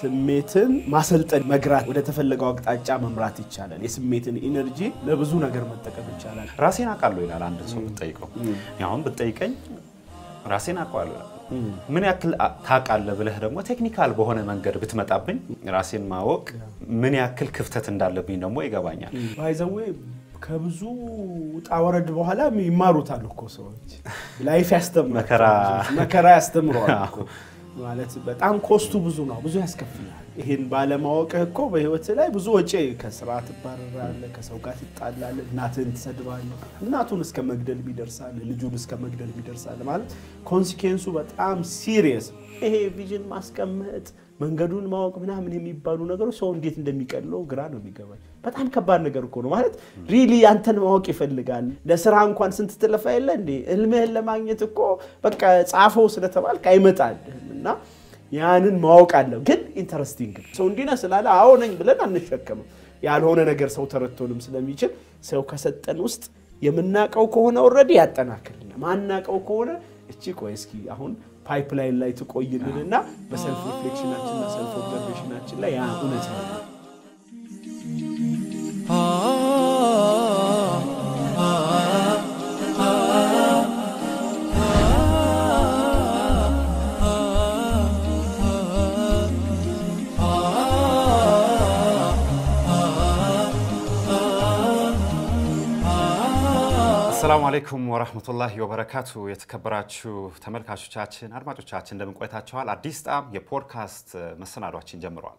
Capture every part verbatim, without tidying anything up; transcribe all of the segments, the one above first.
سميتن مسلت المجرات وده تفلق وقت أجمع مراتي تشالن يسميتن إنرجي لبزونا قرمة تكمل تشالن راسينا قالوا إلى عند الصوب التأيكو يعون بالتأيكين راسينا قالوا من يأكل تاك على بالهرم وتكنيكال بهون من قربت متقبل راسين ما وق من يأكل كفتة تندل بينهم ويجابانيا هاي زوي كابزو تعورد بهلا ميمارو تالوكو سويت لا يفستم مكرا مكرا يستمروا ማለት በጣም ኮስቱ ብዙ ነው ብዙ ያስከፍላል ይሄን ባለማወቅ እኮ በህይወት ላይ ብዙ ወጪ ከስራት ባራለ ከሰው ጋር ይጣላል እናቱን ተሰድባል እናቱን እስከ መግደል ቢደርሳል ልጁን እስከ መግደል ቢደርሳል ማለት ኮንሲኩዌንሱ በጣም ሲሪየስ ይሄ ቪዥን ማስቀመጥ መንገዱን ማወቅ ምናምን የሚባሉ ነገሮች ሰው እንዴት እንደሚቀለው ግራ ነው የሚገባኝ በጣም ከባድ ነገር እኮ ነው ማለት ሪሊ አንተን ማወቅ ይፈልጋል ለስራ እንኳን ስንት ተለፋ የለ እንዴ ህልምህን ለማግኘት እኮ በቃ ጻፈው ስለተባልክ አይመጣል نا يعني ماوك على جد interesting سوندينا سلالة عاونين بلنا نشكمه يعني هون أنا جرس وترتولم سلاميجن سو كسرت نوست يمناك أو كهونا already أتناكلنا ما أنك أو كهونا إشي كويسكي هون pipeline لا يتقوين لنا بس self reflection أشيلنا self observation أشيلنا يعني هون أشيلنا السلام عليكم ورحمة الله وبركاته يتكبراتشو تملكاتشوچاچن ارماچوچاچن دمن قويتاچوال اديس طام የፖድካስት መሰናዶአችን ጀምሯል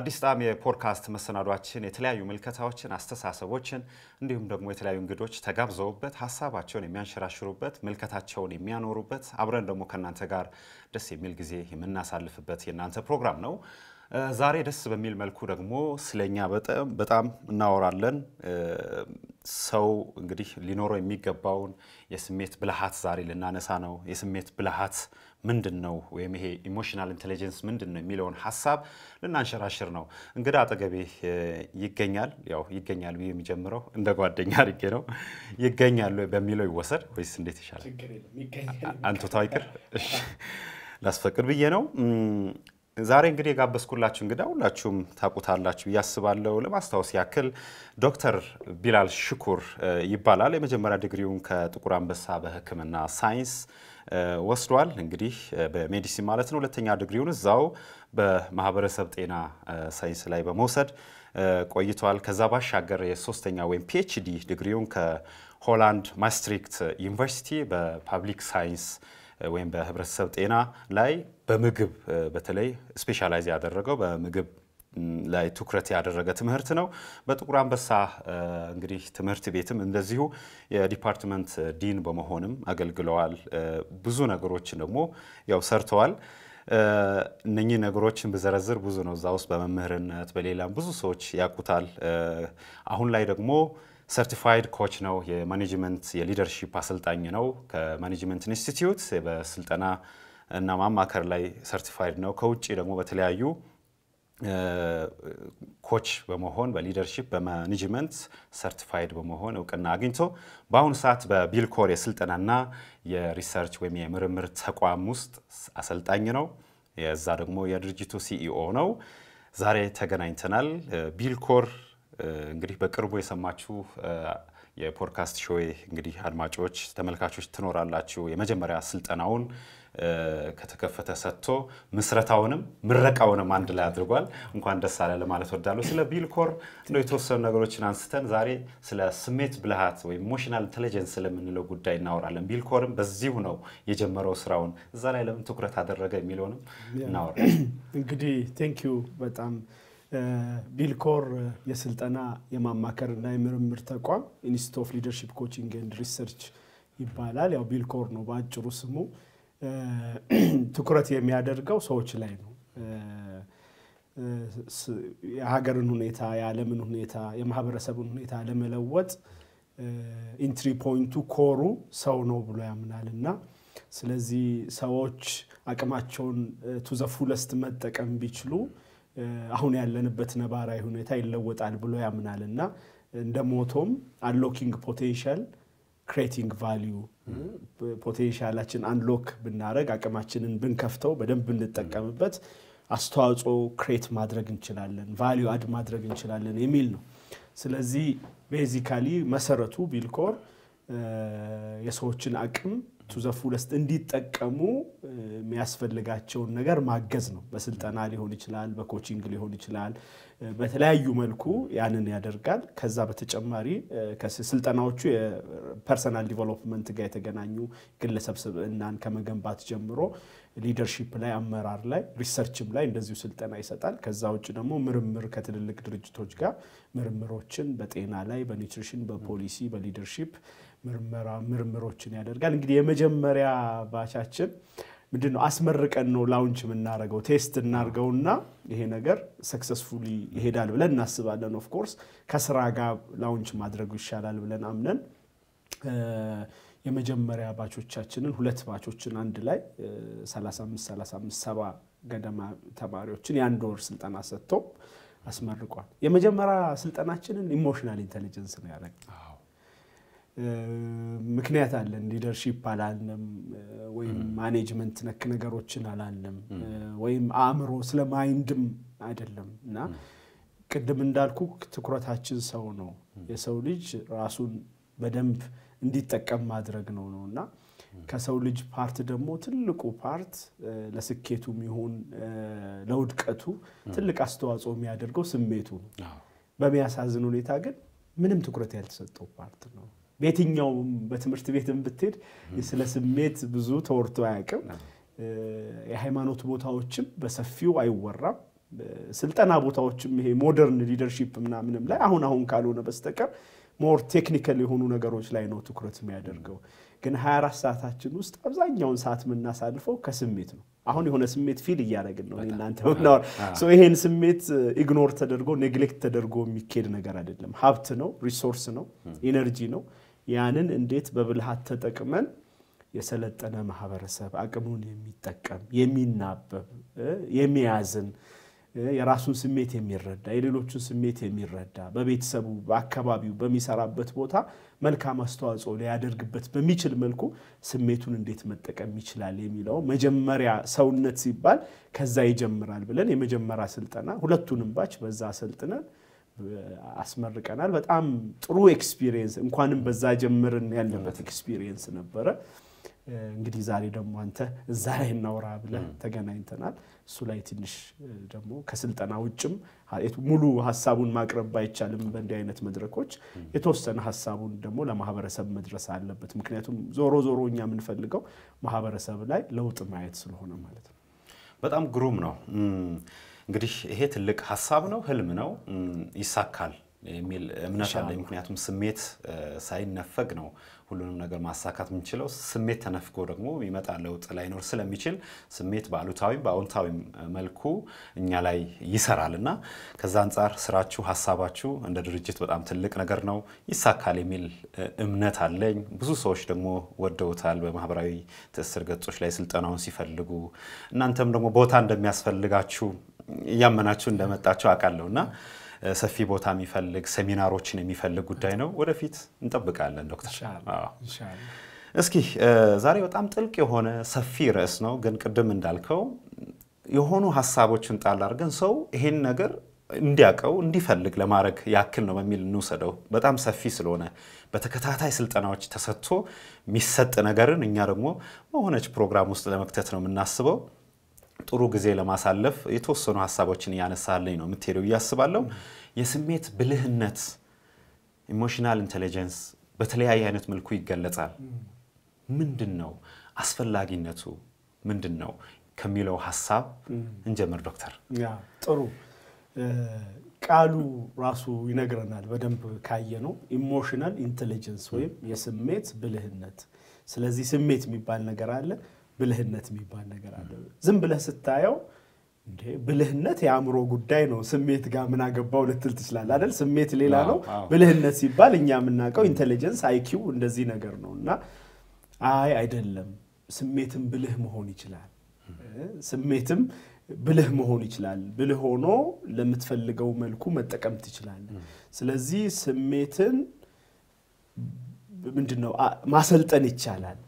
አዲስ ጣም የፖድካስት መሰናዶአችን የተለያዩ መልከታዎችን አስተሳሰቦችን እንዲሁም ደግሞ የተለያዩ እንግዶች ተጋብዘውበት ሐሳባቸውን የሚያንሸራሽሩበት መልከታቸውን የሚያኖሩበት አብረን ደግሞ ከናንተ ጋር ደስ የሚል ጊዜ የምናሳልፍበት የናንተ ፕሮግራም ነው ዛሬ ደስ በሚል መልኩ ደግሞ ስለኛ በጣም በጣም እናወራለን ሰው እንግዲህ ሊኖረው የሚገባውን የስሜት ብልሃት ዛሬ ለናነሳ ነው የስሜት ብልሃት ምንድነው ወይም ይሄ ኢሞሽናል ኢንተለጀንስ ምንድነው የሚለውን ሐሳብ ለናንሸራሽር ነው እንግዲህ አጠገቤ ይገኛል ያው ይገኛል ወይ የሚጀምረው እንደ ጓደኛ አድርጌ ነው ይገኛል በሚለው ይወሰድ ወይስ እንዴት ይሻላል ይገኛል አንተ ታይቀር ላስፈቅር ብዬ ነው ዛሬ እንግዲህ ጋበስኩላችሁ እንግዳ ሁላችሁም ታቁታላችሁ ያስባለው ለማስተዋወስ ያክል ዶክተር ቢላል ሽኩር ይባላል የመጀመሪያ ዲግሪውን ከጥቁር አንበሳ በህክምና ሳይንስ ወስዷል እንግዲህ በሜዲሲን ማለት ነው ሁለተኛ ዲግሪውን እዛው በማህበረሰብ ጤና ሳይንስ ላይ በመውሰድ ቆይቷል ከዛ ባሻገር የሶስተኛ ወይም ፒኤችዲ ዲግሪውን ከሆላንድ ማስትሪክት ዩኒቨርሲቲ በፐብሊክ ሳይንስ ወይም በህብረተሰብ ጤና ላይ በምግብ በተለይ ስፔሻላይዝ ያደረገው በምግብ ላይ ትኩረት ያደረገ ትምህርት ነው በጥቁር አንበሳ እንግዲህ ትምህርት ቤትም እንደዚሁ የዲፓርትመንት ዲን በመሆንም አገልግለዋል ብዙ ነገሮች ደግሞ ያው ሰርተዋል እነኚ ነገሮችን በዘረዝር ብዙ ነው ዛውስ በመምህርነት በሌላም ብዙ ሰዎች ያቁታል አሁን ላይ ደግሞ certified coach ነው የማኔጅመንት የሊደርሺፕ አሰልጣኝ ነው ከማኔጅመንት ኢንስቲትዩት በስልጣና እና ማማከር ላይ certified ነው ኮች ደግሞ በተለያዩ ኮች በመሆን በሊደርሺፕ በማኔጅመንት certified በመሆን እውቅና አግኝቶ በአሁን ሰዓት በቢልኮር የስልጣናና የሪሰርች ወይም የምርምር ተቋም ውስጥ አሰልጣኝ ነው የዛ ደግሞ የድርጅቱ ሲኢኦ ነው ዛሬ ተገናኝተናል ቢልኮር እንግዲህ በቅርቡ የሰማችሁ የፖድካስት ሾይ እንግዲህ አድማጮች ተመልካቾች ትኖራላችሁ የመጀመሪያ ስልጣናውን ከተከፈተ ሰጥቶ ምስረታውንም ምረቃውንም አንድ ላይ አድርጓል እንኳን ደስ አለ ለማለት ወዳለው ስለ ቢልኮር ነው የተወሰኑ ነገሮችን አንስተን ዛሬ ስለ ስሜት ብልሃት ወይ ኢሞሽናል ኢንተለጀንስ ስለምንለው ጉዳይ እናወራለን ቢልኮርም በዚሁ ነው የጀመረው ስራውን እዛ ላይ ለምን ትኩረት አደረገ የሚለውንም እናወራለን እንግዲህ ቴንክ ዩ በጣም ቢልኮር የስልጣና የማማከርና የምርምር ተቋም ኢንስቲትዩት ኦፍ ሊደርሺፕ ኮቺንግ ኤንድ ሪሰርች ይባላል ያው ቢልኮር ነው ባጭሩ ስሙ ትኩረት የሚያደርገው ሰዎች ላይ ነው የሀገርን ሁኔታ የዓለምን ሁኔታ የማህበረሰቡን ሁኔታ ለመለወጥ ኢንትሪ ፖይንቱ ኮሩ ሰው ነው ብሎ ያምናልና ስለዚህ ሰዎች አቅማቸውን ቱ ዘ ፉልስት መጠቀም ቢችሉ አሁን ያለንበት ነባራዊ ሁኔታ ይለወጣል ብሎ ያምናልና እንደሞቶም አንሎኪንግ ፖቴንሻል ክሬቲንግ ቫልዩ ፖቴንሻላችን አንሎክ ብናረግ አቀማችንን ብንከፍተው በደንብ እንጠቀምበት أستوعبوا create مدرج إن شاء الله، value add مدرج إن شاء الله، إيميلنا. سلزي basically مسرته بالكور يسوتشن أكم تزافولست إنديت أكمو مياسفر لقاتشون نجار مع جزنه بس التنالي هوني شلال بكوتشينج اللي هوني شلال بتلا يوملكو يعني نيادركال كذا بتجمعري كسلطاناوتشو personal development جاي تجنانيو كله سبب إنن كم جنبات جمرو leadership لا أمرار لا research لا إندزيو سلطانا يساتال كذا وجنامو مرمر كتير اللي درج توجع مرمروتشن بتأنا لا بنيترشين بpolicy بleadership مرمرا مرمروتشن يادركال إنجليه مجمريا باشاتشن مدينو أسمرك إنه launch من نارجو test النارجونا هي نجار successfully هيدال ولن نسبة لأن of course كسرعة launch ما درجوا الشلال ولن أمنن يمجمريا باشوتشاتشنن هلت باشوتشن عند لاي سلاسام سلاسام سبا قدام تباريوتشن يندور سلطان أستوب أسمركوا يمجمريا سلطاناتشنن emotional intelligence نيارك مكنيات على leadership على علم ويم management نكنا جروتشنا على علم ويم عامرو سلام عندم عدلم نا كده من داركوك تكرات هاتشين سوونو يسولج راسون بدمب ندي تكمل مدرجنونو نا كسولج part دمو تلقو part لسكيتو ميهون لودكتو تلقى استواز أمي عدرجو سميتو بمية سازنوني تاجر منم تكرات هالساتو part نو بيتين يوم بتمرت بيتم بتر يسلسميت بزو تورتو عاكم يحيمانو تبوتها وتشب بس فيو أي ورا سلطنا بوتها وتشب هي modern leadership منا من لا هون هون كالونا بس تكر more technical اللي هونونا جروش لاينو تكرت ميادرجو كن هارا ساعات جنوس أبزاين يوم ساعات من الناس عرفوا كسميتهم أهوني هون سميت في اللي يارا جنون إن أنت ونار سو هين سميت ignore تدرجو neglect تدرجو مكيرنا جرادد لهم حابتنو resourceنو energyنو يعني انديت ببلحات تتكمل يسألت أنا محبرسة أكمون يمي تكم يمي ناب يمي عزن يراسون سميت يمي ردا يلوتشون سميت يمي ردا ببيت سبو بأكبابيو بمسرابت بوتا ملكا مستواز أولي عدرقبت بميشل ملكو سميتون انديت متكم ميشل عليمي لو مجمريا سونا تسيبال كذا يجمرال بلن يمجمرا سلطنا هلتون باش بزا سلطنا أسمر كنال بس أم true experience إمكانهم بزاجم مرن يعني بس experience نببره إنجلي زاري دمو أنت زاري النورة بله تجنا إنترنال سلايت نش دمو كسلت أنا وجم هايتو ملو هالسابون ما قرب بايتشالم بدينة مدركوش يتوسنا هالسابون دمو لما هبرساب مدرسة على بس ممكناتهم زورو زورو نيا من فلقو ما هبرساب لاي لو تمايت سلهونا مالته بس أم قرومنا قريش هي تلك حسابنا وهلمنا يساكل ميل مناطق اللي ممكن يعطون سميت سعيد نفقنا كلهم نقدر مع ساكات منشلو سميت نفقوا رقمه بيمت على لو تلاين ورسله ميشل سميت بعلو تاوي بعون تاوي ملكو نعلي يسار علينا كذا نصار سرعتشو حساباتشو عند الرجيت بدأ تلك نقدرنا يساكل ميل مناطق اللي بزوسوش رقمه ودوا تال بمهبراي تسرقت وشلي سلطانه وسيفر لجو نانتم رقمه بوتان دم يسفر لجاتشو يمنعشون لما تأشوا كلونا سفي بوتام يفلق سميناروتشين يفلق قدينا ورفيت نطبق على الدكتور. إن شاء الله. إن شاء الله. إسكي زاري بتعمل تلك يهونا سفي رأسنا جن قدم من دالكو يهونو حسابوتشين تعلار جن سو هين نجر نديكو نديفلق لما رك يأكلنا بميل نوسدو بتعمل سفي سلونا بتكتاتها سلطنا وش تساتو ميسات نجرن ينجرمو ما هونش برنامج مستلمك تترو من ناسبو طرق زي لما سالف يتوصلون حساباتشين يعني سالينو متيرو ياسبالو يسميت بلهنت emotional intelligence بتلاقي يعني تملكوي قلتال من دنو أسفل لاقي نتو من دنو كميلو حساب انجمر دكتور يا طرو قالوا راسو ينقرنا بدنب كاينو emotional intelligence ويب يسميت بلهنت سلازي سميت ميبال نقراله بلهنت ميبان نجار على زم بله ستايو بلهنت يا عمرو قدينو سميت قام من عقب باول التلتش لا لا سميت لي لانو بلهنت يبال إني عملنا كو intelligence آي كيو ونزينا قرنونا آي أيدلهم سميتم بله مهوني كلام سميتم بله مهوني كلام بلهونو لما تفلقوا ملكو ما تكمت كلام سلزي سميتن من جنوا ما سلتني كلام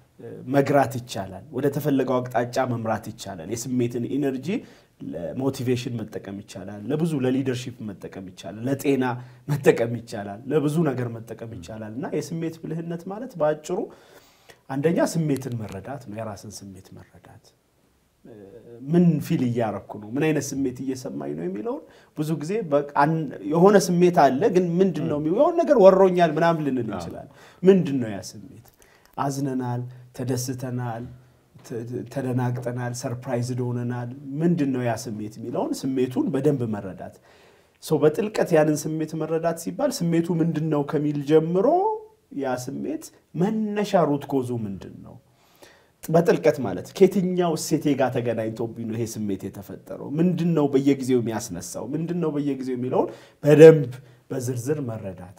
مغرات يتشالال وده تفلق وقت أجا ممرات يتشالال يسميتن إنرجي motivation متكم يتشالال لبزو لليدرشيب متكم يتشالال لتينا متكم يتشالال لبزو نجر متكم يتشالال نا يسميت بالهنة مالت باجرو عندنا سميتن مردات ما يراسن سميت مردات من فيلي ياركونو من أين سميت يسمعينه يميلون بزو جزء بق عن يهونا سميت على لكن من دنهم يهون نجر ورونيال منام لنا يتشالال من دنهم يسميت عزننال تدستنال تدناقتنال سرپرایز دوننال من دنو یا سمیت میلون سمیتون بدن بمردات صوبت الکت یعنی سمیت مردات سیبال سمیتو من دنو کمیل جمرو یا سمیت من نشارود کوزو من دنو صوبت الکت مالت کتینیا و سیتیگات اگر این توبینو هی سمیتی تفترو من دنو با یکزیو میاسن استو من دنو با یکزیو میلون بدن بزرزر مردات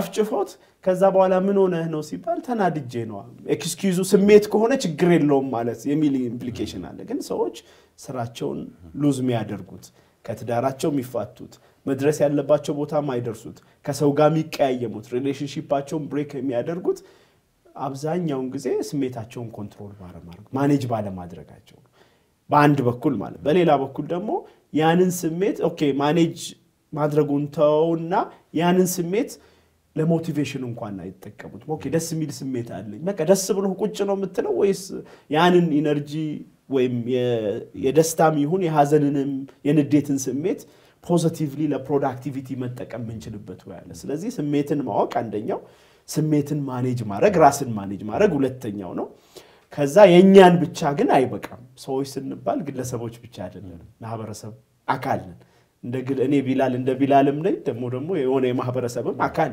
افجفوت ከዛ በኋላ ምን ሆነ ነው ሲባል ተናድጄ ነው ኤክስኪዩዙ ስሜት ከሆነ ችግር የለውም ማለት የሚል ኢምፕሊኬሽን አለ ግን ሰዎች ስራቸውን ሉዝ የሚያደርጉት ከተዳራቸው የሚፋቱት መድረስ ያለባቸው ቦታ ማይደርሱት ከሰው ጋር የሚቀያየሙት ሪሌሽንሺፓቸውን ብሬክ የሚያደርጉት አብዛኛውን ጊዜ ስሜታቸውን ኮንትሮል ባለማድረግ ማኔጅ ባለማድረጋቸው በአንድ በኩል ማለት በሌላ በኩል ደግሞ ያንን ስሜት ኦኬ ማኔጅ ማድረጉን ተውና ያንን ስሜት ለሞቲቬሽን እንኳን አይተቀበሉት ኦኬ ደስ የሚል ስሜት አለኝ በቃ ደስ ብሎ ቁጭ ነው የምትለው ወይስ ያንን ኢነርጂ ወይም የደስታም ይሁን የሐዘንንም የንዴትን ስሜት ፖዚቲቭሊ ለፕሮዳክቲቪቲ መጠቀም እንችልበት ወያለ ስለዚህ ስሜትን ማወቅ አንደኛው ስሜትን ማኔጅ ማድረግ ራስን ማኔጅ ማድረግ ሁለተኛው ነው ከዛ የኛን ብቻ ግን አይበቃም ሰዎች ስንባል ግለሰቦች ብቻ አይደለም ማህበረሰብ አካል ነን እንደ ግል እኔ ቢላል እንደ ቢላልም ነኝ ደሞ ደሞ የሆነ የማህበረሰብም አካል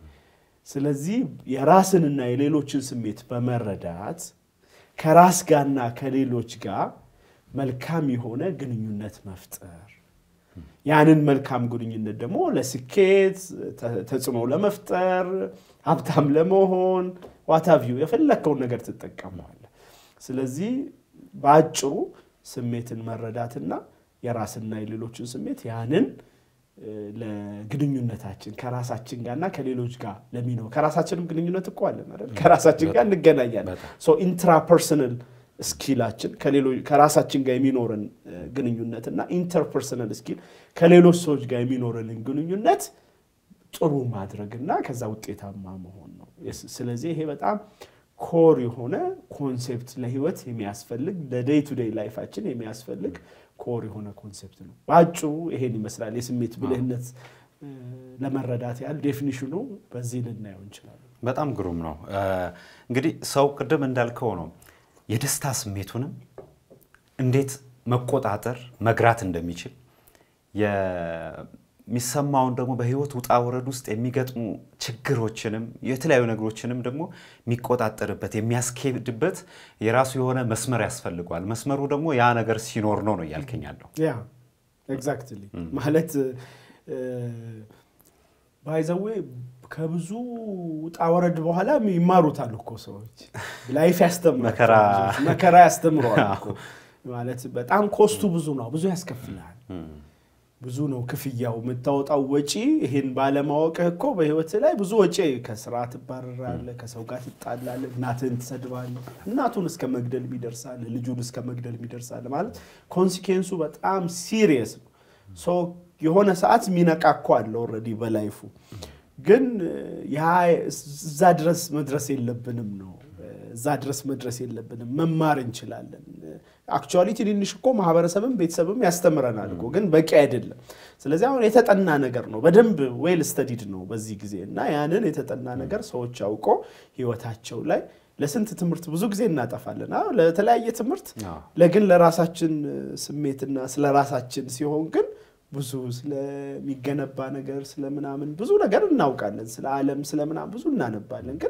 ስለዚህ የራስንና የሌሎችን ስሜት በመረዳት ከራስ ጋርና ከሌሎች ጋር መልካም የሆነ ግንኙነት መፍጠር ያንን መልካም ግንኙነት ደግሞ ለስኬት ተጽዕኖ ለመፍጠር ሀብታም ለመሆን ዋታቪው የፈለከው ነገር ተጠቀማለ ስለዚህ ባጭሩ ስሜትን መረዳትና የራስንና የሌሎችን ስሜት ያንን ለግንኙነታችን ከራሳችን ጋርና ከሌሎች ጋር ለሚኖር ከራሳችንም ግንኙነት እኮ አለ ማለት ከራሳችን ጋር እንገናኛለን ሶ ኢንትራ ፐርሰናል ስኪላችን ከሌሎች ከራሳችን ጋር የሚኖርን ግንኙነትና ኢንተር ፐርሰናል ስኪል ከሌሎች ሰዎች ጋር የሚኖርን ግንኙነት ጥሩ ማድረግና ከዛ ውጤታማ መሆን ነው ስለዚህ ይሄ በጣም ኮር የሆነ ኮንሴፕት ለህይወት የሚያስፈልግ ለዴይ ቱ ዴይ ላይፋችን የሚያስፈልግ ኮር የሆነ ኮንሴፕት ነው ባጩ ይሄን ይመስላል የስሜት ብልህነት ለመረዳት ያል ዴፊኒሽኑ በዚህ ልናየው እንችላለን በጣም ግሩም ነው እንግዲህ ሰው ቅድም እንዳልከው ነው የደስታ ስሜቱንም እንዴት መቆጣጠር መግራት እንደሚችል የሚሰማውን ደግሞ በህይወት ውጣ ወረድ ውስጥ የሚገጥሙ ችግሮችንም የተለያዩ ነገሮችንም ደግሞ የሚቆጣጠርበት የሚያስከብድበት የራሱ የሆነ መስመር ያስፈልጋል መስመሩ ደግሞ ያ ነገር ሲኖር ነው ነው ያልከኛለሁ ያ ኤግዛክትሊ ማለት ባይ ዘ ዌይ ከብዙ ውጣ ወረድ በኋላ ይማሩታል እኮ ሰዎች ላይፍ ያስተምራል መከራ መከራ ያስተምራል እኮ ማለት በጣም ኮስቱ ብዙ ነው ብዙ ያስከፍላል ብዙ ነው ክፍያው መታወጣው ወጪ ይሄን ባለማወቅ እኮ በህይወት ላይ ብዙ ወጪ ከስራት ባራለ ከሰው ጋር ተጣላለ እናትን ተሰድባለ እናቱን እስከ መግደል ቢደርሳል ልጁን እስከ መግደል ቢደርሳል ማለት ኮንሲኩዌንሱ በጣም ሲሪየስ ነው ሶ የሆነ ሰዓት ሚነቃቆ አለ ኦሬዲ በላይፉ ግን ያ እዛ ድረስ መድረስ የለብንም ነው زادرس مدرسي لبنا ممارن شلالن. Actually تري نشكو ما هبارة سبب بيت سبب يستمرنا لكو جن بكأدل. سلزي عون يتتأنى نجرنو بدم بويل استديدنو بزيك زين. نا يعني يتتأنى نجر سوتش أوكو هي وتحتش ولاي. لسنت تمرت بزوج زين ناتفعلنا ولا تلاقي تمرت. لكن لراساتشن سميتنا سلراساتشن سيهون كن بزوز لميجنبا نجر سلمنا من بزوج نجر ناوكانن سلعالم سلمنا بزوج نانبا لكن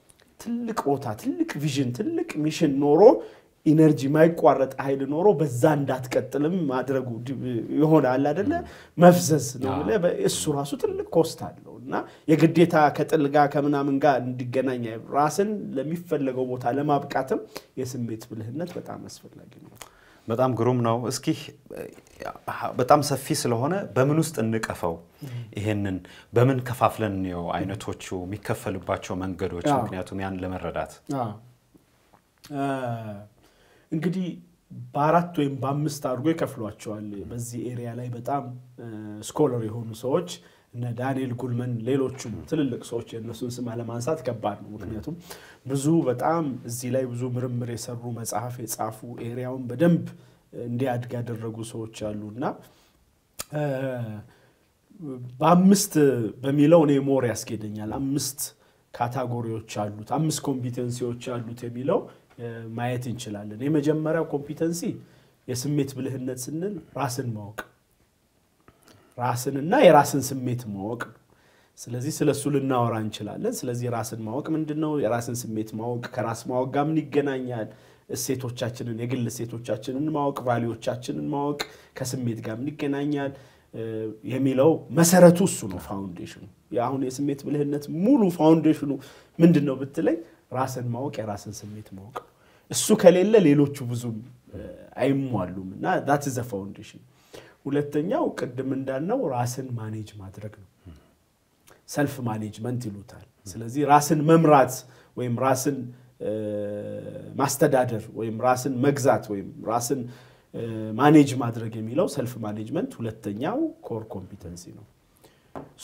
تلك قوتا تلك فيجن تلك ميشن نورو إنرجي ما يقارد هايل نورو بزاندات كتلم ما أدركوا يهون على هذا مفزز نقوله السراسو تلك كوستال لونا يقديتها كتلقى كمنا من قا ندقنا يعني راسن لم يفلق قوته لما بكتم يسميت بالهنة بتعمل سفر لكن بتعمل قرومنا واسكي بتعمل سفيس لهونه بمنوست إنك أفاو ይሄንን በምን ከፋፍለን ነው አይነቶቹ የሚከፈሉባቸው መንገዶች ምክንያቱም ያን ለመረዳት እንግዲህ በአራት ወይም በአምስት አድርጎ ይከፍሏቸዋል በዚህ ኤሪያ ላይ በጣም ስኮለር የሆኑ ሰዎች እና ዳንኤል ጉልመን ሌሎችም ትልልቅ ሰዎች የነሱን ስም ለማንሳት ከባድ ነው ምክንያቱም ብዙ በጣም እዚህ ላይ ብዙ ምርምር የሰሩ መጽሐፍ የጻፉ ኤሪያውን በደንብ እንዲያድግ ያደረጉ ሰዎች አሉና በአምስት በሚለው ነው ሞር ያስቀደኛል አምስት ካታጎሪዎች አሉት አምስት ኮምፒተንሲዎች አሉት የሚለው ማየት እንችላለን የመጀመሪያው ኮምፒተንሲ የስሜት ብልህነት ስንል ራስን ማወቅ ራስንና የራስን ስሜት ማወቅ ስለዚህ ስለሱ ልናወራ እንችላለን ስለዚህ ራስን ማወቅ ምንድነው የራስን ስሜት ማወቅ ከራስ ማወቅ ጋር ምን ይገናኛል እሴቶቻችንን የግል እሴቶቻችንን ማወቅ ቫልዩዎቻችንን ማወቅ ከስሜት ጋር ምን ይገናኛል የሚለው መሰረቱ እሱ ነው ፋውንዴሽኑ ያሁን የስሜት ብልህነት ሙሉ ፋውንዴሽኑ ምንድነው ብትለኝ ራስን ማወቅ የራስን ስሜት ማወቅ እሱ ከሌለ ሌሎቹ ብዙ አይሟሉምና that is the foundation ሁለተኛው ቅድም እንዳልነው ራስን ማኔጅ ማድረግ ነው self management ይሉታል ስለዚህ ራስን መምራት ወይም ራስን ማስተዳደር ወይም ራስን መግዛት ወይም ራስን ማኔጅ ማድረግ የሚለው self management ሁለተኛው core competency ነው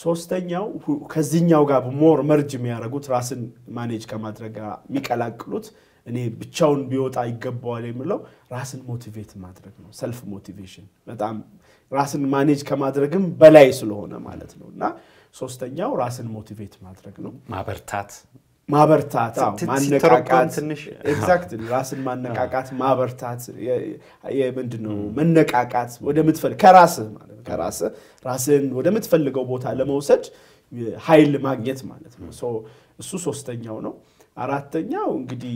ሶስተኛው ከዚህኛው ጋር ሞር መርጅ የሚያደርጉት ራስን ማኔጅ ከማድረግ ጋር ሚቀላቅሉት እኔ ብቻውን ቢወጣ ይገባዋል የሚለው ራስን ሞቲቬት ማድረግ ነው self motivation በጣም ራስን ማኔጅ ከማድረግም በላይ ስለሆነ ማለት ነውና ሶስተኛው ራስን ሞቲቬት ማድረግ ነው ማበርታት ማበርታት ማነቃቃት ትንሽ ኤግዛክትሊ ራስን ማነቃቃት ማበርታት የምንድነው መነቃቃት ወደምትፈል ከራስ ማለት ከራስ ራስን ወደምትፈልገው ቦታ ለመውሰድ ኃይል ማግኘት ማለት ነው ሶ እሱ ሶስተኛው ነው አራተኛው እንግዲህ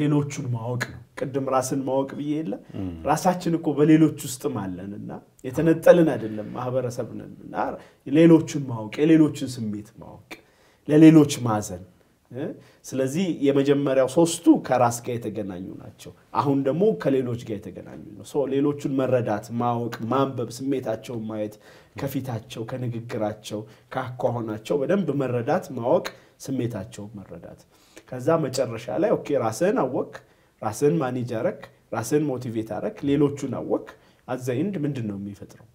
ሌሎቹን ማወቅ ነው ቅድም ራስን ማወቅ በየለ ራሳችን እኮ በሌሎች ውስጥም አለንና የተነጠልን አይደለም ማህበረሰብንና ሌሎቹን ማወቅ ሌሎቹን ስሜት ማወቅ ለሌሎች ማዘን ስለዚህ የመጀመሪያው ሶስቱ ከራስ ጋር የተገናኙ ናቸው አሁን ደግሞ ከሌሎች ጋር የተገናኙ ነው ሶ ሌሎችን መረዳት ማወቅ ማንበብ ስሜታቸው ማየት ከፊታቸው ከንግግራቸው ከአቋማቸው በደንብ መረዳት ማወቅ ስሜታቸው መረዳት ከዛ መጨረሻ ላይ ኦኬ ራስን አወቅ ራስን ማኔጅ አረክ ራስን ሞቲቬት አረክ ሌሎችን አወቅ አዘይንድ ምንድነው የሚፈጥረው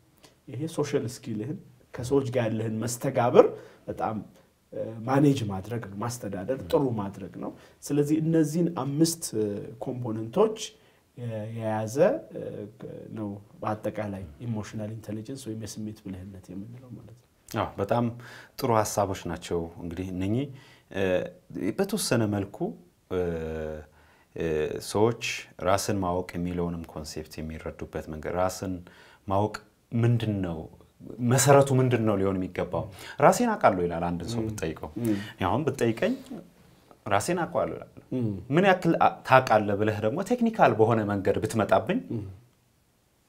ይሄ ሶሻል ስኪልህን ከሰዎች ጋር ያለህን መስተጋብር በጣም ማኔጅ ማድረግ ማስተዳደር ጥሩ ማድረግ ነው ስለዚህ እነዚህን አምስት ኮምፖነንቶች የያዘ ነው በአጠቃላይ ኢሞሽናል ኢንተለጀንስ ወይ የስሜት ብልህነት የምንለው ማለት ነው አዎ በጣም ጥሩ ሐሳቦች ናቸው እንግዲህ እነኚህ በተወሰነ መልኩ ሰዎች ራስን ማወቅ የሚለውንም ኮንሴፕት የሚረዱበት መንገድ ራስን ማወቅ ምንድነው መሰረቱ ምንድነው ሊሆን የሚገባው ራሴን አቃለው ይላል አንድ ሰው ብጠይቀው ያሁን ብጠይቀኝ ራሴን አቃለው ይላል ምን ያክል ታቃለ ብለህ ደግሞ ቴክኒካል በሆነ መንገድ ብትመጣብኝ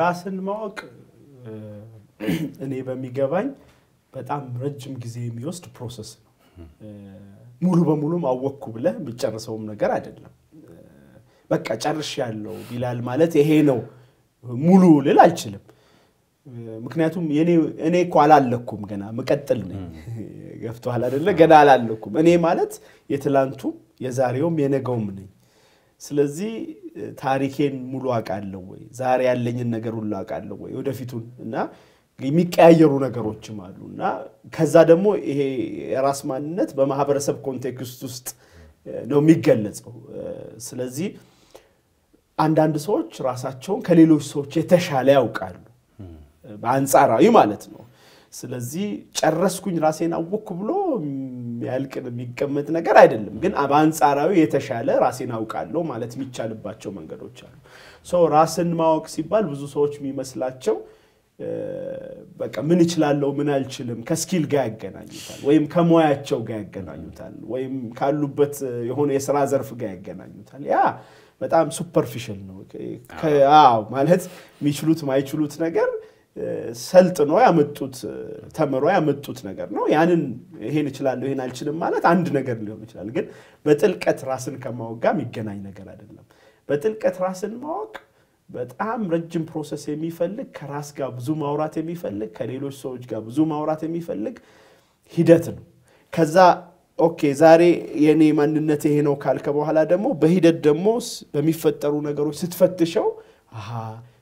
راسن ماوك نيبا ميجابين، بدأم رجم جزيء ميوست بروسس. مولو بمولو ما وقفوا له بتشرسهم نجارة جدلا. بقى تشرشيالو بلا المالات هينو مولو لا يشلم. مكناتهم يعني أنا كوالال لكم جنا مكتلني. قفتوا على رجلا جنا على لكم. أنا مالات يتلانتو يزاريهم ينجومني. سلزي تاريخين ملواك علوي، زاري علني النجارون لواك علوي، وده فيتون، نا قيمك أيرون نجاروتش مالو، نا كذا دمو هي راسمان نت بمحبر سب كونتكستوست نو ميجلت، سلزي عندان دسوتش راساتشون كليلو سوتش تشهله وكارو، بعند سعره يمالتنو، سلزي شرس كون راسين أو كبلو. يالكن ميكمت نجار عدلهم، جن أبان سعره يتشاله راسين أو كارلو مالت ميتشال باتشو منجرو تشالو. سو راسن ما أكسبال بزو سوتش مي مسلاتشو، بق منيشلالو منالشلهم كسكيل جاك جنا يوتال، ويم كمواتشو جاك جنا يوتال، ويم كاللوبت يهون يسرازر في جاك جنا يوتال. يا بتأم سوبرفيشل نو، كآه مالت ميشلوت ما يشلوت نجار. سلطن ويا متوت تمر ويا متوت نجار نو يعني هنا تشلالو هنا الشلم مالت عند نجار اليوم تشلال لكن بتلقى راسن كموجام يجنا ينجار عدلهم بتلقى راسن موج بتأم رجم process ميفلك كراس جاب زوم أورات ميفلك كليلوش سوج جاب زوم أورات ميفلك هدتنو كذا أوكي زاري يعني من نتهنو كالكبو هلا دمو بهدت دموس بميفترون نجارو ستفتشوا ها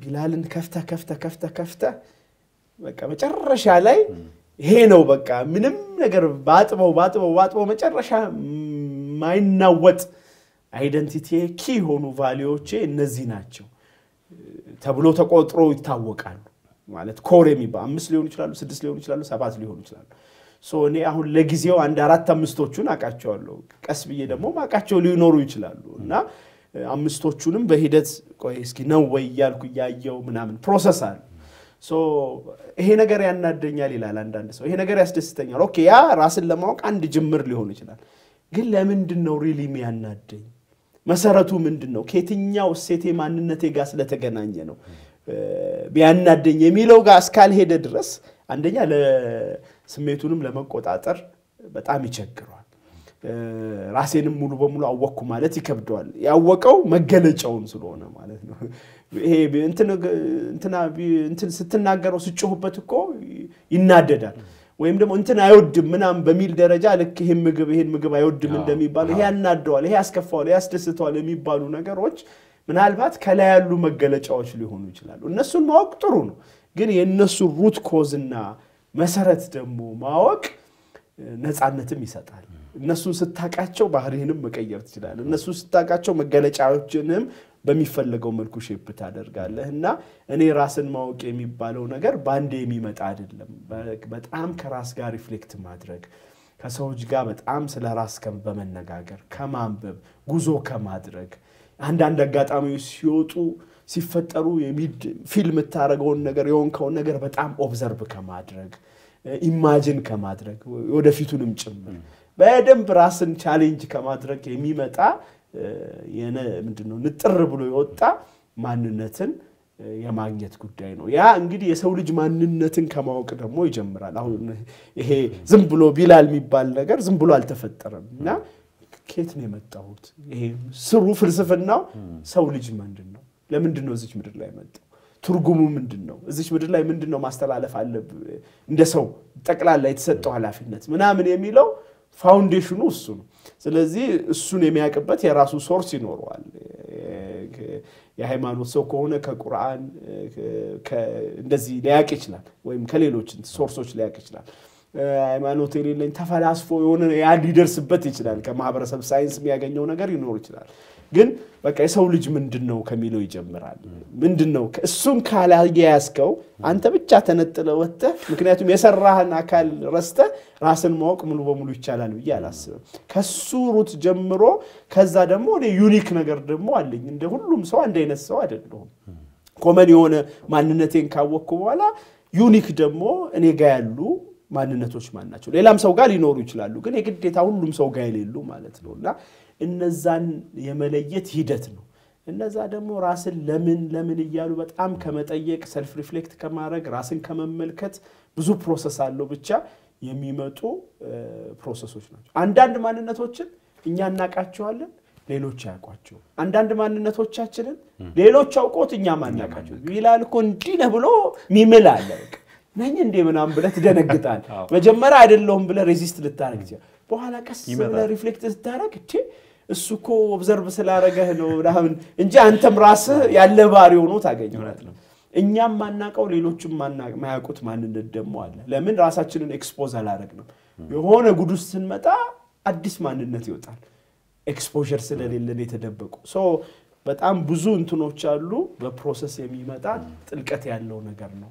بلال كفته كفته كفته كفته بقى ما ترش علي هنا وبقى منم نجر باطبه وباطبه وباطبه ما ترش ما ينوت ايدنتيتي كي هونو فاليوچه انزي ناتشو تبلو تقطرو يتاوقالو ማለት ኮር የሚባል አምስት ሊሆን ይችላል ስድስት ሊሆን ይችላል ሰባት ሊሆን ይችላል ሶ እኔ አሁን ለጊዜው አንድ አራት አምስቶቹን አቃቸዋለሁ ቀስ ብዬ ደግሞ ማቃቸው ሊኖሩ ይችላሉ እና አምስቶቹንም በሂደት ቆይ እስኪ ነው ወይ ያልኩ ያየው ምናምን ፕሮሰስ አለ ሶ ይሄ ነገር ያናደኛል ይላል አንዳንድ ሰው ይሄ ነገር ያስደስተኛል ኦኬ ያ ራስን ለማወቅ አንድ ጅምር ሊሆን ይችላል ግን ለምንድን ነው ሪሊ የሚያናደኝ መሰረቱ ምንድነው ከየትኛው ሴቴ ማንነቴ ጋር ስለተገናኘ ነው ቢያናደኝ የሚለው ጋር ስካል ሄደ ድረስ አንደኛ ለስሜቱንም ለመቆጣጠር በጣም ይቸግራል راسينم مولو بمولو أوقو مالتي كبدوال يأوقو مجلجون سلونا مالتنا هي بنتنا بنتنا بنتنا ستنا جرو سجوه بتكو يناددان ويمدم بنتنا يود منام بميل درجة لك هم مجبهين مجبه يود من دمي بالو هي النادوال هي أسكفال هي أستستوال مي بالو نجاروج من هالبات كلالو مجلجون شليهون وجلالو الناس الماوك ترونه جري الناس الروت كوزنا مسرت دمو ماوك ناس عنته ميساتال الناسو ستاكاتشو باهرينم مكير تجلال الناسو ستاكاتشو مغلچاوچنم بميفلغو ملكو شيب تادرغالهنا اني راسن ماوق يميبالو ነገር ባንዴ የሚመጣ አይደለም በጣም ከራስ ጋር ሪፍሌክት ማድረግ ከሰውጅ ጋር በጣም ስለ ራስ ከም በመነጋገር ከማንበብ ጉዞ ከማድረግ አንድ አንድ አጋጣሚዎች ሲወጡ ሲፈጠሩ የሚድ ፊልም ተታረገው ነገር የሆንከው ነገር በጣም ኦብዘርቭ ከማድረግ ኢማጂን ከማድረግ ወደፊቱንም ጭምር በደም ራስን ቻሌንጅ ከማድረግ የሚመጣ የነ ምንድነው ንጥር ብሎ ይወጣ ማንነትን የማግኘት ጉዳይ ነው ያ እንግዲህ የሰው ልጅ ማንነትን ከማወቅ ደግሞ ይጀምራል አሁን ይሄ ዝም ብሎ ቢላል የሚባል ነገር ዝም ብሎ አልተፈጠረምና ከየት ነው የመጣሁት ይሄ ስሩ ፍልስፍናው ሰው ልጅ ማንነቱ ለምንድነው እዚህ ምድር ላይ መጣው ترجمو من دنو إذا شو بدل لا من دنو ما استبعلف على ندسو تكلا لا يتسدوا على في النت من عامل يميلو فاونديشنو السنو سلذي السنو يمياك بتي راسو سورسي نوروال يا هي ما نوصل كونه كقرآن ك ندزي لياك إشلان ويم كليلوش سورسوش لياك إشلان ما نوتيري لين تفلاس فو يون يا ليدرز بتي إشلان كمعبر سب ساينس مياك يونا غير ينور إشلان جن بقى يسوي لج من دنو كميلو يجمران من دنو السون كاله ياسكو أنت بتجاتنا تلوته ممكن أنتم يسرعها ناكل رسته راس الموك ملو بملو يشالانو يالاس كسورة تجمرو كزادا مو ده يونيك نقدر مو اللي عنده كلهم سواء عندنا سواء عندهم كمان يونه ما ننتين كوكو ولا يونيك دمو إني قالوا ما ننتوش ما ننتشل إلا مسوقالي نورو يشلالو كن يكدي تقولهم سوقالي لو ما لتقولنا النزان يمليت هيدتنو النزان دمو راس لمن لمن يجالو بتأم كما تأيك سلف ريفلكت كما رج راسن كما ملكت بزو بروسس على بتشا يميمتو بروسسوشنا عندنا ما ننتوشن إنيان ناكاتشوالن ليلوتشا كاتشو عندنا ما ننتوشاتشن ليلوتشا وكوت إنيان ما ناكاتشو بيلال كوندينا بلو ميملالك نهين ديمنا أم بلت دنا قتال ما جمر عاد اللهم بلا ريزيست للتاركتيا بوهلا كسر بلا ريفلكت للتاركتي السوكو وبزرب سلارة جهنو رهمن إن جاء أنت مراسه يعلى باريونو تاجينا إن يوم ما ناقو ليلوتش ما ناق ما يكوت ما ندم ولا لمن راساتشلون إكسبوز على رجلهم يهون جودوسن متى أديس ما ندتي وتر إكسبوجر سلالة اللي تدبكو so بتأم بزون تنوتشالو بprocess يمي متى تلقتي على لونه قرنو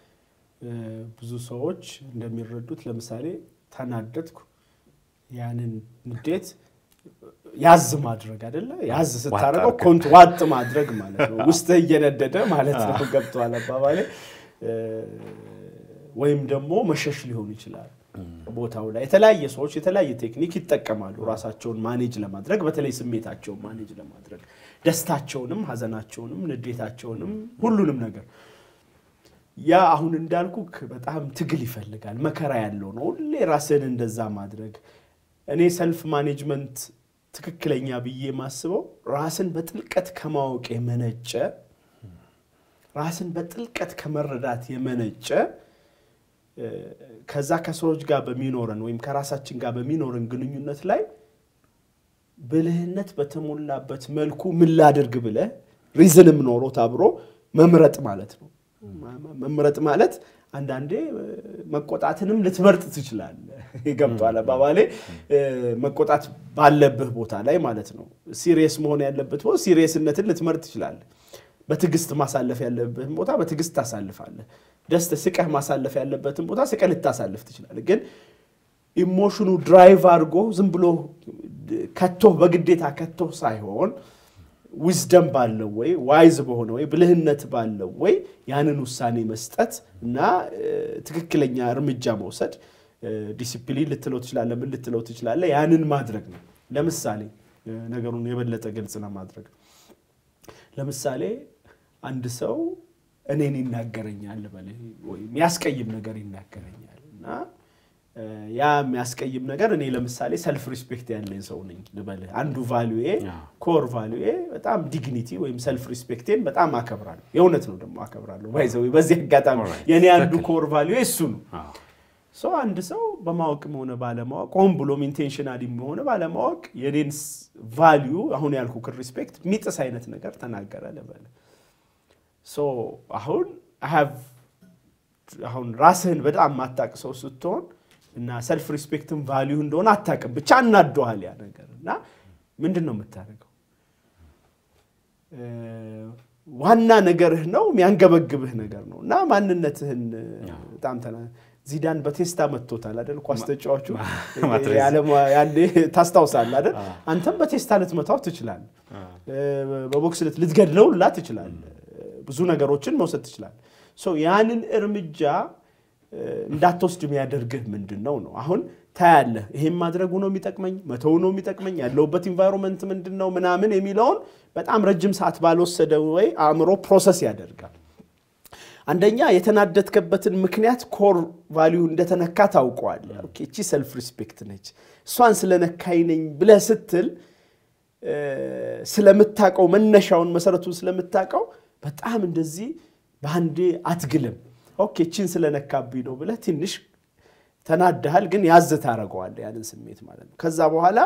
ብዙ ሰዎች እንደሚረዱት ለምሳሌ ተናደድኩ ያንን ንዴት ያዝ ማድረግ አይደለ ያዝ ስታረቀው ኮንት ዋጥ ማድረግ ማለት ነው ውስጥ እየነደደ ማለት ነው ገብቷል አባባሌ ወይም ደግሞ መሸሽ ሊሆን ይችላል ቦታው ላይ የተለያየ ሰዎች የተለያየ ቴክኒክ ይጠቀማሉ ራሳቸውን ማኔጅ ለማድረግ በተለይ ስሜታቸውን ማኔጅ ለማድረግ ደስታቸውንም ሀዘናቸውንም ንዴታቸውንም ሁሉንም ነገር ያ አሁን እንዳልኩክ በጣም ትግል ይፈልጋል መከራ ያለው ነው ሁሌ ራስን እንደዛ ማድረግ እኔ self management ትክክለኛ ብዬ ማስበው ራስን በጥልቀት ከማወቅ የመነጨ ራስን በጥልቀት ከመረዳት የመነጨ ከዛ ከሰዎች ጋር በሚኖርን ወይም ከራሳችን ጋር በሚኖርን ግንኙነት ላይ ብልህነት በተሞላበት መልኩ ምን ላድርግ ብለ ሪዝንም ኖሮ ታብሮ መምረጥ ማለት ነው መምረጥ ማለት አንድ አንዴ መቆጣትንም ልትመርጥ ትችላለህ ይገባዋል አባባሌ መቆጣት ባለብህ ቦታ ላይ ማለት ነው ሲሪየስ መሆን ያለበት ወይ ሲሪየስነትን ልትመርጥ ትችላለህ በትግስት ማሳለፍ ያለበት ቦታ በትግስት ታሳልፋለህ ደስተ ስቀህ ማሳለፍ ያለበት ቦታ ስቀህ ልታሳልፍ ትችላለህ ግን ኢሞሽኑ ድራይቭ አድርጎ ዝም ብሎ ከቶ በግዴታ ከቶ ሳይሆን wisdom ባለው ወይ wise በሆነ ወይ ብልህነት ባለው ወይ ያንን ውሳኔ መስጠት እና ትክክለኛ እርምጃ መውሰድ ዲሲፕሊን ልትለው ትችላለህ ምን ልትለው ትችላለህ ያንን ማድረግ ነው ለምሳሌ ነገሩን የበለጠ ግልጽ ለማድረግ ለምሳሌ አንድ ሰው እኔን ይናገረኛል ማለት ወይ የሚያስቀይም ነገር ይናገረኛልና ያ የሚያስቀይም ነገር እኔ ለምሳሌ self respect ያለኝ ሰው ነኝ ልበል አንዱ ቫልዩዬ ኮር ቫልዩዬ በጣም ዲግኒቲ ወይም self respectን በጣም አከብራለሁ የውነት ነው ደሞ አከብራለሁ ባይዘው በዚህ አጋጣሚ የኔ አንዱ ኮር ቫልዩዬ እሱ ነው so አንድ ሰው በማወቅም ሆነ ባለማወቅ ሆን ብሎ intentionally ሆነ ባለማወቅ የኔን ቫልዩ አሁን ያልኩት respect ሚጥስ አይነት ነገር ተናገረ ልበል so አሁን i have አሁን ራስህን በጣም ማጣቀሰው ስትሆን እና self respect and value እንደሆነ አጣቀም ብቻ እናደዋል ያ ነገርና ምንድነው መታረቀው ዋና ነገርህ ነው የሚያንገበግብህ ነገር ነውና ማንነትህን በጣም ተና ዚዳን በቴስታ መጥቶታል አይደል ኳስ ተጫዋቹ ያለም ያንዴ ታስታውሳለህ አይደል አንተም በቴስታ ልትመታው ትችላለህ በቦክስ ልትገድለውላት ትችላለህ بزونا قروتشن موسد تشلال. سو يعني الارمجة لا تصدم يادرقه من دنونه. أهون تاله هم ما درقونه متكمن ما تونه متكمن يعني لو بت environment من دنونه منامن إميلون بس عم رجيم ساعات بالوس سدوي عمرو process يادرقه. عندنا يتنادد كبت المكنيات core value عندنا كاتاو قال. أوكي شيء self respect نج. سوانس لنا كاينين بلا ستل سلامتك أو من نشأون مسارته سلامتك أو بتأمن دزي بهندي أتقلم. أوكي شين سلنا كابينو بلا تنش تنادد هالجن يعزت هرقوال يعني نسميه مالن. كذابوا هلا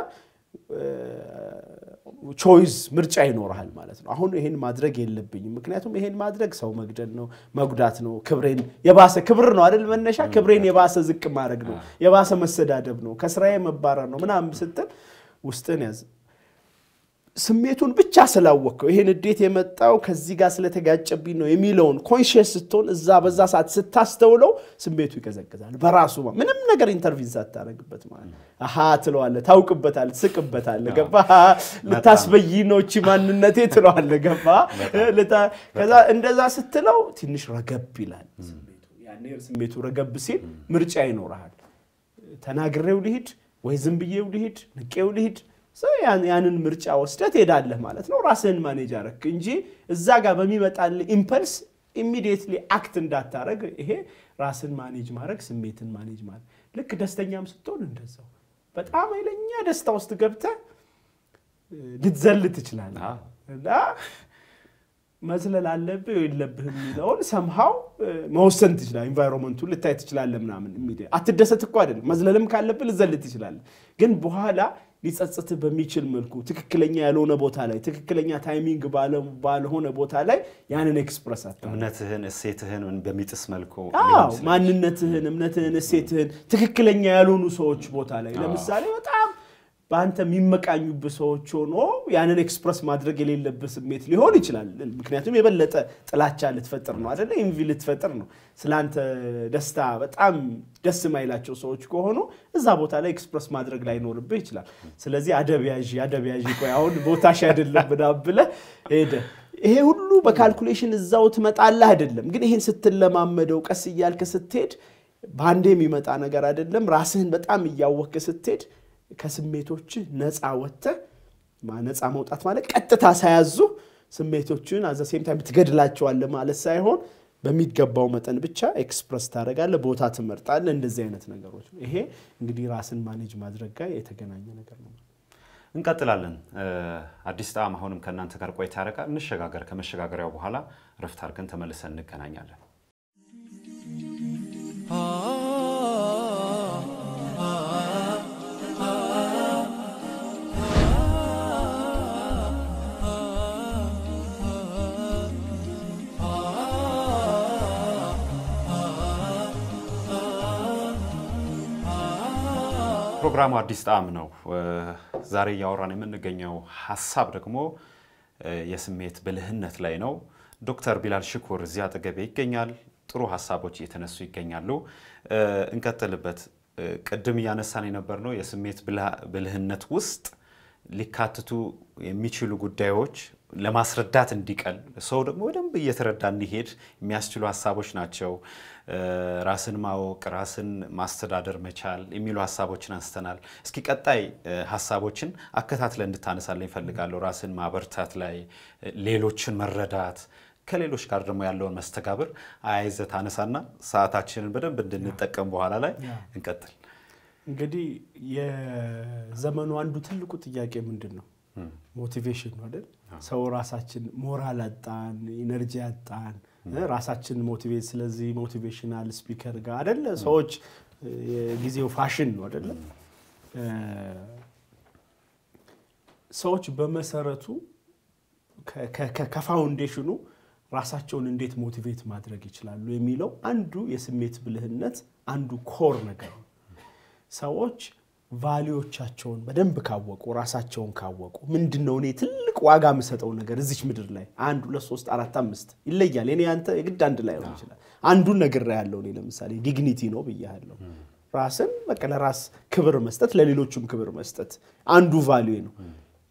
choice مرجعين ورا هالمالتنا. هون هين مادرج اللي بيني مكنياتهم هين مادرج سو مقدرنو مقدراتنو كبرين يباسه كبرنو على المن نشأ كبرين يباسه زك مارجنو يباسه مسدادبنو كسرائي مبارنو منام ستة وستناز. سميتون بتشاسلا وقو هنا الديت يمتاو كزيجا سلا تجاج بينو يميلون كونشيس ستون الزاب الزاس عاد ستاستولو سميتو كذا كذا البراسو ما من منقر انترفيزات ترى قبّت معه أحاتلو على تاوك قبّت على سك قبّت على قبّها لتسبيينو كمان نتيتلو على قبّها لتا كذا عند الزاس ستلو تنش رقب بلاد يعني سميتو رقب بسيط مرجعين وراها تناقر وليهت ويزنبيه وليهت نكيه وليهت سو يعني يعني المرجع وستة يدال له مالت نو راسين ما نجارك إنجي الزاجة بميمة على الإمبلس immediately acting ده تارك إيه راسين ما نجمارك سميتن ما نجمار لك دستني أمس تون دستو بس أما إلى نيا دست واستقبته لتزلت تجلان لا مثلا اللب اللب هني أول somehow ما هو سنت تجلان environment اللي تايت تجلان لمنا من immediately أتدست قادر مثلا لم كاللب لتزلت تجلان جن بوهلا ليست بميشل ملكو تككلني علونا بوتالي تككلني تايمينج باله باله هون بوتالي يعني نكسبرسات منتهن السيتهن من بميتس ملكو آه ما ننتهن منتهن السيتهن تككلني علونا سوتش بوتالي لما سالي وتعب بانت ميمك عنيو بسوتشونو يعني نكسبرس ما درج لي لبس ميت لي هون يشلال مكنياتهم يبلت طلعت شال تفترنو هذا لا ينفي لتفترنو سلانت دستا بتعم دست ما يلاقي سوتش كهونو إذا بوتالي إكسبرس ما درج لي نور بيشلا سلزي عدا بيجي عدا بيجي كوياون بوتاش هذا اللي بنابله هذا هي هلو بكالكوليشن الزاوت ما تعلّه هذا اللي ممكن هين ست اللي ما مدو كسيال كستيد باندي ميمت أنا جراد اللي مراسين بتعم يجوا كستيد كسميتوش ناس عوّته مع ناس عمود أتمالك أنت تاسهزو سميتوشون على زي ما تبي تقدرلات شو على ما على السايهون بميت جبّاو متن بتشا إكسبرس تارج على بوتات مرتعل إن الزينة نجاروش إيه إنجلي راسن مانج مدرجة يتجنّي نجارنا نقتلالن عديست عام هون ممكن أن تكرر كوي تارك نشجعكر كمشجعكر يا أبو هلا رفتارك أنت ملسن نكناني على برنامج عديست آمنو زاري يوراني من نجنيو حساب رقمو يسميت بالهنة لينو دكتور بلال شكور زيادة جبيك جنيال تروح حسابو شيء تنسوي جنيالو إنك تلبت قدمي أنا ساني نبرنو يسميت بالها بالهنة وسط لكاتتو يميشلو قديوش لما سردات نديكال صور مودم بيتردان نهير مياستلو حسابوش ناتشو راسن ماو كراسن ماستدادر مچال إميلو حسابوچن استنال اسكي قطاي حسابوچن اكتاتل اندتانسالين فلقالو راسن ما برتات لاي ليلوچن مردات ከሌሎች ጋር ደግሞ ያለውን መስተጋብር አይዘት አነሳና ሰዓታችንን በደንብ እንድንጠቀም በኋላ ላይ እንቀጥል እንግዲህ የዘመኑ አንዱ ትልቁ ጥያቄ ምንድነው ሞቲቬሽን ነው አይደል ሰው ራሳችን ሞራል አጣን ኢነርጂ አጣን ራሳችን ሞቲቬት ስለዚህ ሞቲቬሽናል ስፒከር ጋር አይደለ ሰዎች የጊዜው ፋሽን ነው አይደለ ሰዎች በመሰረቱ ከፋውንዴሽኑ ራሳቸውን እንዴት ሞቲቬት ማድረግ ይችላሉ የሚለው አንዱ የስሜት ብልህነት አንዱ ኮር ነገር ሰዎች ቫልዩዎቻቸውን በደንብ ካወቁ ራሳቸውን ካወቁ ምንድነው እኔ ትልቅ ዋጋ መስጠው ነገር እዚች ምድር ላይ አንድ ሁለት ሶስት አራት አምስት ይለያል እኔ አንተ ግድ አንድ ላይ ሆነ ይችላል አንዱ ነገር ያለው እኔ ለምሳሌ ዲግኒቲ ነው ብያለሁ ራስን በቀለ ራስ ክብር መስጠት ለሌሎችም ክብር መስጠት አንዱ ቫልዩ ነው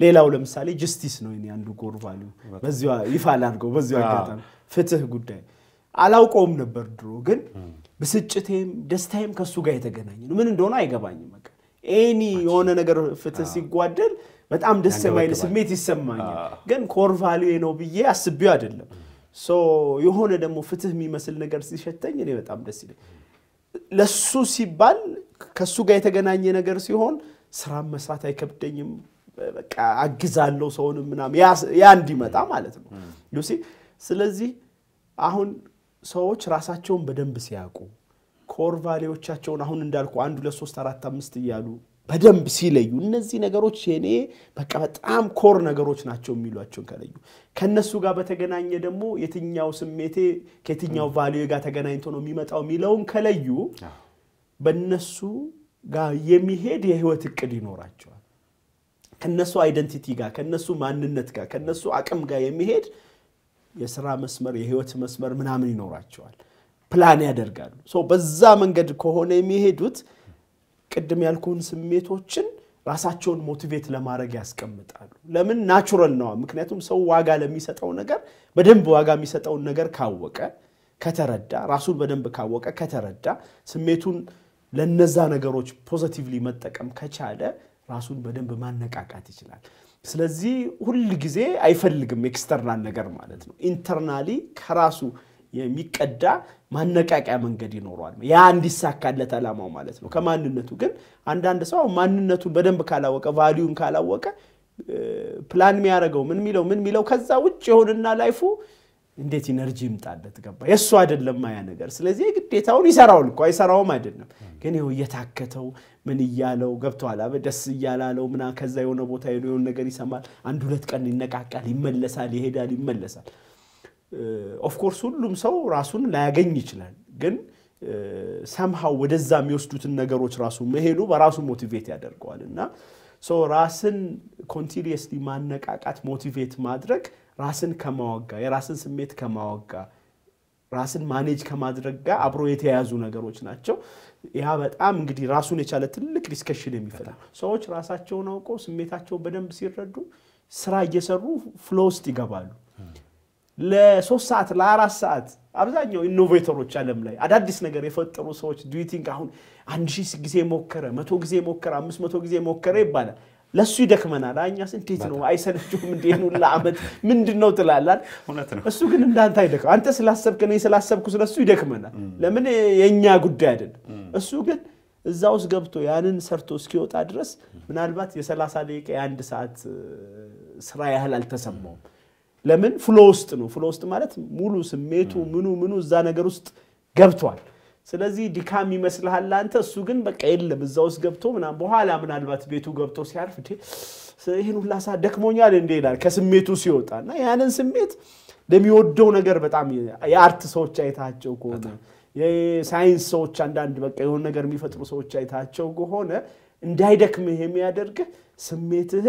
ليلا ولا مثالي جستيس نويني عندو كور فاليو بزوا يفعل أرجو بزوا كاتن فتح قدام على وقوم نبردرو جن بس تجتهم دستهم كسوجة تجناني ومن دونا يجباني مكان أني يونا نجر فتح سيقادر بتأم دستهم هاي لسميت السماني جن كور فاليو إنه بيأس بيادلهم so يهونا دمو فتح مي مثل نجر سيشتاني اللي بتأم دستهم لسوسي بال كسوجة تجناني نجر سيهون سرام مسرات هيكبتنيم عجزالو سون منام يا يا عندي متى مالتهم يوسي سلزي أهون سوتش راساتهم بدم بسياقو كور فاليو تشاتون أهون نداركو عندو لسوس ترى تمست يالو بدم بسيليو نزي نجاروش يعني بكرت عام كور نجاروش ناتشون ميلو أتشون كليو كنا سوقا بتجنان يدمو يتنياو سميته كتنياو فاليو جات جنان تونو ميمت أو ميلون كليو بنسو جا يميهد يهوت الكدين وراتشوا كنسو identity جا كنسو ماننت جا كنسو عكم جا يميهد يسرع مسمر يهوت مسمر من عملين وراتشوا plan يقدر قالوا so بالزمن قد كهون يميهدوت قدم يالكون سميتوتشن راساتشون motivate لما رجعس كمت قالوا لمن natural نوع مكنتهم سو واجا لميسة أو نجار بدهم بواجا ميسة أو نجار كاوكا كتردة راسول بدهم بكاوكا كتردة سميتون لنزا نجاروش positively متك أم كشادة راسون بدن بمان نكعكاتي شلال. سلزي كل جزء أيفرق مكسترنا نجار مالتنا. internally كراسو يميكدا مان نكعك أمن قدين وراد. يعني ساكاد لتلامه مالتنا. كمان النتو كن عندنا دسوا مان النتو بدن بكلاوكا value كلاوكا plan ميارجو من ميلو من ميلو كذا وجهون النالايفو. إنديت energy متعدد تقبل يسوع ده لما ينقر سلزي قلت تاوني سراول كويس سراو ما دنا كأنه هو يتحكته من يالله قبته على بدس يالله لو منا كذا يونا بوتاينو يونا قري سمال عندولت كأني نكعك على مللس على هيدا على مللس of course كلهم سو راسون لا جنيش لان جن somehow ودزام يستوت النجاروش راسون مهلو براسون motivate يقدر قالنا so راسن continuously ما نكعك at motivate ما أدرك راسن كماوجا يا راسن سميت كماوجا راسن مانج كمادرجا عبرو يتهازونا جروتشنا أشوا يهابت أم قدي راسون يشالة تلك ريسكشيلي ميفلا سوتش راساتشونا وكو سميت أشوا بدم بسير ردو سراج يسرو فلوس تجابلو لسوس ساعات لا راس ساعات أبزانيو إنوفيتورو تشالم لي أداديس نجاري فترو سوتش دويتين كهون عنشيس جزء مكرر ما تو جزء مكرر مس ما تو جزء مكرر يبالا لا سودك منا لا يناسن تيتنو عايزن تشوف من دينو اللعبة من دينو تلالان السوق نندان تايدك أنت سلاسب كني سلاسب كوس لا سودك منا لمن ينيا قدادن السوق الزاوس جبتو يعني نسرتو سكيوت أدرس من البات يسلاس عليك عند ساعات سرايا هل التسمم لمن فلوستنو فلوست مالت مولو سميتو منو منو زانا جروست جبتوال سلازي دكامي مثل هلا أنت السوقن بكيل بالزوج جبتو من بوهلا من البات بيتو جبتو سيعرف تي سهينو لا صدق مونيالين دينار كسميتو سيوتا نا يعني سميت دم يودون جربت عمي يارت صوت شيء تاجو كونه يه ساينس صوت شندان بكيهون جربي فترة صوت شيء تاجو كونه ندايدك مهمي أدرك سميته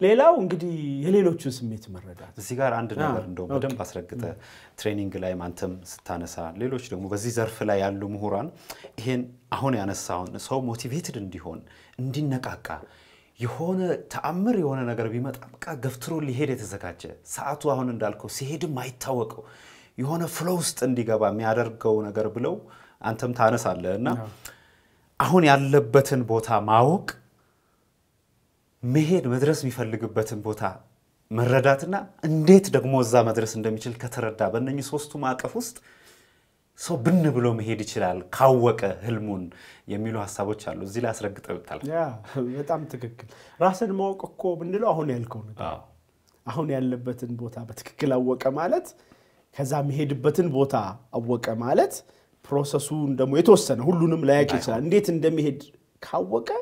ليلا ونقدي هليلو تشو سميت مرة ده. السيجار عندنا غرندوم. بدم بسرقته. ترينينج لا يمانتم ستانة ساعة. ليلو شلون مغازي زرف لا يعلو مهوران. هين هون يعني الساون. الساو موتيفيتد عندي هون. عندي نكاكا. يهون تأمر يهون نقربي ما تأمكا قفترو اللي هيدا تزكاجة. ساعات واهون ندالكو سهيد ما يتوقو. يهون فلوست عندي جابا ميادر جو نقربلو. أنتم تانة ساعة لنا. هون يعلو بتن بوتا معوق. مهد مدرس ميفلق باتن بوتا مرداتنا انديت دقموزا مدرس انداميشل كتردا بانني سوستو ما اتقفوست سو بن بلو مهد يشلال قاوكا هلمون يميلو حسابو تشالو زيلا اسرق تبتال يا بتام تككل راسن موقع كو بندلو اهون يالكون اهون يالباتن بوتا بتككل اوكا مالت كذا مهد باتن بوتا اوكا مالت بروسسو اندامو يتوسن هلونم لايك يشلال انديت اندامي هد قاوكا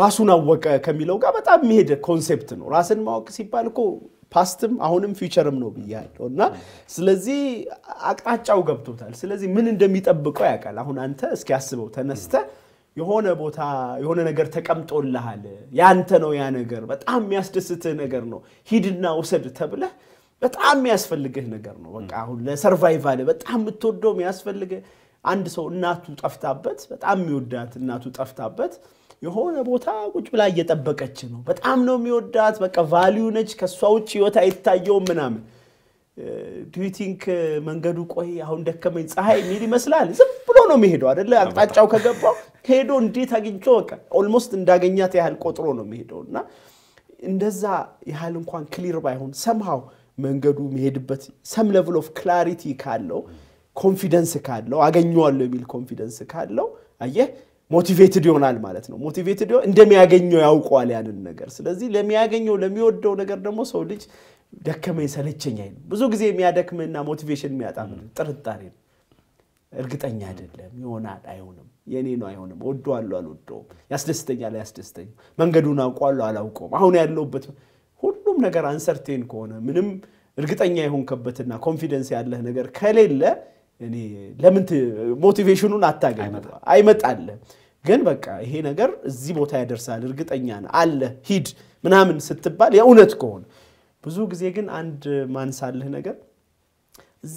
راسونا وكا كميلو قابت بتاع ميد كونسبت إنه راسن ما كسيبان كو باستم أهونم فيتشرم نوبيا لونا سلزي أقطع شو جبتو تال سلزي من الدميت أبقى ياك لهون أنت إسكاسب وتنسته يهونه بوتها يهونه نجار تكمل تقول لها له يانتنو يانجر بتعمي أستست نجارنو هيدنا وصل تبله بتعمي أسفلجه نجارنو وقعوا له سرفايفاله بتعمي تودو مياسفلجه عند سو ناتو تفتابت بتعمي ودات ناتو تفتابت يهونه بوتها وجبلا يتبقتشنو بتعمنو ميودات بكفاليو نج كسوتشي وتايتا يوم منام تويتينك منجدو كوي هون دكمين صحيح ميري مسلال ولكن هناك اشياء لا يمكنك ان تكون هناك اشياء لا يمكنك ان تكون هناك اشياء لا يمكنك ان تكون هناك اشياء لا يمكنك ان تكون هناك اشياء لا يمكنك ان تكون هناك اشياء لا يمكنك ان تكون هناك اشياء لا يمكنك ان تكون هناك اشياء لا دكمة سالتشينين بزوجي ميا دكمة موتيفيشن ميا تعمل تردارين أرجع أني أدلهم يونات أيونهم ينينو أيونهم ودوا الله لودوا يستستين يلا يستستين من قدونا وقالوا على وقوم هون يدلوبت هونهم نجار أنسرتين كونا منهم أرجع أني أيهم كبتنا confidence يدله نجار خليل لا يعني لما أنت motivationو ناتاجي أي متعلم جنبك هي نجار زيبوت هيدرسال أرجع أني أنا على هيد منها من ستبال يونات كون بزوج زيجن عند ما نساله نجار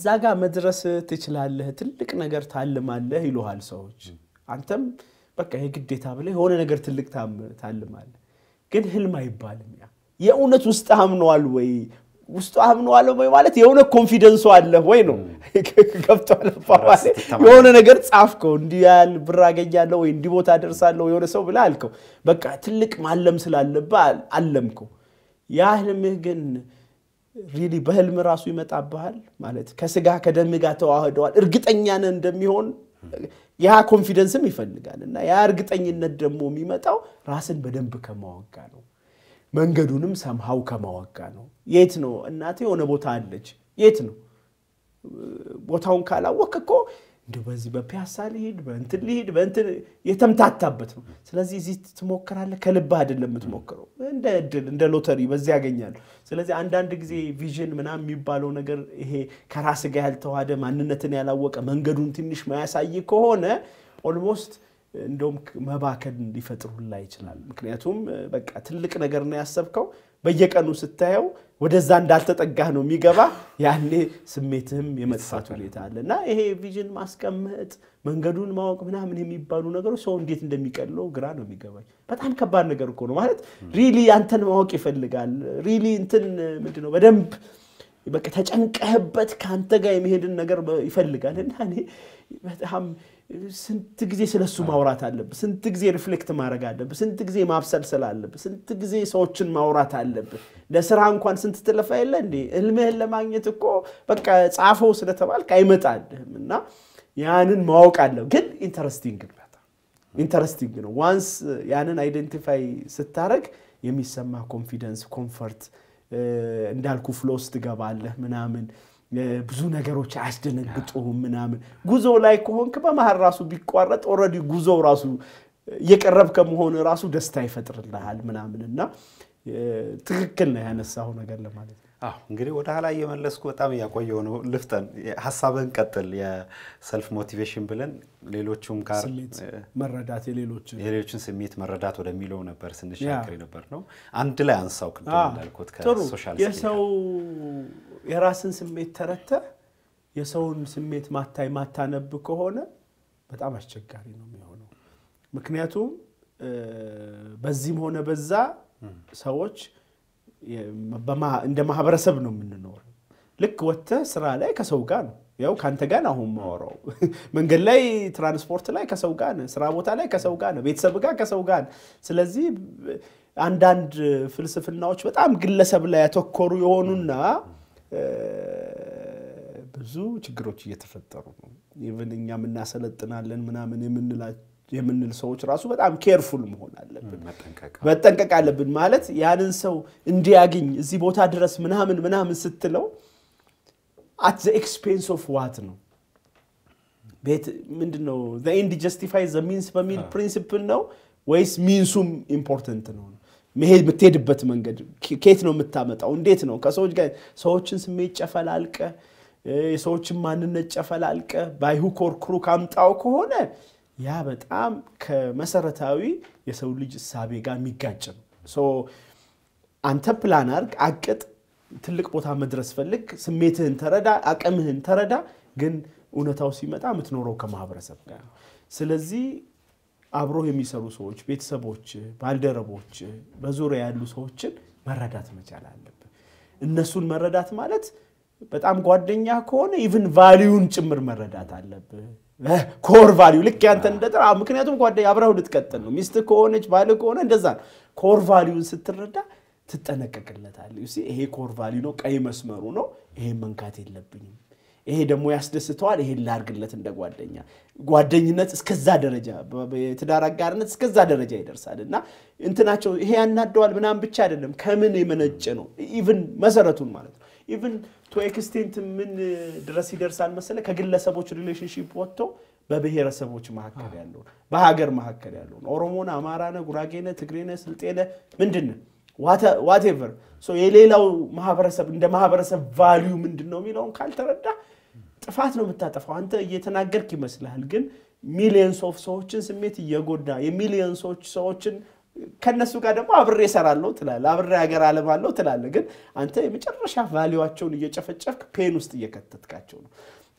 زاجا مدرسة تشلله تلك نجار تعلم عليه يلوه السوج عندهم بك هيك الديتا بله هون نجار تلك تعم تعلم عليه كن هل ما يبالم يا يأونا تستهم نوالوي مستهم نوالوي والت يأونا confidence وادله وينو كفت على فواسي يأونا نجار تعفكون ديال براجع جالو يندي بوت هدرسالو يأونا سو بلالكو بك تلك معلم سلالة بال علمكو يا أهل مهجن ريلي بهل مراسوي متعبهل مالت كسجها كدم جاتوا عهدوال أرجت أني أنا ندمي هون يا confidence ميفن قالنا يا أرجت أني ندمو ميمتاو راسن بدم بكماو كانوا من قدونم سامحوا كماو كانوا يتنو الناتي أنا بتعالج يتنو بتاون كلا وككو دبزي ببيعسالي دبنتلي دبنتل يتم تعتبتهم سلازي زيت تموكر على كل بعد لما تموكروا عند عند لوتري بس يعجنيان سلازي عندنا دكزي فيجن منام يبالون أجر هي كراس جهل توادم عن النتني على وق من قدرون تنيش ما يسعي كهونه almost عندهم ما باكر لفترة الله يجعل مكنياتهم بق أتلك نجرنا السبكو بيجك أنو ستاعو ودزان دالتة أجهنو ميجابا يعني سميتهم يمتفاتو اللي تعالى نا إيه فيجن ماسكم هت من قدون ما وقف منها منهم يبانو نجارو سون ديت ندمي كلو غرانو ميجابا بس عم كبار نجارو كونو مالت ريلي أنتن ما وقف اللي قال ريلي أنتن مدنو بدمب يبقى كتحج أنك أحبت كأنت جاي مهدن نجار يفلق قال يعني بس هم سنتجزي سلسو مورات على لب سنتجزي رفلكت ما رجعنا بس سنتجزي ما بسلسل على لب سنتجزي صوتشن مورات على لب لسرعان كون سنت تلفا إلا ندي المهل ما ينتكو بك تعرفوا سنة تبع القيمة عده منا يعني الموقع على لب جد interesting البعض interesting إنه once يعني identify ستارك يمسمى confidence comfort ندالكو فلوس تجابله منامن بزونا جروش عشتنا قطعهم منامن جوزو لايكوهم كبا ما هالراسو بيقارد أوردي جوزو راسو يكرب كمهون راسو دستاي فترة لها المنامننا تذكرنا هنا الساهون قال مالك آه نقولي وده على أيام اللسكو تامي يا كويونو لفتن حسابن كتر يا self motivation بلن ليلوتشوم كار مرة دات ليلوتشون ليلوتشون سميت مرة دات ولا ميلونا برسن شاكرينا برنو أنت لا أنساك بدل كود كار social يا سو يا راسن سميت ترتة يا سو سميت ما تاي ما تنبكو هنا بتعمش شكارينهم يهونو مكنياتهم بزيم هنا بزا سوتش بما عندما حبرسبنو من النور لك وقت سرا لا كسوقان ياو كانت غانا هم مورو من قال لي ترانسبورت لا كسوقان سرا بوتا لا كسوقان بيتسب غا كسوقان سلازي عند عند فلسفناዎች በጣም ግለሰብ ላይ ያተኮሩ የሆኑና ብዙ ችግሮች እየተፈጠሩ ነው ኢቭንኛ ምንና ሰለጥናለን ምናምን የምንላቸው የምንል ሰዎች ራሱ በጣም ኬርፉል መሆን አለብን መጠንቀቅ መጠንቀቅ አለብን ማለት ያንን ሰው እንዲያገኝ እዚህ ቦታ ድረስ ምናምን ምናምን ስትለው at the expense of what ነው ቤት ምንድነው the end justifies the means በሚል ፕሪንሲፕል ነው ወይስ means um important ነው مهل بتدبت منجد كيتنو متامت أو نديتنو كسوج جاي سوتشن سميت شفالالك سوتشن ما ننت شفالالك بايهو كور كرو كام تاوكو هنا يا بتأم كمسار تاوي يسولج السابقة ميجاتن so أنت بلانر عقد تلك بوتها مدرسة فلك سميت هنتردا أكمل هنتردا جن ونتوصي متأم تنورو كمهابر سبقة سلزي أبروه ميسرو سوتش بيت سبوتش بالدر بوتش بزوره يادلو سوتش مردات مجال علب الناسون مردات مالت بتأم قادين يا كونه even valueون تمر مردات علب core value لك كأن تندر عم ممكن ياتم قادين أبروه دتكتنو ميست كونه جبالو كونه دزان core valueون ستردا تتناك كلت علب يصير هي core value نو كأي مسمارونو هي منكاتي لبني إيه دمو يحسدس توار إيه اللارج اللي تندق وادنيا وادنيا نت سكزاد درجة بتدارك قارنت سكزاد درجة يدرس عادنا أنت ناتشو هي أنا دول بنام بتشاردم كمني من الجنو even مسارتون مالتو even تو إكستنت من دراسي درسان مثلا كقول لا سبوتش relationship واتو ببهير سبوتش معك كريالون بهاجر معك كريالون أورمونا أمارانا غراجينا تجرينا سلتينا من دنا واتا whatever so يلي لو ما هبرسب إن ده ما هبرسب value من دنا ميلون كالتردا فاتنا متتفقوا أنت يتناقر كمثل هالجن millions of سوتشن سميت يجودا ي millions of سوتشن كنا سوق هذا ما أبغى يسرع له تلا لا أبغى أجر على ما له تلا لكن أنت يمكن رشة value أشون يجف يجف painus تيجكتت كأشون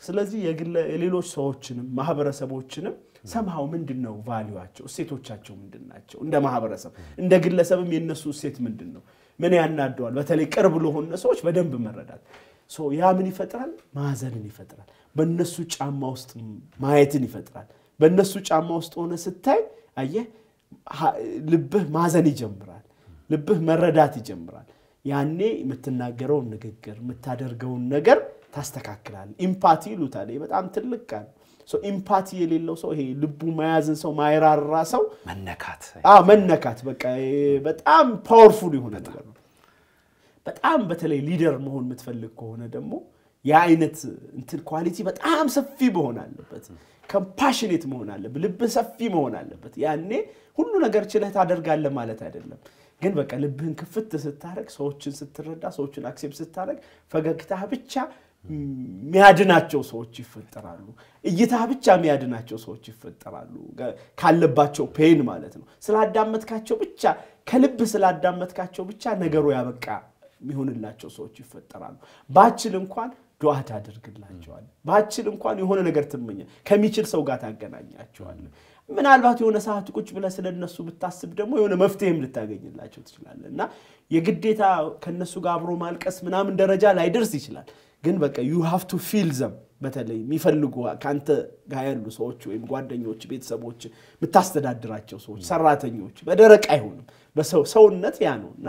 سلزي يقول اللي لو سوتشن ما هبرة سوتشن somehow من دنو value أشون سيتو أشون من دنا أشون إندا ما هبرة سب إندا قل سبب من الناس سيت من دنو من يعنى الدول بتالي كرب لهون سوتش بدم بمردات so يا مني فترة ما زالني فترة بالنسوج عم ماست ما يتني فترة بالنسوج عم ماست أنا ستة أيه لبه ما زالني جمبران لبه مرداتي جمبران يعني متناجرون نجر متدرجون نجر تستكاكلان إمباتي لو تالي بس عم تلقان so إمباتي اللي لو so هي لبه ما يزن so ما يرار راسه منكات آه منكات بس بس عم powerful هنا በጣም በተለይ ሊደር መሆን የምትፈልግ ከሆነ ደግሞ ያ አይነት እንትን ኳሊቲ በጣም ሰፊ መሆን አለበት ኮምፓሽኔት መሆን አለበት ልብ ሰፊ መሆን አለበት ያኔ ሁሉ ነገር ችለህ ታደርጋለህ ማለት አይደለም ግን በቃ ልብህን ክፍት ስታረግ ሰዎችን ስትረዳ ሰዎችን አክሴፕት ስታረግ ፈገግታህ ብቻ ሚያድናቸው ሰዎች ይፈጠራሉ እይታህ ብቻ ሚያድናቸው ሰዎች ይፈጠራሉ ካለባቸው ፔን ማለት ነው ስላዳመጥካቸው ብቻ ከልብ ስላዳመጥካቸው ብቻ ነገሩ ያበቃ ሚሆንላቸው ሰዎች ይፈጠራሉ ባችል እንኳን ዱዓ ታደርግላቸዋል ባችል እንኳን የሆነ ነገር ትመኛ ከሚችል ሰው ጋር ታገናኛቸዋል ምናልባት የሆነ ሰዓት ቁጭ ብለ ስለነሱ ብታስብ ደግሞ የሆነ መፍትሄም ልታገኝላቸው ትችላለና የግዴታ ከነሱ ጋር አብሮ ማልቀስ ምናምን ደረጃ ላይ ድርስ ይችላል ግን በቃ you have to feel them በተለይ ሚፈልጉ ካንተ ጋር ያሉ ሰዎች ወይም ጓደኞች ቤተሰቦች ምታስተዳድራቸው ሰዎች ሰራተኞች በደረቅ አይሆንም በሰው ሰውነት ያ ነውና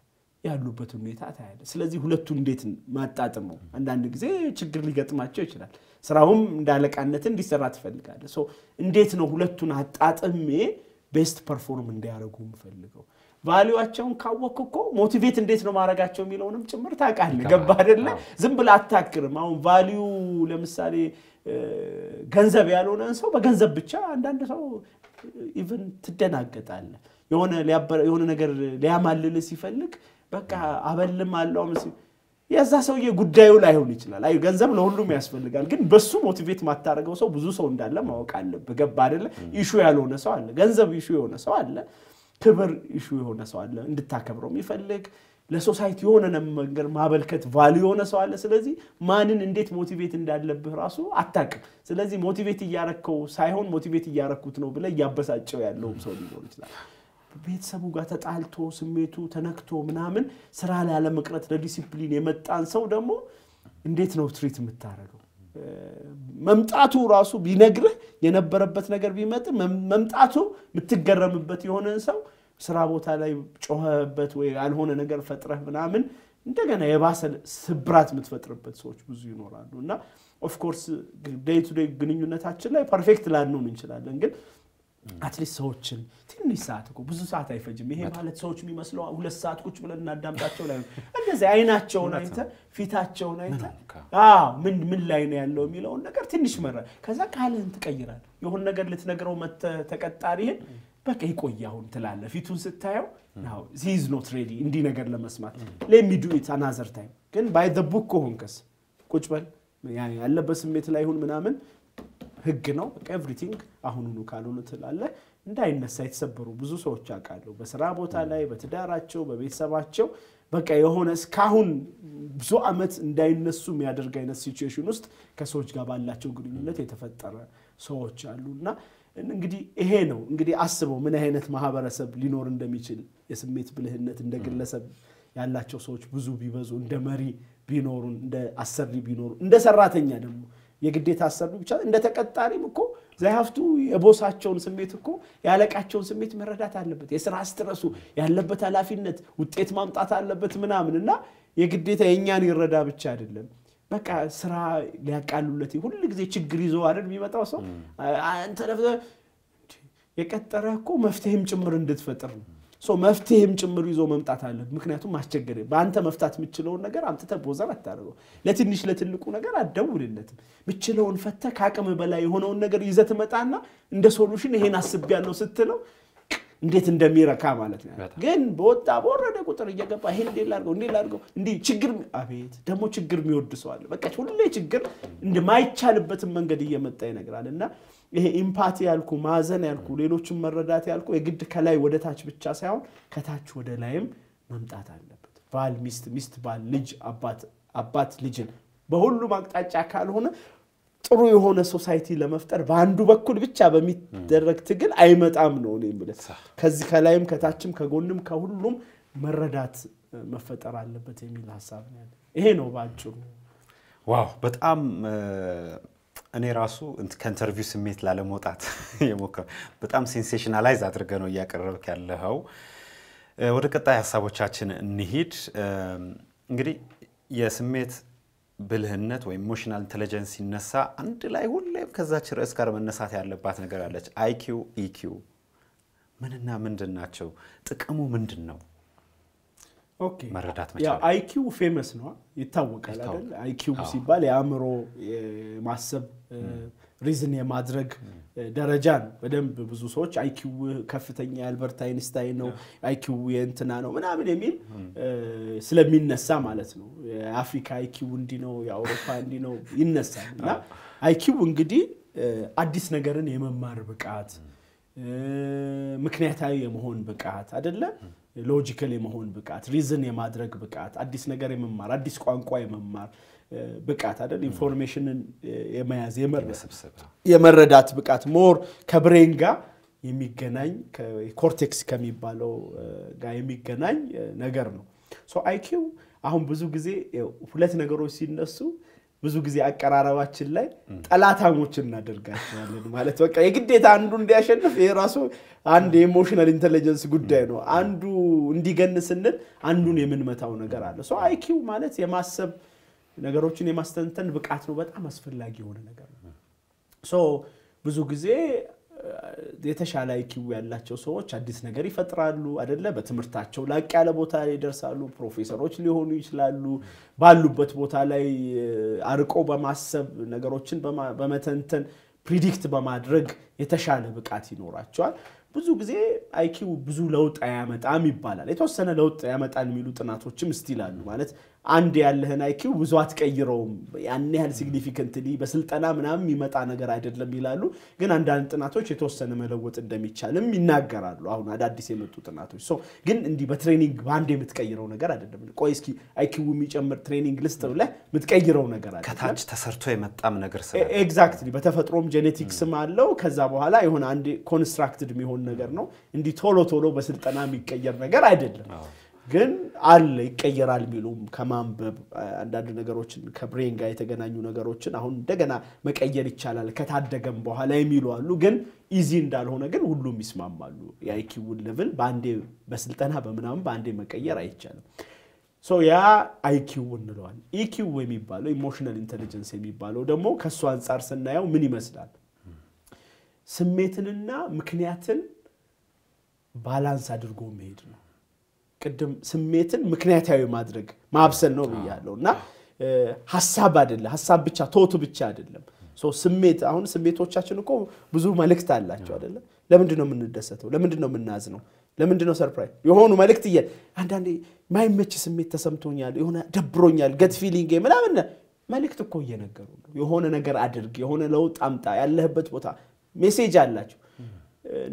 ያሉበት ሁኔታ ታያለ ስለዚህ ሁለቱን እንዴት ማጣጣሙ አንዳንድ ጊዜ ችግር ሊገጥማቸው ይችላል ስራውም እንዳለቃነት እንዲሰራ ትፈልጋለህ ሶ እንዴት ነው ሁለቱን አጣጣሚ ቤስት ፐርፎርም እንዲያደርጉ ምፈልገው ቫልዩአቸውን ካወቅኩኮ ሞቲቬት እንዴት ነው ማረጋቸው የሚለውንም ጭምር ታቃለህ ገባ አይደለ ዝም ብለ አታክርም አሁን ቫልዩ ለምሳሌ ገንዘብ ያልሆነን ሰው በገንዘብ ብቻ አንዳንድ ሰው even ትደናገጣለህ የሆነ የሆነ ነገር ሊያማልል ሲፈልግ በቃ አበልም አለው መስይ ያዛ ሰውዬ ጉዳዩ ላይ ሆነ ይችላል አይ ገንዘብ ለሁሉም ያስፈልጋል ግን በሱ ሞቲቬት ማታረገው ሰው ብዙ ሰው እንዳለ ማወቅ አለበት ገባ አይደለ ኢሹ ያልሆነ ሰው አለ ገንዘብ ኢሹ የሆነ ሰው አለ ክብር ኢሹ የሆነ ሰው አለ እንድታከብረው ይፈልግ ለሶሳይቲ የሆነ ነገር ማበልከት ቫልዩ የሆነ ሰው አለ ስለዚህ ማንን እንዴት ሞቲቬት እንዳለብህ ራሱ አታውቅም ስለዚህ ሞቲቬት ያያረከው ሳይሆን ሞቲቬት ያያረኩት ነው ብለ ያበሳጨው ያለው ሰው ሊሆን ይችላል ቤተሰቡ ጋር ተጣልቶ ስሜቱ ተነክቶ ምናምን ስራ ላይ ያለ መቅረት ለዲሲፕሊን የመጣን ሰው ደግሞ እንዴት ነው ትሪት የምታረገው መምጣቱ ራሱ ቢነግርህ የነበረበት ነገር ቢመጥ መምጣቱ ምትገረምበት የሆነን ሰው ስራ ቦታ ላይ ጮኸበት ወይ አልሆነ ነገር ፈጥረህ ምናምን እንደገና የባሰ ስብራት ምትፈጥርበት ሰዎች ብዙ ይኖራሉና of course day to day ግንኙነታችን ላይ perfect ላንሆን እንችላለን ግን at least ሰዎችን ትንሽ ሰዓት እኮ ብዙ ሰዓት አይፈጅም ይሄ ማለት ሰዎች የሚመስለው ሁለት ሰዓት ቁጭ ብለን እናዳምጣቸው ላይ እንደዚህ አይናቸውን አይተ ፊታቸውን አይተ አዎ ምን ምን ላይ ነው ያለው የሚለው ነገር ትንሽ መራ ከዛ ካልን ተቀይራል ይሁን ነገር ልትነግረው ተቀጣሪን በቃ ይቆያውን ተላለ ፊቱን ስታየው now he is not ready እንዲ ነገር ለመስማት let me do it another time ግን by the book ሆንከስ ቁጭ በል يعني ያለበስ ሜት ላይ ሁን ምናምን ህግ ነው በቃ everything አሁን ሁሉ ካሉን ተላለ እንዳይነሳ የተሰበሩ ብዙ ሰዎች አቃለው በስራ ቦታ ላይ በትዳራቸው በቤተሰባቸው በቃ የሆነስ ካሁን ብዙ አመት እንዳይነሱ የሚያደርግ አይነት ሲቹዌሽን ውስጥ ከሰዎች ጋር ባላቸው ግንኙነት የተፈጠረ ሰዎች አሉና እንግዲህ ይሄ ነው እንግዲህ አስበው ምን አይነት ማህበረሰብ ሊኖር እንደሚችል የስሜት ብልህነት እንደግለሰብ ያላቸው ሰዎች ብዙ ቢበዙ እንደመሪ ቢኖሩ እንደ አሰሪ ቢኖሩ እንደ ሰራተኛ ደግሞ የግዴታ አሰሪ ብቻ እንደ ተቀጣሪም እኮ ዛይሀፍቱ የቦሳቸውን ስሜት እኮ ያለቃቸውን ስሜት መረዳት አለበት የሥራ ስትረሱ ያለበት ኃላፊነት ውጤት ማምጣት አለበት ምናምንና የግዴታ የኛን ይረዳ ብቻ አይደለም በቃ ስራ ሊያቃሉለት ሁሉ ግዜ ችግር ይዞ አይደል የሚመጣው ሰው አንተ የከተረኩ መፍትሄም ጭምር እንድትፈጥር ነው ሶ መፍትሄም ጭምር ይዞ መምጣት አለ ምክንያቱም ማስቸገር ባንተ መፍታት ምችለው ነገር አምጥተ ቦዘር አታደርገው ለትንሽ ለትልቁ ነገር አደውልለት ምችለውን ፈተ ካቀመ በላይ የሆነውን ነገር ይዘት መጣና እንደ ሶሉሽን ይሄን አስብ ያለው ስትለው እንዴት እንደሚረካ ማለት ነው ግን በወጣ ወረደ ቁጥር እየገባ ይሄን ዲላርገው ዲላርገው እንዴ ችግር አቤት ደሞ ችግር የሚወድሰዋል በቃ ሁሌ ችግር እንደማይቻልበት መንገድ እየመጣ ይነግራልና ይሄ ኢምፓቲ ያልኩ ማዘን ያልኩ ሌሎችን መረዳት ያልኩ የግድ ከላይ ወደ ታች ብቻ ሳይሆን ከታች ወደ ላይም መምጣት አለበት ባል ሚስት ሚስት ባል ልጅ አባት አባት ልጅን በሁሉ ማቅጣጫ ካልሆነ ጥሩ የሆነ ሶሳይቲ ለመፍጠር ባንዱ በኩል ብቻ በሚደረግ ትግል አይመጣም ነው እኔ ማለት ከዚህ ከላይም ከታችም ከጎንም ከሁሉም መረዳት መፈጠር አለበት የሚል ሐሳብ ነው ይሄ ነው ባጭሩ ዋው በጣም እኔ ራሱ ኢንተርቪው ስሜት ላለመውጣት የሞከረ በጣም ሴንሴሽናላይዝ አድርገ ነው ያቀርብክ ያለው ወደ ቀጣይ ሐሳቦቻችን እንሂድ እንግዲህ የስሜት ብልህነት ወይ ኢሞሽናል ኢንተለጀንስ ይነሳ አንድ ላይ ሁሌም ከዛች ራስ ጋር መነሳት ያለባት ነገር አለች አይኪ ኢኪ ምንና ምንድናቸው ጥቅሙ ምንድነው ኦኬ መረዳት መቻል ያ አይኪ ፌመስ ነው ይታወቃል አይደል አይኪ ሲባል ያምሮ ማሰብ ሪዝን የማድረግ ደረጃ ነው በደንብ ብዙ ሰዎች አይኪ ከፍተኛ አልበርት አይንስታይን ነው አይኪ የእንትና ነው ምናምን የሚል ስለሚነሳ ማለት ነው አፍሪካ አይኪ እንዲ ነው የአውሮፓ እንዲ ነው ይነሳልና አይኪ እንግዲህ አዲስ ነገርን የመማር ብቃት ምክንያታዊ የመሆን ብቃት አይደለ ሎጂካሊ የመሆን ብቃት ሪዝን የማድረግ ብቃት አዲስ ነገር የመማር አዲስ ቋንቋ የመማር ብቃት አይደል ኢንፎርሜሽንን የማያዝ የመረዳት ብቃት ሞር ከብሬን ጋር የሚገናኝ ኮርቴክስ ከሚባለው ጋር የሚገናኝ ነገር ነው ሶ አይኪ አሁን ብዙ ጊዜ ሁለት ነገሮች ሲነሱ ብዙ ጊዜ አቀራራባችን ላይ ጠላታሞችን እናደርጋቸዋለን ማለት በቃ የግዴታ አንዱ እንዲያሸንፍ የራሱ አንድ ኢሞሽናል ኢንተለጀንስ ጉዳይ ነው አንዱ እንዲገንስልን አንዱን የምንመታው ነገር አለ ሶ አይኪ ማለት የማሰብ ነገሮችን የማስተንተን ብቃት ነው በጣም አስፈልጊ የሆነ ነገር ነው ሶ ብዙ ጊዜ የተሻለ አይኪ ያላቸው ሰዎች አዲስ ነገር ይፈጥራሉ አይደለ በትምርታቸው ላቅ ያለ ቦታ ላይ ይደርሳሉ ፕሮፌሰሮች ሊሆኑ ይችላሉ ባሉበት ቦታ ላይ አርቆ በማሰብ ነገሮችን በመተንተን ፕሪዲክት በማድረግ የተሻለ ብቃት ይኖራቸዋል ብዙ ጊዜ አይኪ ብዙ ለውጥ ያመጣም ይባላል የተወሰነ ለውጥ ያመጣል የሚሉ ጥናቶችም እስቲላሉ ማለት አንድ ያለህን አይኪ ብዙ አትቀይረው ያን ያህል ሲግኒፊካንትሊ በስልጣና ምናም ይመጣ ነገር አይደለም ይላሉ ግን አንድ አንድ ጥናቶች የተወሰነ መለወጥ እንደሚቻልም ይናገራሉ አሁን አዳዲስ የመጡ ጥናቶች ሶ ግን እንዲ በትሬኒንግ ባንዴ የምትቀይረው ነገር አይደለም ቆይ እስኪ አይኪው የሚጨምር ትሬኒንግ ሊስት ብለ የምትቀይረው ነገር አይደለም ከታች ተሰርቶ የመጣም ነገር ስለሆነ ኤግዛክትሊ በተፈጥሮም ጄኔቲክስም አለው ከዛ በኋላ ይሁን አንድ ኮንስትራክትድ የሚሆን ነገር ነው እንዲ ቶሎ ቶሎ በስልጣና የሚቀየር ነገር አይደለም ግን አለ ይቀየራል ቢሉም ከማንበብ አንዳንድ ነገሮችን ከብሬን ጋር የተገናኙ ነገሮችን አሁን እንደገና መቀየር ይቻላል ከታደገም በኋላ የሚሉአሉ ግን ኢዚ እንዳልሆነ ግን ሁሉም ይስማማሉ የአይኪው ሌቭል ባንዴ በስልጣና በመናም ባንዴ መቀየር አይቻለም so yeah I Q ونلون E Q የሚባለው emotional intelligence የሚባለው ደግሞ ከሱ አንፃር ስናየው ምን ይመስላል ስሜትንና ምክንያትን ባላንስ አድርጎ መሄድ ነው ቀደም ስሜትን ምክንያታዊ ማድረግ ማብሰል ነው ብያለውና ሐሳብ አይደለም ሐሳብ ብቻ ቶቱ ብቻ አይደለም so ስሜት አሁን ስሜቶቻችን እኮ ብዙ መልክት አላቸው አይደለ ለምን ነው የምንደሰተው ለምን ነው የምናዝነው لمن دينو سرپرایز يهونو مالكت يال عندن ما يمشي سميت تسمتونيال يهونا دبرونيال قد فيلينج ما لمنه مالكت كويه نجارو يهونا نجار عدرج يهونا لوت أمتى يالله بيت بوتا مسج على شو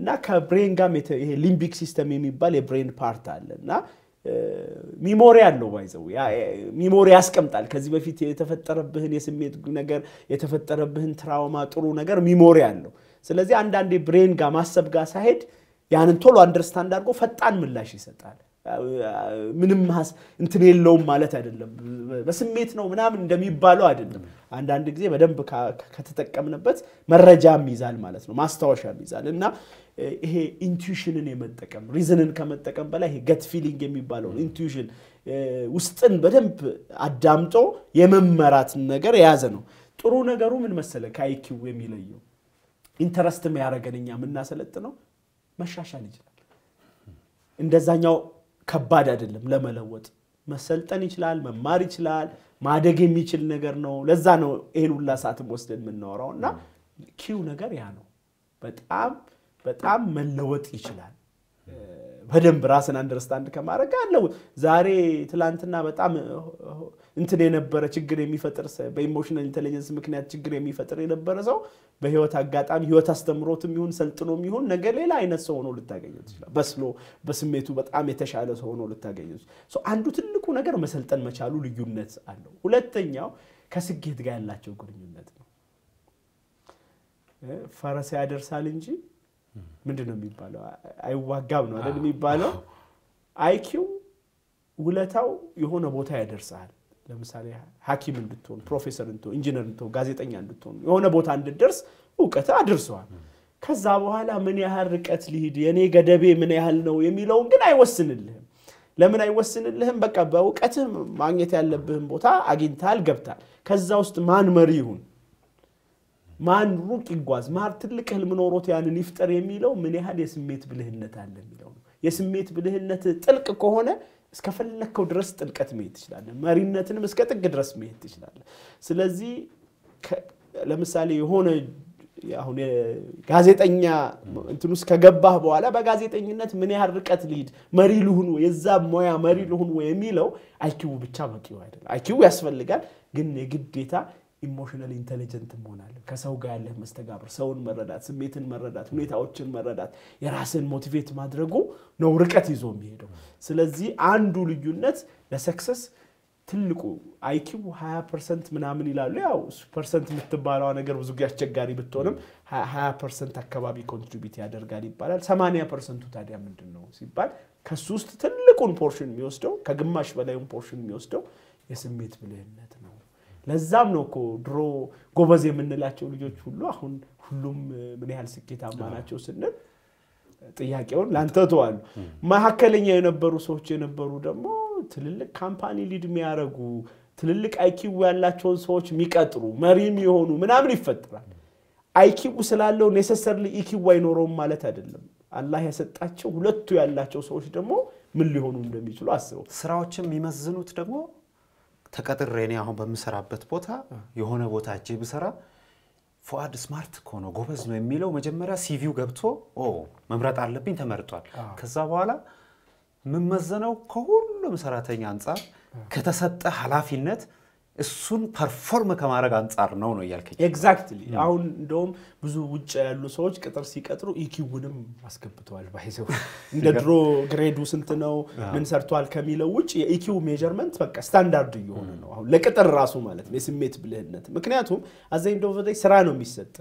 ناكه brain جاميته limbic system يمي بالي brain part على نا ميموريال لو بايزوي يا ميمورياس كم تال كذي ما في يتفتر بهن يسميت نجار يتفتر بهن تراوما ترو نجار ميموريال لو سلزي عندن دي brain جاماس سب جاس هيد يعني أنتوا لو understand أرجو فتان من لا شيء ستان منهم هاس انتني اللون مالته هذا بس ميتنا ومنها من دمي بالو هذا عند عندك زي بدم بكا كتتك من بس مرة جام ميزان مالتنا ما استوشى ميزان لأن هي intuition إني متكم reasoning كم متكم بلا هي gut feeling جمي بالو intuition واستن بدم عدامته يمن مرات النجار يازنو ترون نجارو من مسألة كاي كيو ميليو interest ما يرجعني من الناس اللي تنو مشاشان يجلال اندزانيو كباد አይደለም ለመለወጥ መሰልጠን ይችላል መማር ይችላል ማደግ የሚችል ነገር ነው ለዛ ነው ይሄን ሁላ ሰዓትም ወስደን ምንኖርውና ኪው ነገር ያ ነው በጣም በጣም መለወጥ ይችላል በደንብ ራስን አንደርስታንድ ከማድረግ አለው ዛሬ ትላንትና በጣም እንትን የነበረ ችግር የሚፈጥር በኢሞሽናል ኢንተለጀንስ ምክንያት ችግር የሚፈጥር የነበረ ሰው በህይወት አጋጣሚ ህይወት አስተምሮትም ይሁን ሰልጥኖም ይሁን ነገ ሌላ አይነት ሰው ሆኖ ልታገኘው ይችላል በስሎ በስሜቱ በጣም የተሻለ ሰው ሆኖ ልታገኘው ሶ አንዱ ትልቁ ነገር መሰልጠን መቻሉ ልዩነት አለው ሁለተኛው ከስኬት ጋር ያላቸው ግንኙነት ነው ፈረስ ያደርሳል እንጂ ምንድነው የሚባለው አይዋጋም ነው አይደል የሚባለው I Q ውለታው የሆነ ቦታ ያደርሳል ለምሳሌ ሐኪም እንድትሆን ፕሮፌሰር እንድትሆን ኢንጂነር እንድትሆን ጋዜጠኛ እንድትሆን የሆነ ቦታ እንድትደርስ ዕውቀት አድርሷል ከዛ በኋላ ምን ያህል ርቀት ሊሄድ የኔ ገደቤ ምን ያህል ነው የሚለው ግን አይወስንልህም ለምን አይወስንልህም በቃ በዕውቀት ማግኘት ያለብህን ቦታ አግኝታል ገብታል ከዛ ውስጥ ማን መሪ ይሁን ማን ሩቅ ይጓዝ ማር ትልቅ ህልም ኖሮት ያንን ይፍጠር የሚለው ምን ያህል የስሜት ብልህነት አለ የሚለው የስሜት ብልህነት ጥልቅ ከሆነ እስከፈለከው ድረስ ጥልቀት መሄድ ይችላል ማሪነትንም እስከ ጥግ ድረስ መሄድ ይችላል ስለዚህ ለምሳሌ የሆነ አሁን ጋዜጠኛ እንትኑስ ከገባህ በኋላ በጋዜጠኝነት ምን ያህል ርቀት ሊድ መሪ ሊሆን ወይ እዛ ሞያ መሪ ሊሆን ወይ የሚለው አይኪው ብቻ በቂው አይደለም አይኪው ያስፈልጋል ግን የግዴታ emotional intelligent መሆናለህ ከሰው ጋር ያለህ መስተጋብር ሰውን መረዳት ስሜትን መረዳት ሁኔታዎችን መረዳት የራስን ሞቲቬት ማድረጉ ነው ርቀት ይዞ የሚሄደው ስለዚህ አንዱ ልዩነት ለሰክሰስ ትልቁ I Q ሃያ ፐርሰንት ምናምን ይላሉ ያው ፐርሰንት ምትባለው ነገር ብዙ ያስቸጋሪ ብትሆንም ሃያ ፐርሰንት አካባቢ ኮንትሪቢዩት ያደርጋል ይባላል ሰማንያ ፐርሰንቱ ታዲያ ምንድነው ሲባል ከሱ ውስጥ ትልቁን ፖርሽን የሚወስደው ከግማሽ በላይውን ፖርሽን የሚወስደው የስሜት ብልህነት ነው ለዛም ነው እኮ ድሮ ጎበዝ የምንላቸው ልጆች ሁሉ አሁን ሁሉም ምን ያህል ስኬታማ ናቸው ስንል ጥያቄውን ላንተቷል ማሐከለኛ የነበሩ ሰዎች የነበሩ ደግሞ ትልልቅ ካምፓኒ ሊድ የሚያረጉ ትልልቅ I Q ያላቸው ሰዎች የሚቀጥሩ መሪም ይሆኑ ምናምን ይፈጠራል I Q ስላለው necessarily E Q አይኖርም ማለት አይደለም አላህ ያሰጣቸው ሁለቱ ያላቸው ሰዎች ደግሞ ምን ሊሆኑ እንደሚችሉ አስበው ስራዎችም የሚመዝኑት ደግሞ ተቀጥረኔ አሁን በመሰራበት ቦታ የሆነ ቦታ እጄ ብሰራ ፎአድ ስማርት ኮኖ ጎበዝ ነው የሚለው መጀመሪያ ሲቪው ገብቶ ኦ መምረጥ አለብኝ ተመርጧል ከዛ በኋላ መመዘነው ከሁሉም ሰራተኛ አንፃር ከተሰጠ ኃላፊነት እሱን ፐርፎርም ከማድረግ አንፃር ነው ነው ያልከኝ ኤግዛክትሊ አሁን እንደውም ብዙ ውጭ ያሉ ሰዎች ቅጥር ሲቀጥሩ ኢኪውንም አስከብቷል ባይዘው እንደድሮ ግሬዱ ስንት ነው ምን ሰርቷል ከሚለው ውጭ የኢኪው ሜጀርመንት በቃ ስታንዳርድ ይሆነ ነው አሁን ለቅጥር ራሱ ማለት ነው ስሜት ብልህነት ምክንያቱም አዘይም ዶቭ ስራ ነው የሚሰጠ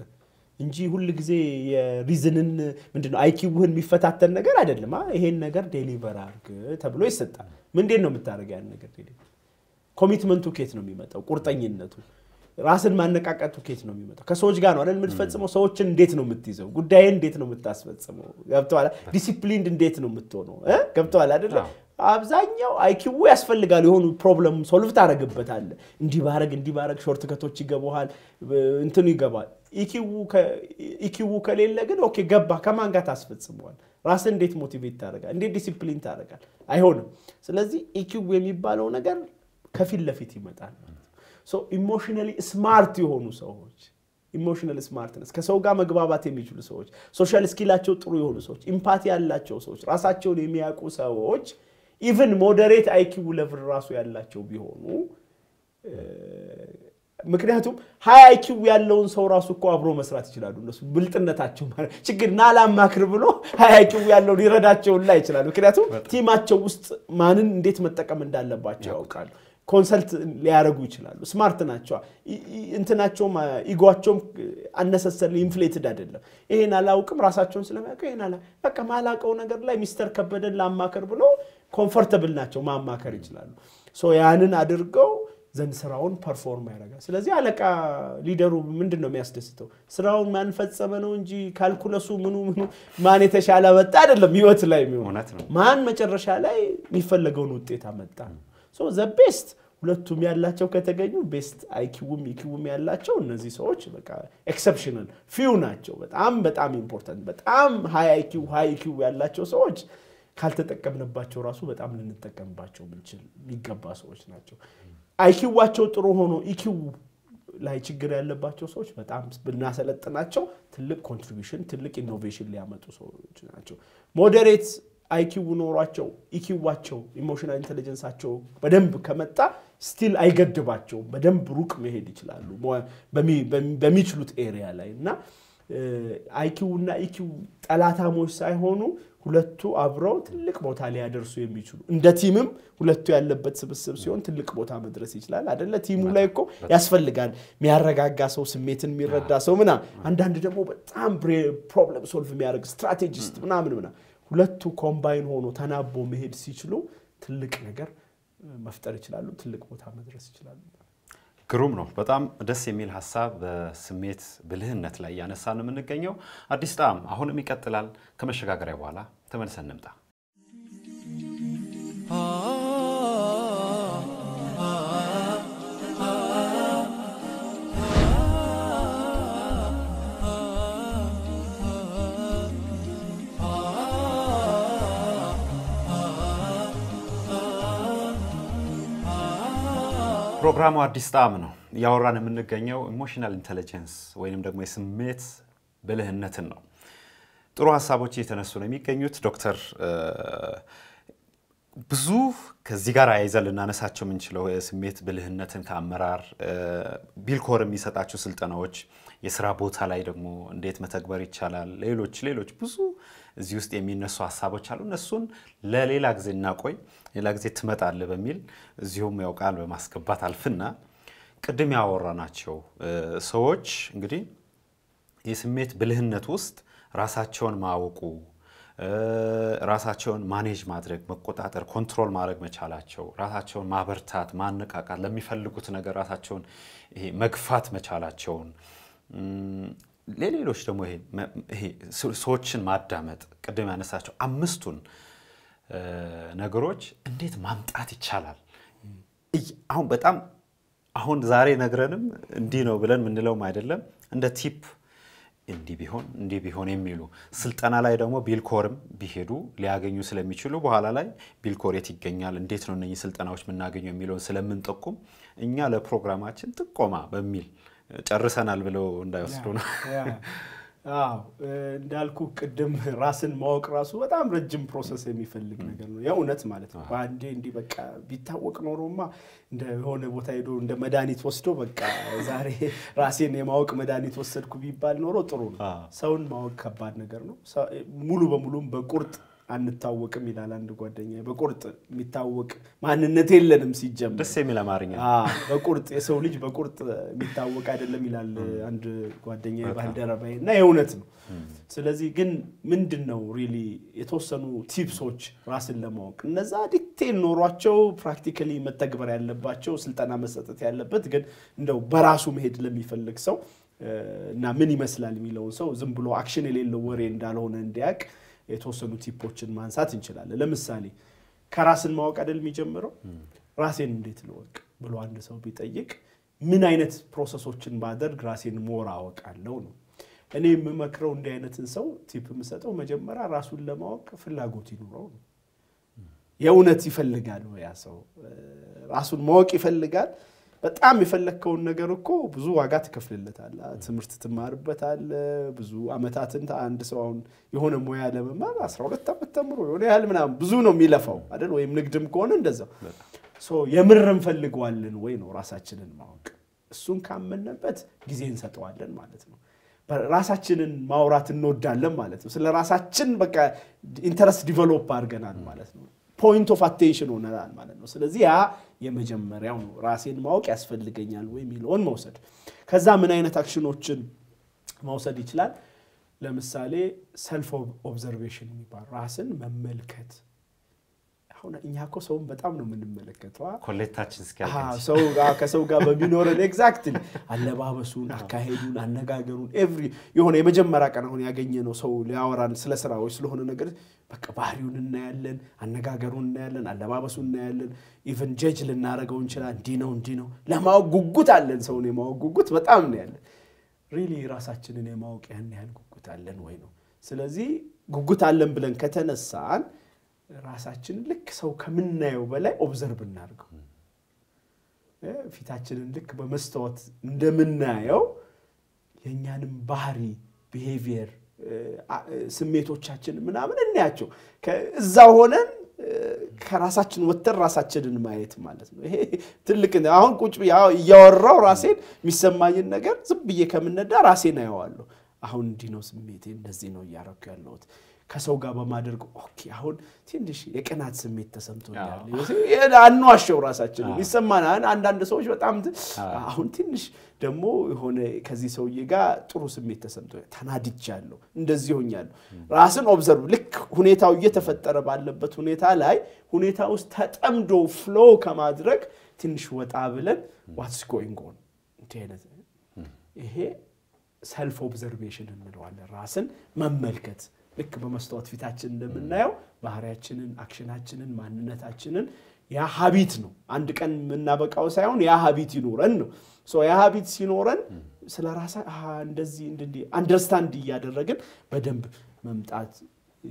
እንጂ ሁሉ ግዜ የሪዝንን ምንድነው አይኪውን የሚፈታተን ነገር አይደለም ይሄን ነገር ዴሊቨር አርግ ተብሎ ይሰጣል ምንድን ነው የምታረጋ ያን ነገር ዴሊቨር ኮሚትመንቱ ኬት ነው የሚመጣው ቁርጠኝነቱ ራስን ማነቃቃቱ ኬት ነው የሚመጣው ከሰዎች ጋር ነው አይደል ምትፈጽመው ሰዎችን እንዴት ነው የምትይዘው ጉዳይን እንዴት ነው የምታስፈጽመው ገብቷል ዲሲፕሊንድ እንዴት ነው የምትሆነው እ ገብቷል አይደል አብዛኛው አይኪው ያስፈልጋል ይሆኑ ፕሮብለም ሶልቭ ታረግበታል እንዲ ባረግ እንዲ ባረግ ሾርት ከቶች ይገባዋል እንትኑ ይገባል ኢኪው ኢኪው ከሌለ ግን ኦኬ ገባ ከማን ጋር ታስፈጽመዋል ራስን እንዴት ሞቲቬት ታረጋል እንዴት ዲሲፕሊን ታረጋል አይሆንም ስለዚህ ኢኪው የሚባለው ነገር ከፊል ለፊት ይመጣል ሶ ኢሞሽናሊ ስማርት ይሆኑ ሰዎች ኢሞሽናል ስማርትነስ ከሰው ጋር መግባባት የሚችሉ ሰዎች ሶሻል ስኪላቸው ጥሩ ይሆኑ ሰዎች ኢምፓቲ ያላቸው ሰዎች ራሳቸውን የሚያውቁ ሰዎች even moderate I Q level ራሱ ያላቸው ቢሆኑ ምክንያቱም high I Q ያለውን ሰው ራሱ እኮ አብሮ መስራት ይችላል እንደሱ ብልጥነታቸው ማለት ችግርና አላማክር ብሎ high I Q ያለው ሊረዳቸው ላይ ይችላል ምክንያቱም ቲማቸው ውስጥ ማንን እንዴት መጠቀም እንዳለባቸው ያውቃሉ ኮንሰልት ሊያረጉ ይችላሉ ስማርት ናቸው እንትናቸው ኢጓቸው አነሰሰል ኢንፍሌትድ አይደለም ይሄን አላውቅም ራሳቸውን ስለማያውቁ ይሄን አላ በቃ ማላቀው ነገር ላይ ሚስተር ከበደን ላማከር ብሎ ኮምፎርታብል ናቸው ማማከር ይችላሉ ሶ ያንን አድርገው ዘን ስራውን ፐርፎርም ያደርጋል ስለዚህ አለቃ ሊደሩ ምንድነው የሚያስደስተው ስራውን ማን ፈጸመ ነው እንጂ ካልኩለሱ ምኑ ምኑ ማን የተሻለ ወጣ አይደለም ህይወት ላይ የሚሆነው ማን መጨረሻ ላይ የሚፈልገውን ውጤት አመጣ So the best ሁለቱም ያላቸው ከተገኙ best I Q-ም E Q-ም ያላቸው እነዚህ ሰዎች በቃ exceptional few ናቸው በጣም በጣም important በጣም high I Q high E Q ያላቸው ሰዎች ካልተጠቀምንባቸው ራሱ በጣም ልንጠቀምባቸው እንችል ሊገባ ሰዎች ናቸው I Q-ዋቸው ጥሩ ሆኖ E Q ላይ ችግር ያለባቸው ሰዎች በጣም ብናሰለጥናቸው ትልቅ contribution ትልቅ innovation ሊያመጡ ሰዎች ናቸው moderate I Q ኖሯቸው E Q-ዋቸው ኢሞሽናል ኢንተለጀንሳቸው በደንብ ከመጣ ስቲል አይገድባቸው በደንብ ሩቅ መሄድ ይችላሉ በሚችሉት ኤሪያ ላይና I Q እና E Q ጠላታሞች ሳይሆኑ ሁለቱ አብረው ትልቅ ቦታ ላይ ያደርሱ የሚችሉ እንደ ቲምም ሁለቱ ያለበት ስብስብ ሲሆን ትልቅ ቦታ መድረስ ይችላል አይደለ ቲሙ ላይ እኮ ያስፈልጋል የሚያረጋጋ ሰው ስሜትን የሚረዳ ሰው ምና አንድ አንድ ደግሞ በጣም ፕሮብለም ሶልቭ የሚያደርግ ስትራቴጂስት ምና ምና ሁለቱ ኮምባይን ሆኖ ተናቦ መሄድ ሲችሉ ትልቅ ነገር መፍጠር ይችላሉ ትልቅ ቦታ መድረስ ይችላሉ ግሩም ነው በጣም ደስ የሚል ሐሳብ በስሜት ብልህነት ላይ ያነሳን ምን እንገኘው አዲስ ጣም አሁንም ይቀጥላል ከመሸጋገሪያ በኋላ ተመልሰን እንምጣ ፕሮግራሙ አዲስ ጣም ነው ያወራን ምን እንገኘው ኢሞሽናል ኢንተለጀንስ ወይንም ደግሞ የስሜት ብልህነትን ነው ጥሩ ሐሳቦች እየተነሱ ነው የሚገኙት ዶክተር ብዙ ከዚህ ጋር አይዘልና እናነሳቸው ምን ይችላል የስሜት ብልህነትን ካመራር ቢልኮር የሚሰጣቸው ስልጠናዎች የሥራ ቦታ ላይ ደግሞ እንዴት መተግበር ይቻላል ሌሎች ሌሎች ብዙ እዚ ውስጥ የሚነሱ ሐሳቦች አሉ እነሱን ለሌላ ጊዜ እናቆይ ሌላ ጊዜ ትመጣለ በሚል እዚሁም ያው ቃል በማስከባት አልፈና ቅድም ያወራናቸው ሰዎች እንግዲህ የስሜት ብልህነት ውስጥ ራሳቸውን ማወቁ ራሳቸውን ማኔጅ ማድረግ መቆጣጠር ኮንትሮል ማድረግ መቻላቸው ራሳቸውን ማበርታት ማነቃቃት ለሚፈልጉት ነገር ራሳቸውን ይሄ መግፋት መቻላቸው ለሌሎች ደግሞ ይሄ ይሄ ሰዎችን ማዳመጥ ቅድም ያነሳቸው አምስቱን ነገሮች እንዴት ማምጣት ይቻላል አሁን በጣም አሁን ዛሬ ነግረንም እንዲ ነው ብለን ምን ልለው አይደለም እንደ ቲፕ እንዲ ቢሆን እንዲ ቢሆን የሚሉ ስልጣና ላይ ደግሞ ቢልኮርም ቢሄዱ ሊያገኙ ስለሚችሉ በኋላ ላይ ቢልኮሬት ይገኛል እንዴት ነው እነኚህ ስልጣናዎች ምናገኙ የሚሉን ስለምንጠቁም እኛ ለፕሮግራማችን ጥቆማ በሚል ጨርሰናል ብለው እንዳይወስዱ ነው አው እንዳልኩ ቀደም ራስን ማወቅ ራሱ በጣም ረጅም ፕሮሰስ የሚፈልግ ነገር ነው ያውነት ማለት ነው ባንዴ እንዲ በቃ ቢታወቅ ኖሮማ እንደሆነ ቦታ ሄዶ እንደ መዳኒት ወስዶ በቃ ዛሬ ራስን የማወቅ መዳኒት ወሰድኩ ቢባል ኖሮ ጥሩ ነው ሰውን ማወቅ ከባድ ነገር ነው ሙሉ በሙሉ በቁርጥ አንታወቅም ይላል አንድ ጓደኛ በቁርጥ የሚታወቅ ማንነት የለንም ሲጀምር ደስ የሚል አማርኛ አዎ በቁርጥ የሰው ልጅ በቁርጥ የሚታወቅ አይደለም ይላል አንድ ጓደኛ ባልደረባይና የውነት ነው ስለዚህ ግን ምንድነው really የተወሰኑ ቲፕሶች ራስን ለማወቅ እነዛ ዲቴል ኖሯቸው ፕራክቲካሊ መተግበር ያለባቸው ስልጣና መሰጠት ያለበት ግን እንደው በራሱ መሄድ ለሚፈልግ ሰው እና ምን ይመስላል የሚለው ሰው ዝም ብሎ አክሽን የሌለው ወሬ እንዳልሆነ እንዲያቅ የተወሰኑ ቲፖችን ማንሳት እንችላለን ለምሳሌ كراسن ماوك أدل ميجمرو راسين نديت لوك بلو عند سو بيتأيك من أينت بروسسوتشن بعدر راسين مورا وك علونه أنا ممكرون ده أينت نسو تيب مثلا أو مجمرة راسول لماوك في اللاجوتي نورون يونت يفلقان ويا سو راسول ماوك يفلقان بتأمي فلك كون نجاركوا بزو عجات كفل لله تعالى تمرت تمارب تعالى بزو عمتات أنت عند سوون يهون مويا لما ما أسرع ولا تب تمر ولا هل منا بزونه ميلفوا هذا لو يمنقدم كون ندزا سو يمرن فلك وعلن وين وراساتشن الماوك السون كملنا بس جزين ستوعلن معناتنا براساتشن الماورات النود دالم معناتنا سل راساتشن بك interest developer جنان معناتنا point of attention هنا الآن مالنا وصل زيها يمجمع رأون راسين ما هو كأسفل لجنيال ويميلون موسد كزمن أين تأكشنوتشن موسد يطلع لمثاله self observation يبقى راسن مملكت هنا إنها كسوم بتعملوا من المملكت وا كله تأكشنس كده ها سووا كسووا ببينورن exactly الله بابا سون أكاهدون أنا قاعدون every يهونا يمجمع رأكنا هنا جنيانو سو لأوران سلسلة ويسلوهنا نقدر بك باريون النالن أنا قاعدون النالن الله بابا سون النالن even judge للنار جون شلا دينو دينو لا ما هو جوجت النالن سوني ما هو جوجت بتعمل النالن really راساتشنا نما هو كأني هن جوجت النالن وينو سلزي جوجت النالن بلنكتنا الساعة راساتشن لك سو كمننا يوبلا observe النارج في تاتشن لك بمستوت ندمنا يو يعني بحري behavior سميتو تاتشن منا من الناتشو كزاونا كراساتشن وتر راساتشن المايت مالتنا تلك إن هون كوش بيا يورا راسين مسماين نجار زبية كمننا دا راسين يوالو هون دينو سميتين دزينو ياركوا اللوت كسوقا بمادرك أوكي هون تندش يكنات سميت تسمتون يعني يعني أنو أشوف راساتشلو يسمعنا أنا عندنا سويش بتعمد هون تندش دمو هون كذي سوية قا تروح سميت تسمتون تناديت جالو ندزيون جالو راسن أبزر لك هني تاو يتفتر بعلبت هني تالاي هني تاوس تأمدو فلو كمادرك تندش وتقابلن what's going on انتهينا إيه self observation نلو على الراسن مملكت لك بمستوت في تاجن لمنايو بحرياتشنن أكشناتشنن معنناتشنن يا حبيتنو عندك أن من نبك أو سايون يا حبيتي نورنو سو يا حبيتي نورن سلا راسا عندزي عندي understand يا درجن بدم ممتاز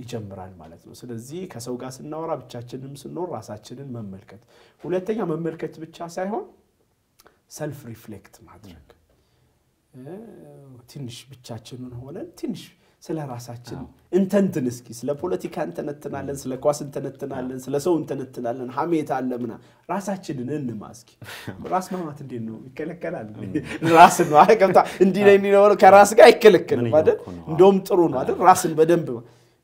يجمران مالتنا سلزي كسوقاس النورا بتشنن مسنور راساتشنن مملكت ولا تيجي مملكت بتشاسايون self reflect معدرك تنش بتشنن هون تنش سلا راساتشن انت انتنسكي سلا بوليتيكا انتنتنالن سلا كواس انتنتنالن سلا سو انتنتنالن حميت علمنا راساتشنن انماسكي راس ما مات اندي نو يكلكلال راس نو عاكمتا اندي ني نو كراس غا يكلكل بعدين اندوم طرو نو عدل راسن بدنب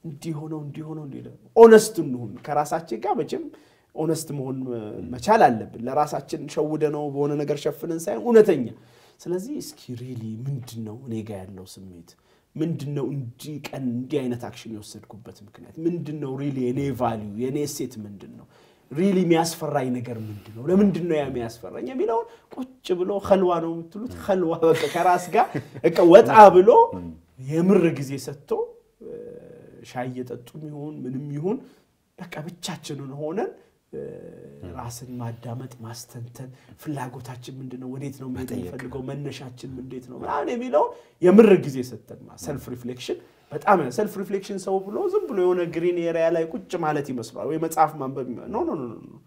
اندي هونو اندي هونو اندي اونست نون كراساتشي غا بجم اونست مون مچال علبن لراساتشن شودنو بونه ነገር شفنن ساي اونتنيا سلازي اسكي ريلي مندنو ني غا يالو سميت مندنو نديك أن دي أنا تأكشن يوصل كوبات ممكنات مندنو really يعني value يعني set مندنو really مياس فراي نجار مندنو ولا مندنو يا مياس فراي يعني بيلون كوتش بلو خلوانو تلوت خلوة كراسكا كوات عابلو يمر جزية ستو شاية التوميون من ميون لك أبي تشجنون هونا راسن ما دامت ما استنتن فلاقو تاجن مندنو وديتنو مندنو فلقو منشاتجن منديتنو يعني بيلون يمر جزية ستن ما self reflection بتأمل self reflection سو بلو زم بلو يونا green area لا يكون جمالتي مسبار ويمتصاف من بب no no no no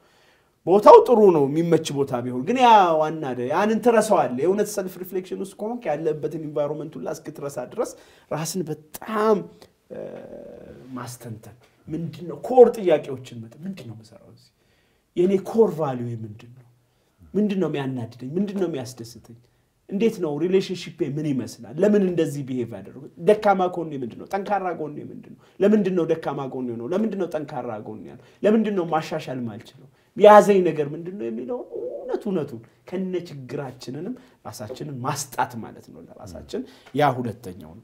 بوتاو ترونه ميمتش بوتاه بيقول جنيا وانا ده يعني انت رسوال ليه ونت self reflection وسكون كأنه بدن environment ولا سكت رساد رس راسن بتأم ما استنتن مندنو كور تياكي وتشن مت مندنو مساروزي يعني core value مندنو مندنو مي أنادتين مندنو مي أستستين نديتنا و relationship مني مثلا لمن ندزي behave هذا دكما كوني مندنو تنكارا كوني مندنو لمن دنو دكما كوني نو لمن دنو تنكارا كوني نو لمن دنو ماشاش المالشلو بيازاي نجار مندنو يميلو نتو نتو كنّة غراتشننم راساتشن ماستات مالتنا ولا راساتشن يا هو للتنيون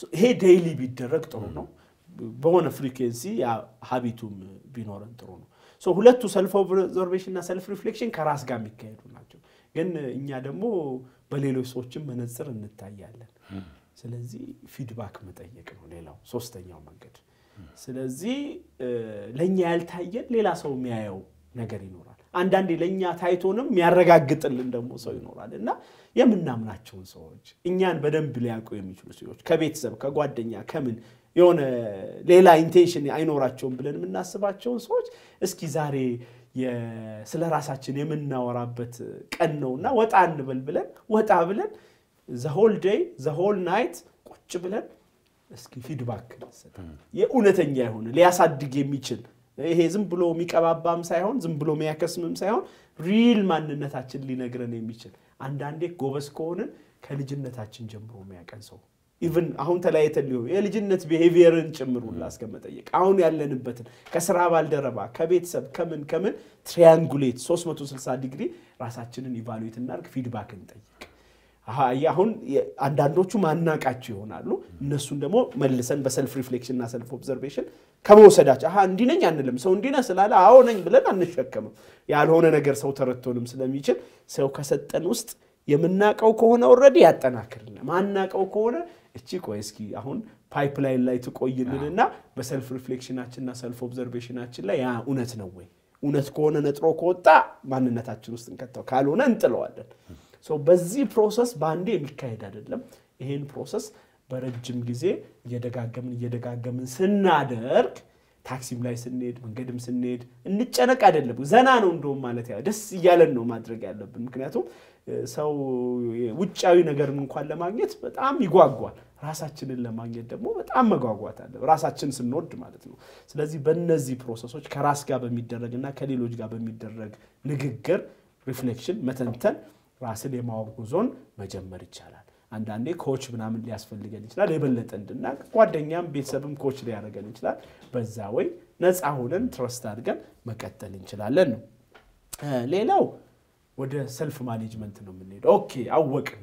so هي daily بيدرك ترونه بون فريكنسي يا هابيتوم بينورن ترونه so هلتو self observation نا self reflection كراس قام يكيدون عجوب لأن إني أدمو بليلو سوتشم منزر النتايا لنا سلزي feedback متأيّك إنه ليلو سوستين يوم عن كده ስለዚህ ለኛ ያልታየን ሌላ ሰው የሚያየው ነገር ይኖራል አንዳንዴ ለኛ ታይቶንም ያረጋግጥልን ደሞ ሰው ይኖራልና የምናምናቸው ሰዎች እኛን በደንብ ሊያውቁ የሚችሉ ሰዎች ከቤተሰብ ከጓደኛ ከምን የሆነ ሌላ ኢንቴንሽን አይኖራቸው ብለን እናስባቸው ሰዎች እስኪ ዛሬ ስለራሳችን የምናወራበት ቀን ነውና ወጣ እንበል ብለን ወጣ ብለን the whole day the whole night ቁጭ ብለን እስኪ ፊድባክ እንሰጥ የኡነተኛ ይሆነ ሊያሳድግ የሚችል ይሄ ዝም ብሎ ሚቀባባም ሳይሆን ዝም ብሎ ሚያከስምም ሳይሆን ሪል ማንነታችን ሊነግረን የሚችል አንዳንዴ ጎበስ ከሆነን ከልጅነታችን ጀምሮ ሚያቀንሰው even አሁን ተላይተን ሊሆን የልጅነት behaviorን ጨምሩላ አስቀመጠየቅ አሁን ያለንበትን ከስራ ባልደረባ ከቤተሰብ ከምን ከምን triangulate ሶስት መቶ ስልሳ ዲግሪ ራሳችንን ኢቫሉዌት እናርግ ፊድባክ እንጠይቅ አሃ ያሁን አንዳንዶቹ ማናቃቸው ይሆናሉ እነሱን ደግሞ መልሰን በself reflection እና self observation ከመወሰዳች አሃ እንዲነኝ አንልም ሰው እንዲና ስላላ አዎ ነኝ ብለን አንሸከም ያልሆነ ነገር ሰው ተረድቶንም ስለሚችል ሰው ከሰጠን ውስጥ የምናቀው ከሆነ already ያጠናክርልና ማናቀው ከሆነ እቺ ቆይ እስኪ አሁን ፓይፕላይን ላይ ተቆይልንና በself reflectionናችንና self observationናችን ላይ ያ ኡነት ነው ወይ ኡነት ከሆነ ነጥሮ ቆጣ ማንነታችን ውስጥ እንከተው ካልሆነ እንጥለዋለን So, በዚህ ፕሮሰስ ባንዴ የሚካሄድ አይደለም ይሄን ፕሮሰስ በረጅም ጊዜ እየደጋገምን እየደጋገምን ስናደርግ ታክሲም ላይ ስንሄድ መንገድም ስንሄድ እንጨነቅ አይደለም ዘና ነው እንደውም ማለት ያ ደስ ይያለን ነው ማድረግ ያለብን ምክንያቱም ሰው ውጫዊ ነገርን እንኳን ለማግኘት በጣም ይጓጓል ራሳችንን ለማግኘት ደግሞ በጣም መጓጓት አለ ራሳችን ስንወድ ማለት ነው ስለዚህ በእነዚህ ፕሮሰሶች ከራስ ጋር በሚደረግና ከሌሎች ጋር በሚደረግ ንግግር ሪፍሌክሽን መተንተን ራስን የማወቁዞን መጀመር ይችላል አንዳንዴ ኮች ምናምን ሊያስፈልገን ይችላል የበለጠ እንድና ጓደኛም ቤተሰብም ኮች ሊያረጋግን ይችላል በዛ ወይ ነፃ ሆነን ትረስት አድርገን መቀጠል እንችላለን ነው ሌላው ወደ self management ነው የምንሄደው ኦኬ አወቅን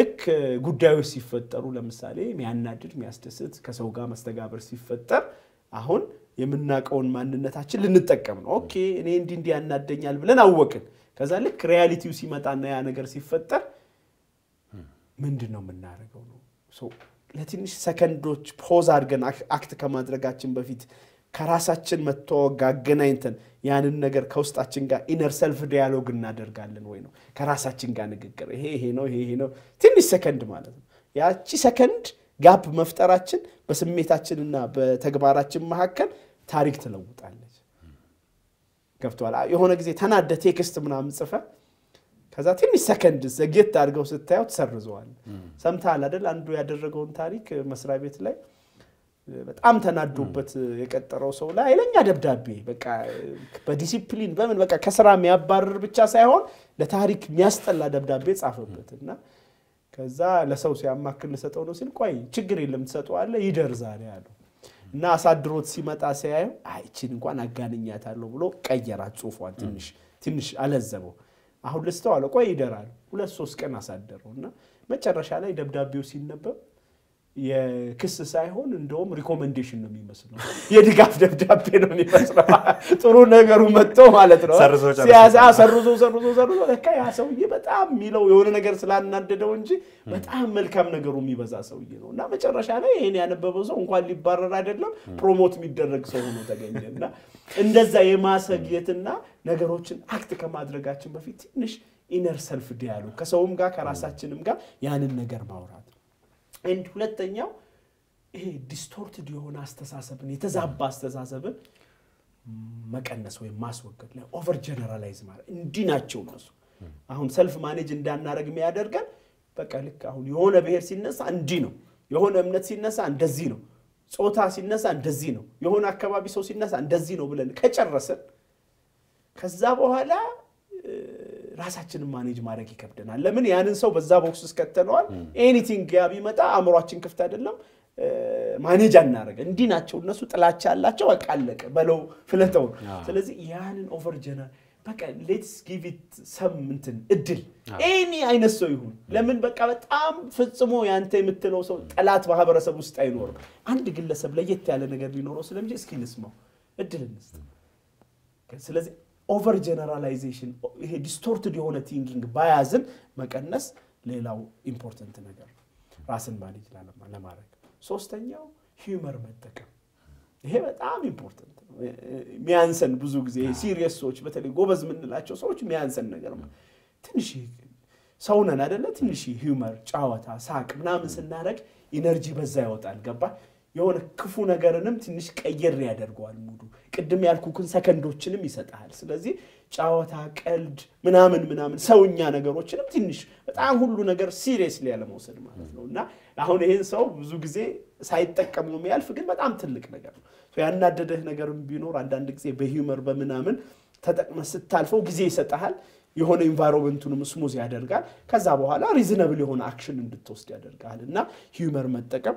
ልክ ጉዳዮች ሲፈጠሩ ለምሳሌ የሚያናድድ የሚያስደስት ከሰው ጋር መስተጋብር ሲፈጠር አሁን የምናቀውን ማንነታችን ልንጠቀም ነው ኦኬ እኔ እንዲ እንዲ ያናደኛል ብለን አወቅን ከዛ ልክ ሪያሊቲው ሲመጣና ያ ነገር ሲፈጠር ምንድነው ምናረጋው ነው ሶ ለትንሽ ሰከንዶች ፖዝ አድርገን አክት ከማድረጋችን በፊት ከራሳችን መተዋጋገናይንተን ያንን ነገር ከውስጣችን ጋር ኢነር self dialogue እናደርጋለን ወይ ነው ከራሳችን ጋር ንግግር ይሄ ይሄ ነው ይሄ ይሄ ነው ትንሽ ሰከንድ ማለት ነው ያቺ ሰከንድ ጋፕ መፍጠራችን በስሜታችንና በተግባራችን መሐከል ታሪክ ተለውጣለች ከፍቷል የሆነ ጊዜ ተናደ ቴክስት ምናምን ጽፈ ከዛ ትንሽ ሰከንድ ዘግየት አድርገው ስታዩት ሰርዘዋል ሰምታል አይደል አንዱ ያደረገውን ታሪክ መስሪያ ቤት ላይ በጣም ተናዶበት የቀጠረው ሰው ላይ ለኛ ደብዳቤ በቃ በዲሲፕሊን በምን በቃ ከስራ የሚያባርር ብቻ ሳይሆን ለታሪክ የሚያስጠላ ደብዳቤ ጻፈበትና ከዛ ለሰው ሲያማክል ሰጠው ነው ሲል ቆይ ችግር የለም ተሰጠው አለ ይደር ዛሬ አለው እና አሳድሮት ሲመጣ ሲያይ አይቺን እንኳን አጋንኛታለሁ ብሎ ቀየራ ጽፎዋል ትንሽ ትንሽ አለዘበው አሁን ልስተው አለ ቆይ ይደራል ሁለት ሶስት ቀን አሳደረውና መጨረሻ ላይ ደብዳቤው ሲነበብ የክስ ሳይሆን እንደውም ሪኮመንዴሽን ነው የሚመስለው የድጋፍ ደብዳቤ ነው የሚመስለው ጥሩ ነገሩ መጥቶ ማለት ነው ሲያሳ ሰርዞ ሰርዞ ሰርዞ ለካ ያ ሰውዬ በጣም ሚለው የሆነ ነገር ስላናደደው እንጂ በጣም መልካም ነገሩ የሚበዛ ሰውዬ ነውና መጨረሻ ላይ ይሄን ያነበበው ሰው እንኳን ሊባረር አይደለም ፕሮሞት የሚደረግ ሰው ሆኖ ተገኘና እንደዛ የማሰግየትና ነገሮችን አክት ከማድረጋችን በፊት ትንሽ ኢነር self dialogue ከሰውም ጋር ከራሳችንም ጋር ያንን ነገር ማውራት and ሁለተኛው ይሄ ዲስቶርትድ የሆነ አስተሳሰብን የተዛባ አስተሳሰብን መቀነስ ወይ ማስወገድ ላይ ኦቨር ጀነራላይዝ ማለት እንዲናቸው ነው አሁን self manage እንዳናረግ የሚያደርገን በቃ ልክ አሁን የሆነ ብሄር ሲነሳ እንዲ ነው የሆነ እምነት ሲነሳ እንደዚህ ነው ጾታ ሲነሳ እንደዚህ ነው የሆነ አካባቢ ሰው ሲነሳ እንደዚህ ነው ብለን ከጨረሰን ከዛ በኋላ ራሳችንን ማኔጅ ማድረግ ይከብደናል ለምን ያንን ሰው በዛ ቦክስ ውስጥ ከተነዋል ኤኒቲንግ ያብ ይመጣ አምሮአችን ክፍት አይደለም مانيجان نارك عندنا تقول ناس تلاشى الله تواك عليك بلو فلتو فلذي يعني over جنا بقى let's give it some منتن ادل إني أين السويهون لمن بقى بتأم في السمو يعني أنت متلو سو تلات وها برا سبوس تاينور عندك إلا سبليت على نجاري نور وسلم جيس كيل اسمه ادل الناس فلذي over generalization هي distorted يهون thinking biasن ما كان الناس ليلاو important نجار راسن مانيج لما لما رك سوستنياو humor متكم هي بتأم important ميانسن بزوج زي serious سوتش بتالي جوبز من الأشياء سوتش ميانسن نجرم تنشي سوونا نادر لا تنشي humor جاوتها ساق منام سنارك energy بزاوت على الجبهة يونا كفونا جرنم تنش كأير رادر جوال مودو قدم يالكوكن سكندوتشن ميسات أهل سلزي جاوتها كألد منام منام سووني أنا جروتشن تنش بتأم هلو نجر serious ليه على موسر ما لونا هون هين سو بزوج زي سايتك كملوا ميال فكر بتأم تلك نجر فأنا أدري هنا جرب بينور عندك زي بهيومر بمنامن تدق مسد تالفو جزء ستاهل يهون environment إنه مسموز يادرقال كذا بوها لا reasonable يهون action إنه توست يادرقال لنا humor متكم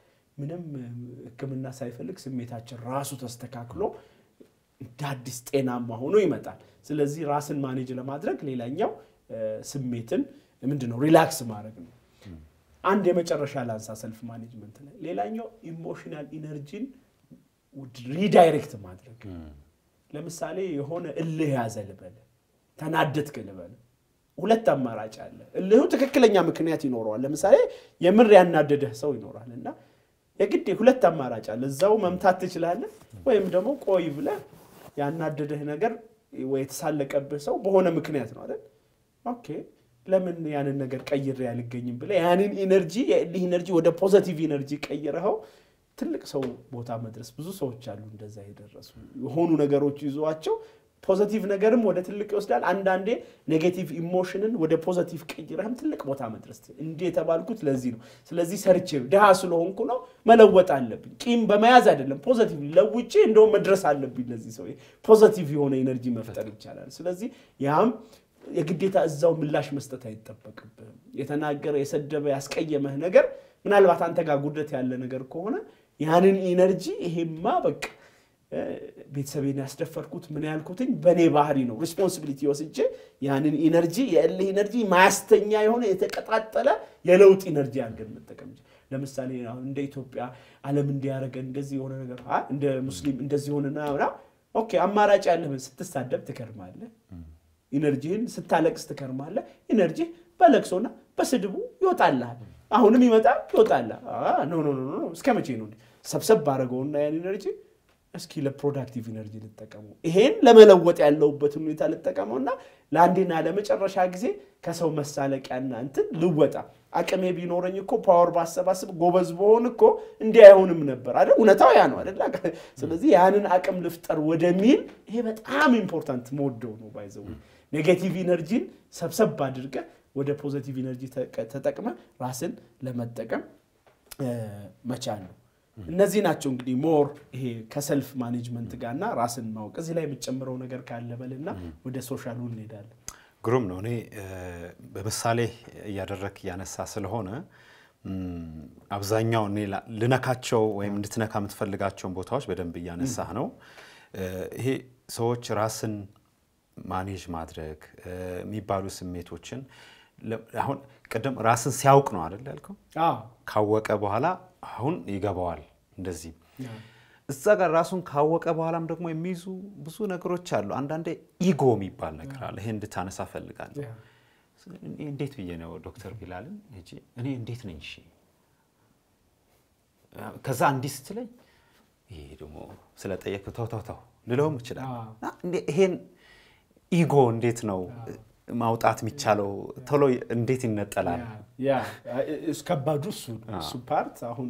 منهم كم الناس هيفلك سمي تاجن راسه تستكاكلو تحدث أنا ما هو نوي متى، سلزي راس المانج لما أدرك ليلانيو سميتن من دونه relax ماركنا. عندما ترشح على أساس self management ليلانيو emotional energy redirect ما أدرك لما سالي هون اللي هذا البلد تنادت كله بلد ولا تم راجع له اللي هو تككلني عم كنياتي نوره لما سالي يمر ينادده سوي نوره لنا يقدي ولا تم راجع له الزاو ممتاتش له ويم دمو قوي ولا ينادده نجر ويتسلك أبسه وبهون مكنيات نوره أوكي لمن يعني النجار كأير ريال جيني بلا يعني الإنرجي اللي إنرجي وده positive إنرجي كأيرها تلك سو بوتها مدرسة بزوج سو تشالون ده زايد الرسم هون النجار وتجزو أشوا positive نجار مودا تلك أصلاً عند عنده negative emotional وده positive كأيرها هم تلك بوتها مدرسة إن دي تبالكوا تلازينه سلازي سرتشي ده حاصله هون كنا ما لوت على بين كيم بما يزاد لهم positive لوت شيء إنه مدرسة على بين لازي سوي positive هون إنرجي مفترض تشالون سلازي يام يقديت أزاو ملاش مستطاعي تطبق يتناقر يسدب يسكي مهنقر من الوقت أنت قاعدتي على نقر كونا يعني الإنرجي هم ما بك بيتسبين أستفر كوت من الكوتين بني بحرينو responsibility وسجي يعني الإنرجي ياللي إنرجي ما استنياي هون يتقطعتلا يلوت إنرجي عنقر متكمج لما السالين عندي توبيا على من ديارك عندزي هون نقر ها عند مسلم عندزي هون ناورا أوكي أما راجع لهم ستستعدب تكرم عليه إنرجين ستالك استكرمه له إنرجي بالكسونا بس يدبو يوتالله أهون ميمتى يوتالله آه نو نو نو نو سكمتشينون سب سب بارجونا يعني إنرجي بس كيلا productive إنرجي للتكامو إهين لما لوت علوه بتمني تال التكامونا لاندينا لما ترش عجزي كسو مسالك أن أنت لوته أكمل بينورنيكو power بس بس جوبز بونكو إندي أهون منبر هذا ونتاوي عنه هذا لا سلذي يعني أكمل لفتر ودميل هي بتأهم important مودونه بايزوي نيجاتيف إنرجي سبسب بادركه وده بوزيتيف إنرجي تتكمل راسن لما تتكمل ماشانو النزينات شونكني مور هي كسلف مانجمنت قالنا راسن ما هو كذي لا يمتشمرون غير كله بلنا وده سوشيالون ندال قروم نوني بمساله يدرك يعني ساسل هونه أبزانيو نيلا لنا كاتشو ويمدتنا كم تفلقاتشو بوتاش بدن بيان السهنو هي سوتش راسن مانيج مادرك ميبارو سميتوتشن هون قدام راسن سياوق نو عارف لالكم آه كاوق أبوهلا هون يجابوال دزيم استاجر راسون كاوق أبوهلا مدرك ما يميزو بسونا كرو تشارلو عندنا ده إيجو ميبال نكرال هند ثاني سافل لكان نديت بيجينا دكتور بلالن نجي أنا نديت نيشي كذا عندي ستلي يدومو سلطة يكتو تو تو نلهم كذا هين إيجو نديت ناو ماوت عتمي تشالو ثلو نديت النت الآن. يا إسكابادوسو سوبارت هون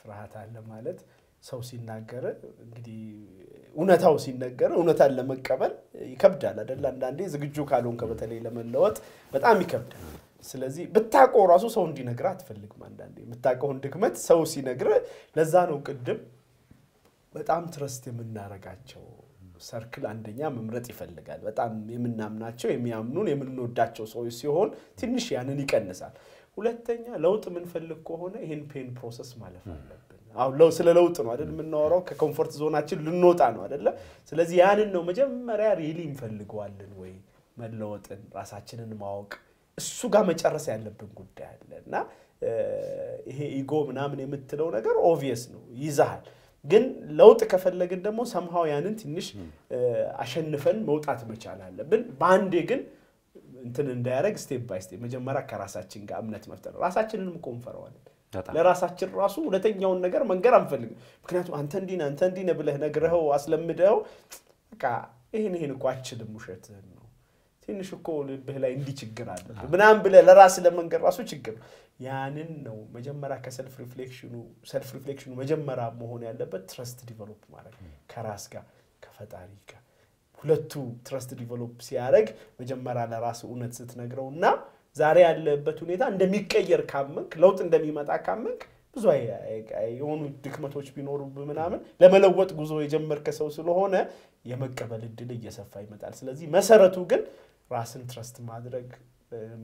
فرحات على مالت سوسي نجارة قدي ونا توسي نجارة ونا تعلى مكبر يكبد على ده لأن عندي زوجيو كالون كبتلي لما اللوت بتأمي كبد سلزي بتأكل راسو سوندي نجارات في اللقمة عندي بتأكل هندك مت سوسي نجارة لذا نقدم بتأم ترستي من نارجاتشو سركل عندنا ممرتي في اللقال بتأمي من نامناتشو يميامنون يمنون داتشو سوسي هون تنشي أنا نيكنسال ولتنيا لوط من فلكوا هنا هين pain process ماله فلبنا أو لو سلا لوط ما أدري من نورا كcomfort zone أشيل للنوت عنه أدري لا سلا زيان إنه مجمع ريليم فلكوا على الوي ما لوط راس أشيلن ماوك السوق هم يجرس على لبنا قدها لنا هي يجو منا من يمتلون أجر obvious إنه يزهل جن لوط كفلك ده مو somehow يعني أنت نش عشان نفن موت عتبش على لبنا باندي جن انتن دايركت ستيب باي ستيب مجمرا كراساتين غا امنت مفتر راساتينن مكونفرواله لراساتين راسو ولتኛውን ነገር መንገር አንፈልግ ምክንያቱም አንተ እንዲና አንተ እንዲነ ብለህ ነግረው አስለምደው በቃ ይሄን ይሄን ቋጭ ድምሽት ነው ትንሽ እኮ ልብህ ላይ እንዲ ችግር አለ ምናም ብለ ለራስ ለመንገር ራሱ ችግር ያንን ነው መጀመራ ከሰልፍ ሪፍሌክሽኑ ሰልፍ ሪፍሌክሽኑ መጀመራ መሆን ያለበት ትረስት ዲቨሎፕ ማለት ከራስ ጋር ከፈጣሪ ጋር ሁለቱ ትረስት ዲቨሎፕ ሲያደርግ መጀመሪያ ለራስ ኡነት ስትነግረውና ዛሬ ያለበት ሁኔታ እንደሚቀየር ካመንክ ለውጥ እንደሚመጣ ካመንክ ብዙ አይሆኑ ድክመቶች ቢኖሩ ምናምን ለመለወጥ ጉዞ የጀመርከ ሰው ስለሆነ የመቀበል እድል እየሰፋ ይመጣል ስለዚህ መሰረቱ ግን ራስን ትረስት ማድረግ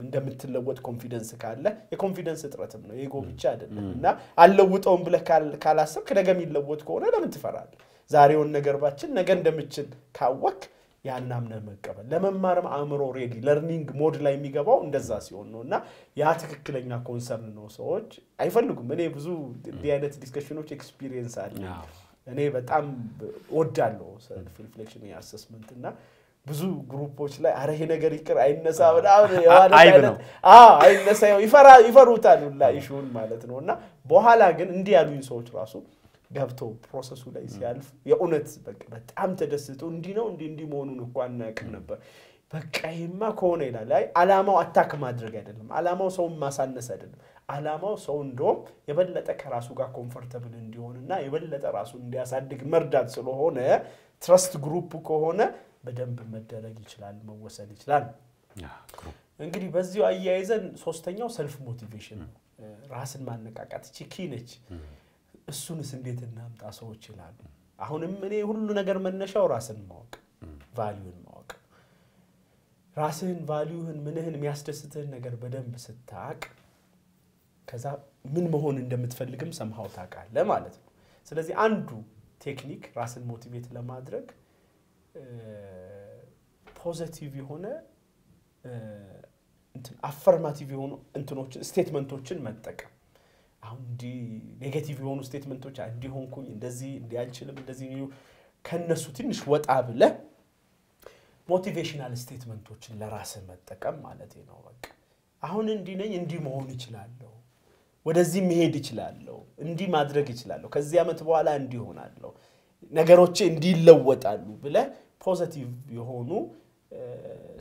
እንደምትለወጥ ኮንፊደንስ ካለ የኮንፊደንስ እጥረትም ነው የጎ ብቻ አይደለምና አለውጣውን ብለህ ካላሰብክ ነገም ይለወጥ ከሆነ ለምን ትፈራለህ زاريون نجرباتشن نجن دمتشن كوك يعني نامنا مكبل لما مرم عمرو ريدي learning mode لا يميجابو ندزاسيونو نا ياتك كلنا concern إنه سوج أيفلكم مني بزو ديانة discussionوش experience عليه يعني بتأم ودالو self reflection يا assessment إنه بزو groupoش لا أرهي نجري كر أين نسأو لا أيبنو آه أين نسأو يفرا يفروتانو لا يشون مالتنا نا بحالا جن إنديا لين سوج راسو جابتو process ولا يسالف يا أنت بق بتأمل تجسّد وندينا ونديندي ما نقولنا كنا ب بقيمة كونه لا لا علامة أتاك ما أدري قدرهم علامة صون ما سن سدهم علامة صون دوم يبلل تكراسو كا comfortable نديون نا يبلل تراسو ندي أصدق مرداد سلوهونه trust group كهونه بدم بمدرج يشلان ما وصل يشلان إنكري بس جو أيه إذن سوستنيا self motivation رأسن ما نكاكات شيء كينج السنة سنديت النام تأسوي تشلان. أهون مني هولنا نجر من نشاو راسن ماك، valueن ماك. راسن valueن منهن مياستستن نجر بدن بستاك. كذا من مهون إن دم تفلقهم somehow تاكل. لا مالت. سلذي عنده تكنيك راسن motivate لما أدرك. positive هنا. أنت affirmative هنا. أنت نوتش statement نوتشن ما تك. عندي نيجاتيف يوانو ستيتمنت وش عندي هون كوي إندزي إندي أشيله إندزي نيو كان نسوتين إيش وات قابله موتيفيشنال ستيتمنت وش اللي راسه متكم على تينا وقت أهون إندي نين إندي ما هو نشلالو ودزي مهدي شلالو إندي ما أدرك شلالو كزيا متبوعلا إندي هون علىلو نجاروتش إندي لوت علىلو بله positive يوانو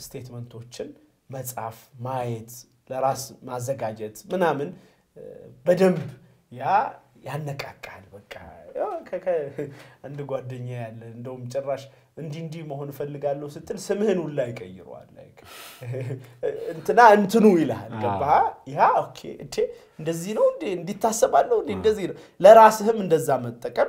ستيتمنت وشل ما تعرف ما يت لراس ما زجاجت منامن بدم يا يعني كأكل بكا كا كا عند قادنيا عندهم جراش عندي عندي ما هو نفلق على لوستر سمهن ولا يكيروا عليك أنت نا أنت نوي له الجبهة يا أوكي أنت نزينه ندي تحسبانه ندزينه لا رأسهم ندزامن تكر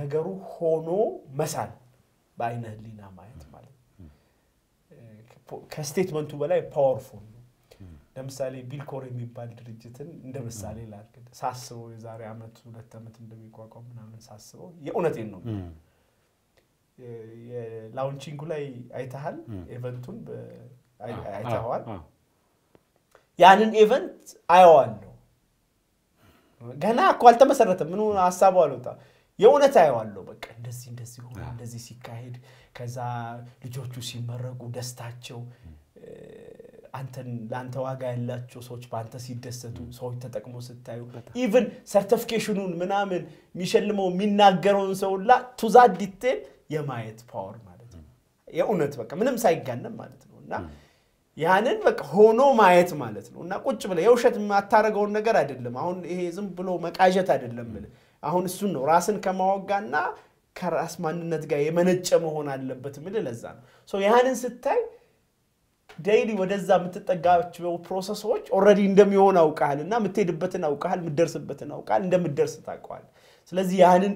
ነገሩ ሆኖ መሳል ባይነ ህሊና ማየት ማለት ከስቴትመንቱ በላይ ፓወርፉል ለምሳሌ ቢልኮር የሚባል ድርጅትን እንደምሳሌ ላድርግ ሳስበው የዛሬ አመት ሁለት አመት እንደሚቋቋም ምናምን ሳስበው የኡነቴን ነው የላውንቺንግ ላይ አይታሃል ኢቨንቱን አይታዋል ያንን ኢቨንት አይዋል ገና እኮ አልተመሰረተም ምኑ ሐሳቡ አለውጣ የኡነት አይዋለው በቃ እንደዚህ እንደዚህ ሆነ እንደዚህ ሲካሄድ ከዛ ልጆቹ ሲመረቁ ደስታቸው አንተን ላንተ ዋጋ ያላችሁ ሰዎች ባንተ ሲደሰቱ ሰዎች ተጠቅሞ ስታዩ ኢቭን ሰርቲፊኬሽኑን ምናምን ሚሸልመው ሚናገሩን ሰውላ ቱዛ ዲቴል የማየት ፓወር ማለት ነው የኡነት በቃ ምንም ሳይጋነም ማለት ነውና ያንን በቃ ሆኖ ማየት ማለት ነውና ቁጭ ብለ የውሸት ማታረጋው ነገር አይደለም አሁን ይሄ ዝም ብሎ መቃጀት አይደለም ማለት አሁን እሱ ነው ራስን ከመዋጋና ከራስ ማንነት ጋር የመነጨ መሆን አለበት ማለት ለዛ ነው ሶ ያንን ስታይ ዴሊ ወደዛ ምትጠጋቸው ፕሮሰሶች ኦሬዲ እንደሚሆን አውቃልና ምትሄድበትን አውቃል ምትደርስበትን አውቃል እንደምትደርስ ታቋል ስለዚህ ያንን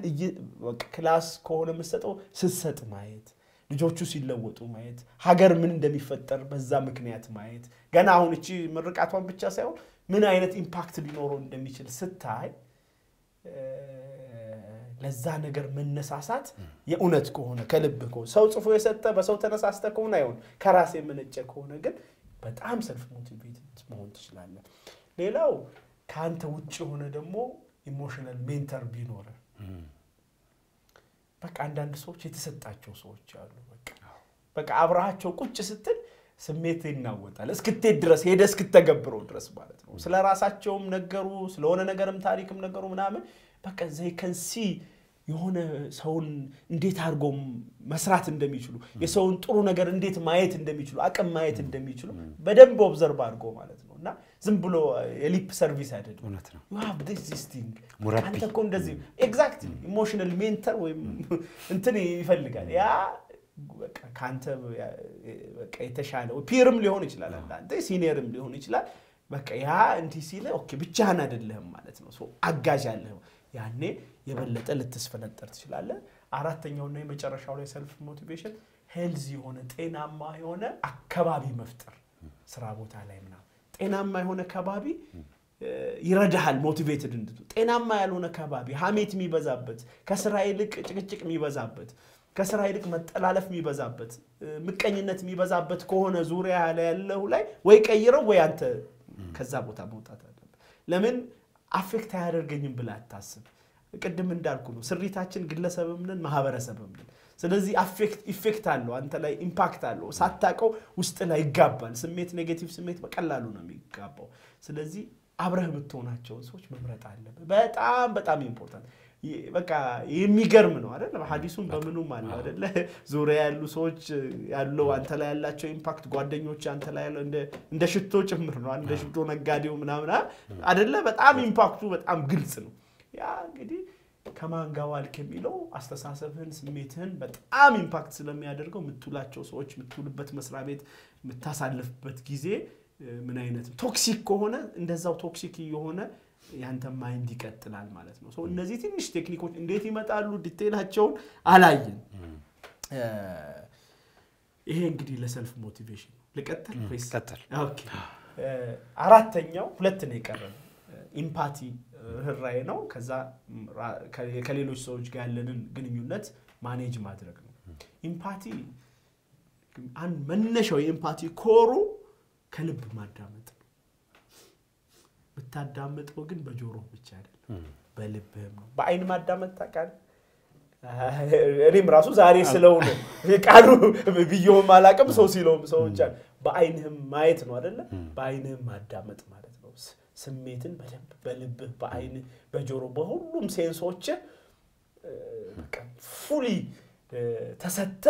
በቃ ክላስ ከሆነ መስጠው ስሰጥ ማየት ልጆቹ ሲለወጡ ማየት ሀገር ምን እንደሚፈጠር በዛ ምክንያት ማየት ገና አሁን እቺ ምርቃቷን ብቻ ሳይሆን ምን አይነት ኢምፓክት ሊኖረው እንደሚችል ስታይ ለዛ ነገር መነሳሳት የኡነት ከሆነ ከልብኮ ሰው ጽፎ የሰጠ በሰው ተነሳስተ ከሆነ አይሁን ከራስ የመነጨ ከሆነ ግን በጣም ሰልፍ ሞቲቬትድ መሆን ይችላል ሌላው ካንተ ውጪ ሆነ ደግሞ ኢሞሽናል ሜንተር ቢኖር በቃ አንዳንድ ሰዎች የተሰጣቸው ሰዎች አሉ በቃ በቃ አብራሃቸው ቁጭ ስትል ስሜት ይናወጣል እስክቴ ድረስ ሄደስ ከተገብረው ድረስ ማለት ነው ስለራሳቸውም ነገሩ ስለሆነ ነገርም ታሪክም ነገሩ ምናምን በቃ ዘይ ካን ሲ የሆነ ሰውን እንዴት አርጎ መስራት እንደሚችሉ የሰውን ጥሩ ነገር እንዴት ማየት እንደሚችሉ አቀም ማየት እንደሚችሉ በደንብ ኦብዘርቭ አርጎ ማለት ነውና ዝም ብሎ የሊፕ ሰርቪስ አይደለም ማለት ነው you have this this thing አንተ እኮ እንደዚህ exactly emotional mentor ወይ እንትን ይፈልጋል ያ በቃ ካንተ በቃ የተሻለው ፒርም ሊሆን ይችላል አንተ ሲኒየርም ሊሆን ይችላል በቃ ያ እንት ሲለ ኦኬ ብቻህን አይደለም ማለት ነው ሶ አጋጅ አለህ ያኔ የበለጠ ለተስፈነጥር ይችላል አራተኛው ነው የመጨረሻው ላይ ሰልፍ ሞቲቬሽን ሄልዚ ሆነ ጤናማ ሆነ አከባቢ መፍጠር ስራ ቦታ ላይ ምናም ጤናማ ሆነ ከባቢ ይረዳሃል ሞቲቬትድ እንድት ጤናማ ያልሆነ ከባቢ ሐሜት የሚበዛበት ከስራ ይልቅ ጭቅጭቅ የሚበዛበት ከስራ ይልቅ መጠላለፍ የሚበዛበት ምቀኝነት የሚበዛበት ከሆነ ዙሪያ ያለው ላይ ወይ ቀይረው ወይ አንተ ከዛ ቦታ መውጣት አለበት ለምን አፍክት ያደርገኝም ብላ አታስብ ቅድም እንዳልኩ ነው ስሪታችን ግለሰብም ነን ማህበረሰብም ነን ስለዚህ አፍክት ኢፌክት አለው አንተ ላይ ኢምፓክት አለው ሳታቀው ውስጥ ላይ ይጋባል ስሜት ኔጌቲቭ ስሜት በቀላሉ ነው የሚጋባው ስለዚህ አብረህ ምትሆናቸው ሰዎች መምረጥ አለበት በጣም በጣም ኢምፖርታንት በቃ የሚገርም ነው አይደል በሐዲሱም በመኑም አለ አይደል ዙሪያ ያሉ ሰዎች ያለው አንተ ላይ ያላቸው ኢምፓክት ጓደኞች አንተ ላይ ያለው እንደ እንደ ሽቶ ጭምር ነው እንደ ሽቶ ነጋዴው ምናምን አይደል በጣም ኢምፓክቱ በጣም ግልጽ ነው ያ እንግዲህ ከማንጋዋል ከሚለው አስተሳሰብህን ስሜትህን በጣም ኢምፓክት ስለሚያደርገው ምትውላቸው ሰዎች ምትውልበት መስራ ቤት ምታሳልፍበት ጊዜ ምን አይነት ቶክሲክ ከሆነ እንደዛው ቶክሲክ ይሆነ ያንተ ማይንድ ይከተላል ማለት ነው ሶ እነዚህ ትንሽ ቴክኒኮች እንዴት ይመጣሉ ዲቴላቸውን አላየን ይሄ እንግዲህ ለሰልፍ ሞቲቬሽን ለከተል ፕሬስ ከተል ኦኬ አራተኛው ሁለት ነው ይቀርል ኢምፓቲ ህራይ ነው ከዛ ከሌሎች ሰዎች ጋር ያለንን ግንኙነት ማኔጅ ማድረግ ነው ኢምፓቲ አን መነሻው ኢምፓቲ ኮሩ ከልብ ማዳመጥ በታዳመጥው ግን በጆሮ ብቻ አይደለም በልብም ነው በአይን ማዳመጥ ታቃል እኔም ራሱ ዛሬ ስለው ነው ቃሉ ቪዲዮ ማላቀም ሰው ሲለው ሰው ብቻ በአይንህም ማየት ነው አይደለ በአይንህም ማዳመጥ ማለት ነው ስሜትን በደንብ በልብ በአይን በጆሮ በሁሉም ሴንሶች በቃ ፉሊ ተሰተ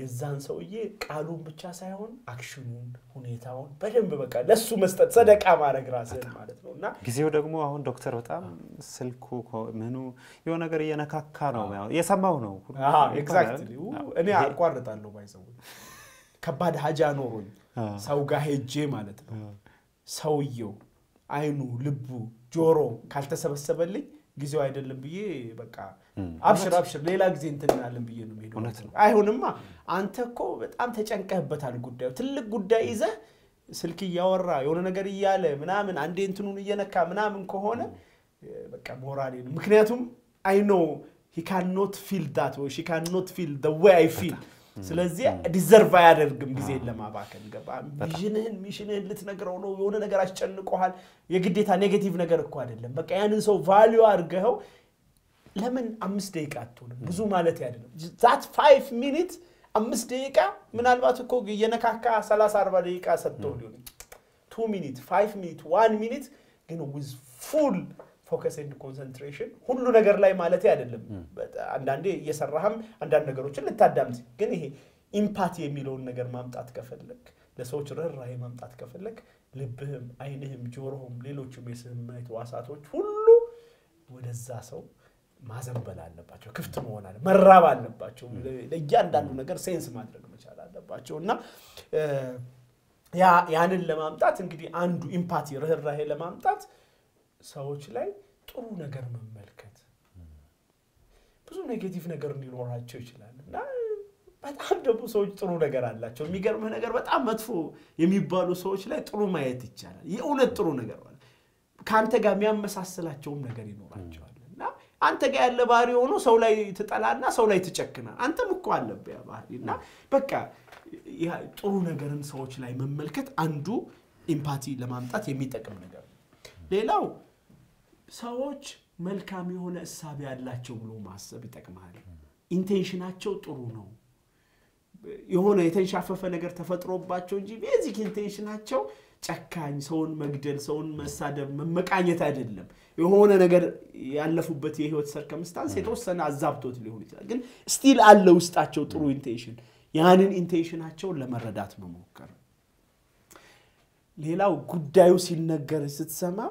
የዛን ሰውዬ ቃሉን ብቻ ሳይሆን አክሽኑን ሁኔታውን በደንብ በቃ ለሱ መስጠት ሰደቃ ማድረግ ራስን ማለት ነውና ጊዜው ደግሞ አሁን ዶክተር በጣም ስልኩ ምኑ የሆነ ነገር የነካካ ነው የሰማው ነው አዎ ኤግዛክትሊ እኔ አቋርጣለሁ ባይዘው ከባድ ሀጃ ኖሮኝ ሰው ጋር ሄጄ ማለት ነው ሰውየው عينو لبو جورو كالتا سبب سبلي جزء وايد اللبيه بقى أبشر أبشر ليه لا جزء أنت من اللبيه نمينه أيه نما أنت كوب أنت كأن كهبت على الجودة وتل الجودة إذا سلكي يورا يونا نجري ياله منا من عندي أنتونو ينا كمنا من كهونا بقى مورالين مكنياتهم I know he cannot feel that way she cannot feel the way I feel سلزي deserve يارجم جزء لما باكن جب ميشنهن ميشنهن اللي تنقرونه ويونا نقراش تشنك وحال يقدي تا negative نقرك قادر لما بقى يعني so value أرجعه لمن I'm mistake أتونه بزو مالت يارجم that five minutes I'm mistake من الوقت كوجي ينا كاكا سلاس أربعة كاس الدوليون two minutes five minutes one minute you know with full focus and concentration هلو نجار لاي مالتي عدلهم عندنا يسرهم عندنا نجارو شو اللي تقدمت يعني هي empathy ميلون نجار ما متأتكفل لك لسوتش رر راي ما متأتكفل لك لبهم عينهم جورهم ليلو شو بيسهم ما يتواصلوا هلو وده زاسو ما زنبلا نبأشوا كفت مونا مرة وانا نبأشوا لجان دانو نجار سينس ما أدرك ما شاء الله نبأشوا نا يا يعني اللي ما متأت إنكدي عنده empathy رر راي اللي ما متأت سوتش لاي ترو نجار من ملكت بس هو نيجاتيف نجار نيروها تشوش لا لا بعد عمده بس سوتش ترو نجار الله شو ميجار من نجار بعد عمد فو يمي بالو سوتش لا ترو ما يتجاهل يقول ترو نجار كان تجمع مسألة شو نجار نيروها تجاهل لا أنت قال لباري ونو سولاي تطلع لنا سولاي تشكنا أنت مقبل بيا باري لا بكا يا ترو نجار سوتش لاي من ملكت عنده إمباتي لما أنت يمي تكمل نجار ليلاو سوتش ملكامي هنا السابع لا تقولوا ما سبتك مالي intentionاتشو ترونه يهونا intention عفوا نقدر تفترو باتشو جيب يزيك intentionاتشو تكاني سون مقدر سون مسادم مكان يتعدلهم يهونا نقدر يعلفوا بتيه وتصير كمستان سيتوصل عزابته اللي هو لكن still علوا استاتشو ترو intention يعني intentionاتشو لما ردات بموكر ليلاو good days النقدر ستسمع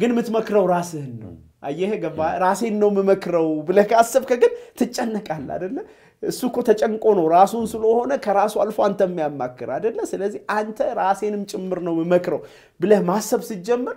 جن متمكروا راسهن أيه جبا راسهن نوم مكروا بلك أسبب كجن تجنك على هذا السوق تجنكونه راسون سلوهنا كراسو ألف أنت ميا مكر هذا لا سلزي أنت راسين متجمر نوم مكروا بله ما سبب تجمر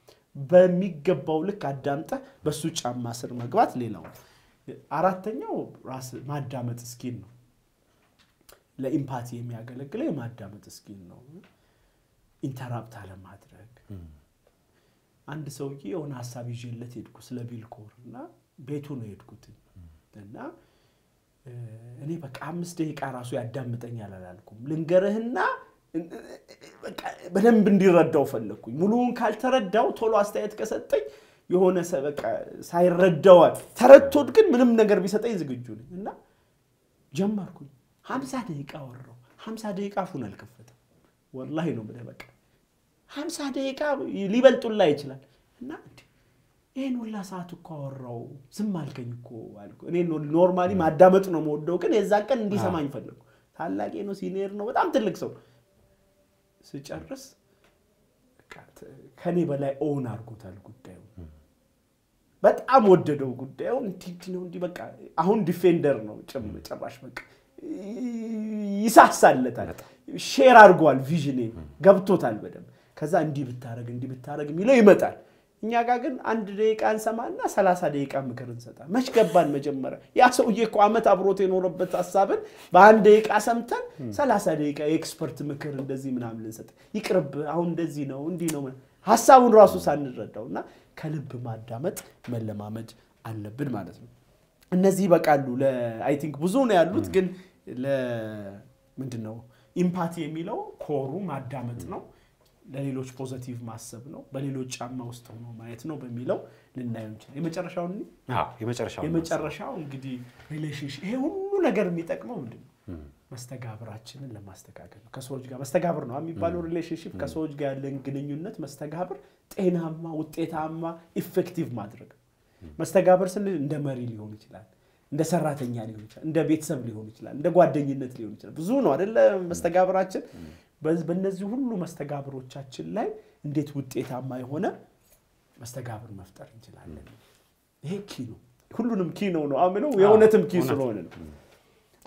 بميجبوا لك عدامته بس وش عم ماسر مقبات ليلهم عرفتني أو راس ما عدامة سكينه لا إمباتي ميا قال لك ليه ما عدامة سكينه أنت رابط على ما أدرك عند سوية وناس بيجلت يدكوس لبيلكور لا بيتونه يدكوتين لأن أنا بك عم استهيك عراسو عدامتني على لكم لنجرهنا بنام بنديرداو فلكوي ملون كهل ترداو طلوا استعد كستي يهونا سبك ساير رداو تردود كن منم نجار بيستعد زوجوني إننا جمّركوي خمسة دقيقة ورّو خمسة دقيقة فونا الكفتة والله إنه بدها بك خمسة دقيقة ليبل طلّا يجلا إننا إيه ولا ساعة كورّو زمّال كنكو والكو إيه نور نورمالي ما دامت نمودو كن إزاك ندي سماين فلكو هلا كينو سينير نو بدأ أمتلك سو سيجرس كاني بلاي أونار قطع القطعون بس أمودده القطعون تيجينون دي بقى أهون ديفندر نو تام تامش بق يسحسن لتاله شير أرجوال فيجني قبضو تال بدم كذا عندي بتارج عندي بتارج ميلو يمتال إني أقول أن دريك أن سمعنا سلاسة دريك أم كرنا ستا مش كبان مجمرة يا سوية قامت أبروتين وربت السابن بعند دريك أسمتن سلاسة دريك إكسبرت مكرن دزي من عملنا ستا يقرب عند دزينا وندينا ሀሳቡን ራሱ ሳንረዳውና ከልብ ማዳመጥ መለማመድ አለብን ማለት ነው። እነዚህ በቃሉ ለ አይ ቲንክ ብዙ ነው ያሉት ግን ለ ምንድነው ኢምፓቲ የሚለው ኮሩ ማዳመጥ ነው ለሌሎች ፖዚቲቭ ማሰብ ነው በሌሎች ጫማ ውስጥ ሆኖ ማየት ነው በሚለው ልናየው እንችላለን። የመጨረሻው ነው አዎ የመጨረሻው የመጨረሻው እንግዲህ ሪሌሽንሺፕ ይሄ ሁሉ ነገር የሚጠቅመው ምንድነው መስተጋብራችንን ለማስተካከል ነው ከሰዎች ጋር መስተጋብር ነው የሚባለው ሪሌሽንሺፕ ከሰዎች ጋር ያለን ግንኙነት መስተጋብር ጤናማ ውጤታማ ኢፌክቲቭ ማድረግ መስተጋብር ስንል እንደ መሪ ሊሆን ይችላል እንደ ሰራተኛ ሊሆን ይችላል እንደ ቤተሰብ ሊሆን ይችላል እንደ ጓደኝነት ሊሆን ይችላል ብዙ ነው አይደለ መስተጋብራችን በእነዚህ ሁሉ መስተጋብሮቻችን ላይ እንዴት ውጤታማ የሆነ መስተጋብር መፍጠር እንችላለን ይሄ ኪሎ ሁሉንም ኪሎ ነው አምነው የእውነትም ኪሎ ስለሆነ ነው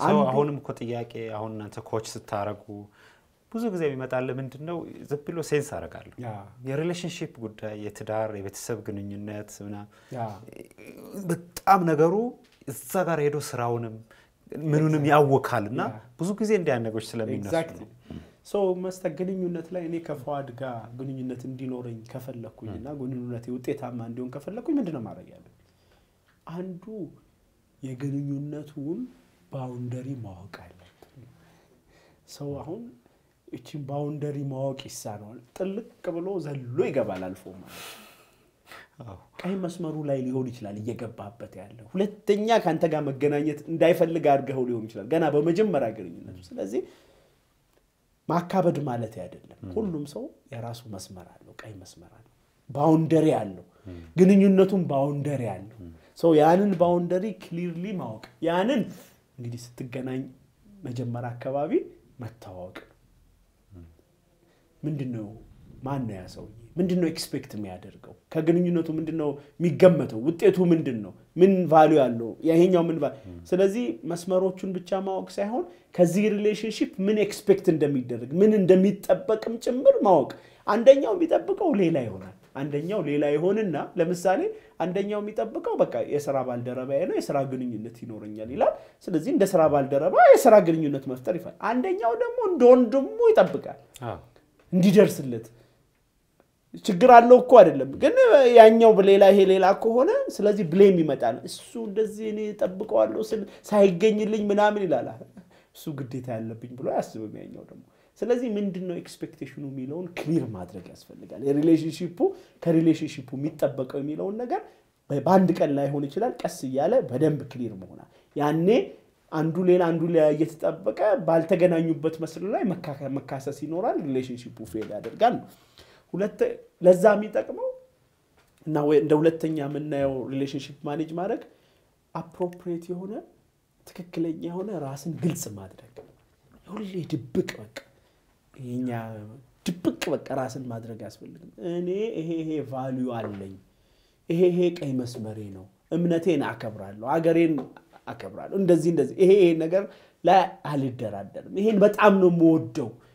ሰው አሁንም እኮ ጥያቄ አሁን እናንተ ኮች ስታረጉ ብዙ ጊዜ የሚመጣለ ምንድነው ዝብሎ ሴንስ አረጋሉ የሪሌሽንሺፕ ጉዳይ የትዳር የቤተሰብ ግንኙነት እና በጣም ነገሩ እዛ ጋር ሄዶ ስራውንም ምንንም ያወካልና ብዙ ጊዜ እንዲያነገች ስለሚነሱ ሶ መስተግንኙነት ላይ እኔ ከፈዋድ ጋር ግንኙነት እንዲኖርኝ ከፈለኩኝና ግንኙነቴ ውጤታማ እንዲሆን ከፈለኩኝ ምንድነው ማድረግ ያለብኝ አንዱ የግንኙነቱን ባውንደሪ ማወቅ አለብኝ ሰው አሁን እቺን ባውንደሪ ማወቅ ይሳናል ጥልቅ ብሎ ዘሎ ይገባል አልፎ ማለት አዎ ቀይ መስመሩ ላይ ሊሆን ይችላል እየገባበት ያለው ሁለተኛ ካንተ ጋር መገናኘት እንዳይፈልግ አድርገው ሊሆን ይችላል ገና በመጀመሪያ ግንኙነት ስለዚህ ማካበድ ማለት አይደለም ሁሉም ሰው የራሱ መስመር አለው ቀይ መስመር አለው ባውንደሪ አለው ግንኙነቱን ባውንደሪ አለው ሰው ያንን ባውንደሪ ክሊርሊ ማወቅ ያንን እንግዲህ ስትገናኝ መጀመሪያ አካባቢ መታወቅ ምንድነው ማን ነው ያሰው ምንድነው ኤክስፔክት የሚያደርገው ከግንኙነቱ ምንድነው የሚገመተው ውጤቱ ምንድነው ምን ቫልዩ ያለው ያሄኛው ምን ቫልዩ ስለዚህ መስመሮቹን ብቻ ማወቅ ሳይሆን ከዚህ ሪሌሽንሺፕ ምን ኤክስፔክት እንደሚደረግ ምን እንደሚጠበቅም ጭምር ማወቅ አንደኛው የሚጠብቀው ሌላ ይሆናል አንደኛው ሌላ ይሆንና ለምሳሌ አንደኛው የሚጠብቀው በቃ የሥራ ባልደረባዬ ነው የሥራ ግንኙነት ይኖርኛል ይላል ስለዚህ እንደ ሥራ ባልደረባ የሥራ ግንኙነት መፍጠር ይፈልጋል አንደኛው ደግሞ እንደወንድሙ ይጠብቃል እንዲደርስለት ችግር አለው እኮ አይደለም ግን ያኛው በሌላ ይሄ ሌላ ከሆነ ስለዚህ ብሌም ይመጣል እሱ እንደዚህ እኔ ተጠብቀዋለሁ ሳይገኝልኝ ምናምን ይላል እሱ ግዴታ ያለብኝ ብሎ ያስበም ያኛው ደግሞ ስለዚህ ምንድነው ኤክስፔክቴሽኑ ሚለውን ክሊር ማድረግ ያስፈልጋል የሪሌሽንሺፑ ከሪሌሽንሺፑ የሚጠበቀው ሚለው ነገር በአንድ ቀን ላይ ሆነ ይችላል ቀስ ይያለ በደንብ ክሊር መሆናል ያኔ አንዱ ሌላ አንዱ ላይ እየተጠበቀ ባልተገናኙበት መስለ ላይ መካካስ ይኖራል ሪሌሽንሺፑ ፌል ያደርጋል ሁለት ለዛም ይጠቅመው እና ወይ እንደ ሁለተኛ ምናየው ሪሌሽንሺፕ ማኔጅ ማድረግ አፕሮፕሪየት የሆነ ትክክለኛ የሆነ ራስን ግልጽ ማድረግ ሁሌ ድብቅ በቃ የኛ ድብቅ በቃ ራስን ማድረግ ያስፈልጋል እኔ ይሄ ይሄ ቫልዩ አለኝ ይሄ ይሄ ቀይ መስመሬ ነው እምነቴን አከብራለሁ አገሬን አከብራለሁ እንደዚህ እንደዚህ ይሄ ይሄ ነገር ላይ አልደራደርም ይሄን በጣም ነው የምወደው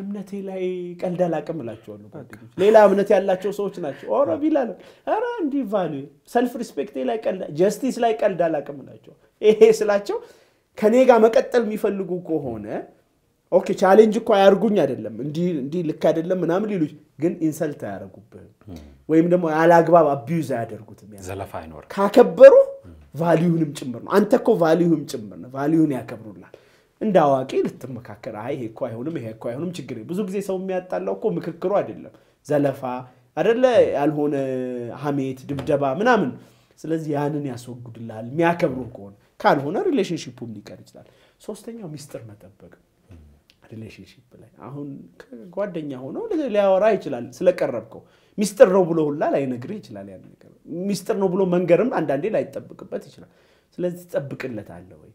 እምነቴ ላይ ቀልዳላ ቀምላቸዋለሁ ባድኩ ሌላ እምነት ያላቸው ሰዎች ናቸው ኦራ ቢላል አራ እንዲ ቫልዩ ሰልፍ ሪስፔክት ላይ ቀልዳ ጀስቲስ ላይ ቀልዳላ ቀምላቸው ይሄ ስላቸው ከኔ ጋር መቀጠል የሚፈልጉ ከሆነ ኦኬ ቻሌንጅ እኮ ያርጉኝ አይደለም እንዲ እንዲ ልክ አይደለም እናም ሊሉት ግን ኢንሰልት ያርጉብህ ወይም ደግሞ አላግባብ አቢዩዝ ያደርጉትም ዘለፋ አይኖር ካከበሩ ቫልዩንም ጭምር ነው አንተ እኮ ቫልዩንም ጭምር ነው ቫልዩን ያከብሩልናል እንዳዋቂ ልትመካከር አይ ይሄ እኮ አይሆንም ይሄ እኮ አይሆንም ችግር ብዙ ጊዜ ሰው የሚያጣላው እኮ ምክክሩ አይደለም ዘለፋ አይደለ ያልሆነ ሐሜት ድብደባ ምናምን ስለዚህ ያንን ያስወግድላል የሚያከብሩ ከሆነ ካልሆነ ሪሌሽንሺፑም ሊቀር ይችላል ሶስተኛው ሚስጥር መጠበቅ ሪሌሽንሺፕ ላይ አሁን ጓደኛ ሆኖ ሊያወራ ይችላል ስለቀረብከው ሚስጥር ነው ብሎ ሁላ ላይ ነግር ይችላል ያን ነገር ሚስጥር ነው ብሎ መንገርም አንድ አንዴ ላይ ተጠብቅበት ይችላል ስለዚህ ተጠብቅለት አለ ወይ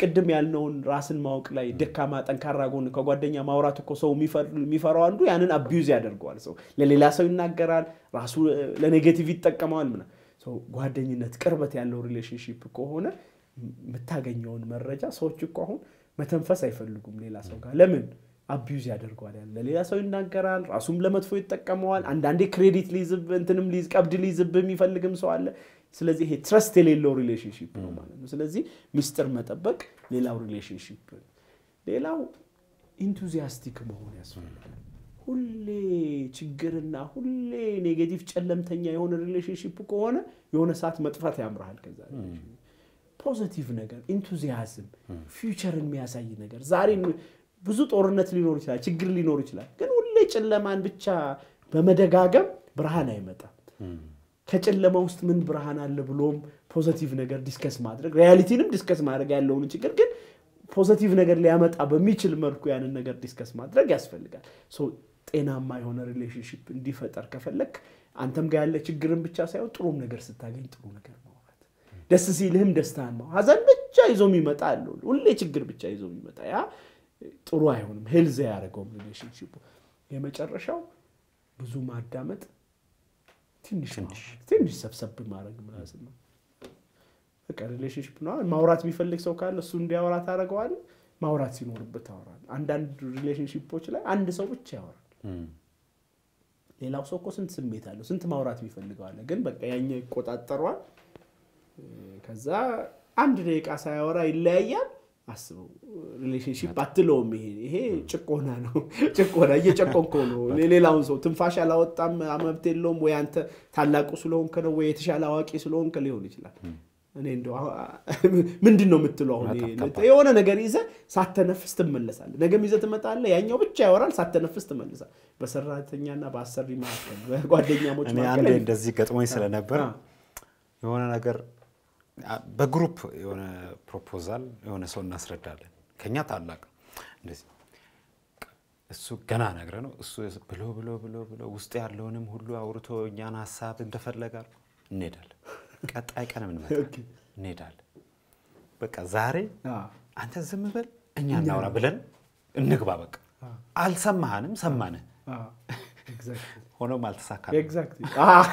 قدم يالنون راس الماوك لاي دكامات انكاراغون كغوادنيا ماوراتكو سو ميفراو اندو يانن ابيوز يادرغوال سو لليلا سو يناغرال راسو لنيجاتيف يتقماوال منا سو غوادنينت قربت يالو ريليشنشيب كهونه متاغنيون مرجا سوچ كو اهون متنفس አይፈልጉም ليلا سو ጋር ለምን አቢዩዝ ያደርጓል ያለ ሌላ ሰው ይናገራል ራሱም ለመጥፎ ይተቀመዋል አንዳንዴ ክሬዲት ሊዝብ እንትንም ሊዝ ቀብድ ሊዝብ የሚፈልግም ሰው አለ ስለዚህ ይሄ ትረስት የሌለው ሪሌሽንሺፕ ነው ማለት ነው ስለዚህ ሚስጥር መጠበቅ ሌላው ሪሌሽንሺፕ ሌላው ኢንቱዚያስቲክ መሆን ያስፈልጋል ሁሌ ችግርና ሁሌ ኔጌቲቭ ጨለምተኛ የሆነ ሪሌሽንሺፕ ከሆነ የሆነ ሰዓት መጥፋት ያምራል ከዛ ፖዚቲቭ ነገር ኢንቱዚያዝም ፊውቸርን የሚያሳይ ነገር ዛሬን ብዙ ጦርነት ሊኖር ይችላል ችግር ሊኖር ይችላል ግን ሁሌ ጨለማን ብቻ በመደጋገም ብርሃን አይመጣ ከጨለማ ውስጥ ምን ብርሃን አለ ብሎም ፖዚቲቭ ነገር ዲስከስ ማድረግ ሪያሊቲንም ዲስከስ ማድረግ ያለውን ችግር ግን ፖዚቲቭ ነገር ሊያመጣ በሚችል መልኩ ያንን ነገር ዲስከስ ማድረግ ያስፈልጋል ሶ ጤናማ የሆነ ሪሌሽንሺፕ እንዲፈጠር ከፈለክ አንተም ጋር ያለ ችግርን ብቻ ሳይሆን ጥሩም ነገር ስታገኝ ጥሩ ነገር ማውራት ደስ ሲልህም ደስታን ማውራት ሀዘን ብቻ ይዞም ይመጣል ሁሌ ችግር ብቻ ይዞም ይመጣል ያ ጥሩ አይሆንም ሄልዝ ያረጋው ሪሌሽንሺፕ የመጨረሻው ብዙ ማዳመጥ ትንሽ ትንሽ ሰብሰብ ማድረግ ማለት ነው በቃ ሪሌሽንሺፕ ነው ማውራት የሚፈልግ ሰው ካለ እሱ እንዲያወራ ታረጋዋል ማውራት ሲኖርበት ታወራል አንዳንድ ሪሌሽንሺፖች ላይ አንድ ሰው ብቻ ያወራል ሌላው ሰው ኮስንት ስሜት አለው ስንት ማውራት የሚፈልገው አለ ግን በቃ ያኛ ይቆጣጣሯል ከዛ አንድ ደቂቃ ሳይወራ ይለያያል አስበው ሪሌሽንሺፕ አትሎም ይሄ ይሄ ጭቆና ነው ጭቆና እየጨቆንኩ ነው ለሌላው ሰው ትንፋሽ አላወጣም አመብት የለውም ወይ አንተ ታላቁ ስለሆንክ ነው ወይ የተሻለ አዋቂ ስለሆንክ ሊሆን ይችላል እኔ እንደው ምንድነው የምትለው አሁን የሆነ ነገር ይዘ ሳተነፍስ ትመለሳለህ ነገም ይዘ ትመጣለህ ያኛው ብቻ ያወራል ሳተነፍስ ትመለሳለህ በሰራተኛና በአሰሪ ማከለ በጓደኛሞች ማከለ እኔ እንደዚህ ገጥሞኝ ስለነበር የሆነ ነገር በግሩፕ የሆነ ፕሮፖዛል የሆነ ሰው እናስረዳለን ከኛ ታላቅ እንደዚህ እሱ ገና ነገር ነው እሱ ብሎ ብሎ ብሎ ብሎ ውስጥ ያለውንም ሁሉ አውርቶ እኛን ሐሳብ እንደፈለጋል እንሄዳለን ቀጣይ ቀን ምን ማለት እንሄዳለን በቃ ዛሬ አንተ ዝም በል እኛ እናውራ ብለን እንግባ በቃ አልሰማህንም ሰማነ ኤግዛክትሊ ሆኖ ማለት ሳካ ኤግዛክትሊ አህ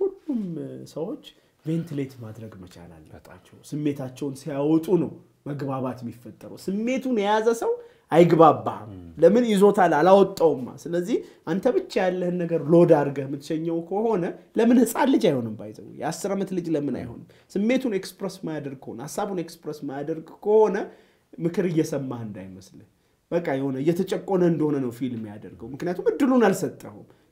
ሁሉም ሰዎች ቬንቲሌት ማድረግ መቻል አለባቸው ስሜታቸውን ሲያወጡ ነው መግባባት የሚፈጠረው ስሜቱን ያያዘ ሰው አይግባባም ለምን ይዞታል አላወጣውማ ስለዚህ አንተ ብቻ ያለህን ነገር ሎድ አድርገህ ምትሸኘው ከሆነ ለምን ህፃን ልጅ አይሆንም ባይዘው የ10 አመት ልጅ ለምን አይሆንም ስሜቱን ኤክስፕረስ ማያደርግ ከሆነ ሐሳቡን ኤክስፕረስ ማያደርግ ከሆነ ምክር እየሰማህ እንዳይመስል በቃ የሆነ እየተጨቆነ እንደሆነ ነው ፊልም ያደርገው ምክንያቱም እድሉን አልሰጠው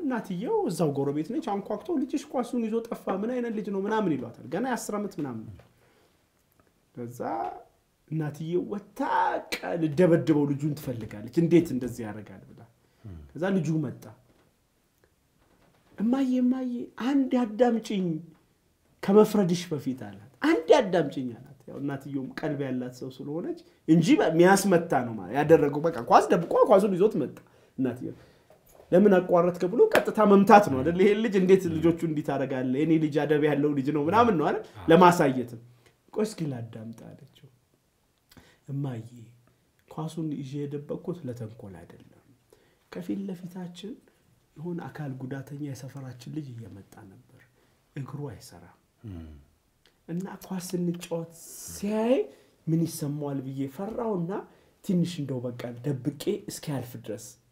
እናትየው እዛው ጎረቤት ነች አንኳክቶ ልጅሽ ኳሱን ይዞ ጠፋ ምን አይነት ልጅ ነው ምናምን ይሏታል ገና የ10 አመት ምናምን ከዛ እናትየው ወጣቀ ልደበደበው ልጁን ትፈልጋለች እንዴት እንደዚህ ያረጋል ብላ ከዛ ልጁ መጣ እማዬ እማዬ አንድ አዳምጪኝ ከመፍረድሽ በፊት አላት አንድ አዳምጪኝ አላት ያው እናትየው ቀልብ ያላት ሰው ስለሆነች እንጂ ሚያስመታ ነው ማለት ያደረገው በቃ ኳስ ደብቆ ኳሱን ይዞት መጣ እናትየው ለምን አቋረጥከ ብሎ ቀጥታ መምታት ነው አይደል ይሄ ልጅ እንዴት ልጆቹ እንዲታረጋለ እኔ ልጅ አደብ ያለው ልጅ ነው ምናምን ነው አይደል ለማሳየት ቆስኪ ላዳምጣለችው እማዬ ኳሱን ይዤ ደበቅኩት ለተንኮል አይደለም ከፊል ለፊታችን ይሁን አካል ጉዳተኛ የሰፈራችን ልጅ እየመጣ ነበር እግሩ አይሰራም እና ኳስ እንጫወት ሲያይ من يسموه البيجي فراونا تنشن دوبا كان دبكة سكالف درس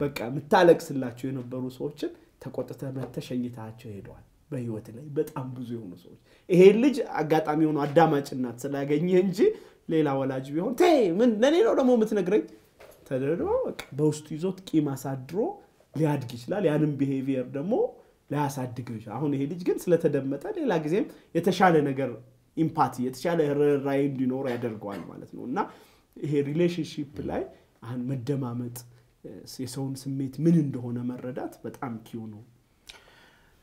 بقى متعلق سلاتشو ينبرو صوت تقطت متى شيء تعتشو هيدوان بيوتنا بتأم بزوجون صوت هي اللي جات أميون عدامة النات سلا جنينجي ليلا ولا جبيهون تي من نني لو دمو متنجري تدروا بوستيزوت كي مسادرو ليادك يشلا ليانم behavior دمو لا سادك يشلا هون هي اللي جن سلا تدمتها ليلا جزيم يتشالي نجر empathy يتشال الرأي دينور يدل قوي مالتنا ونا هي relationship لاي عن مدمامت سيسون سميت من عندهنا مردات بتعم كيونو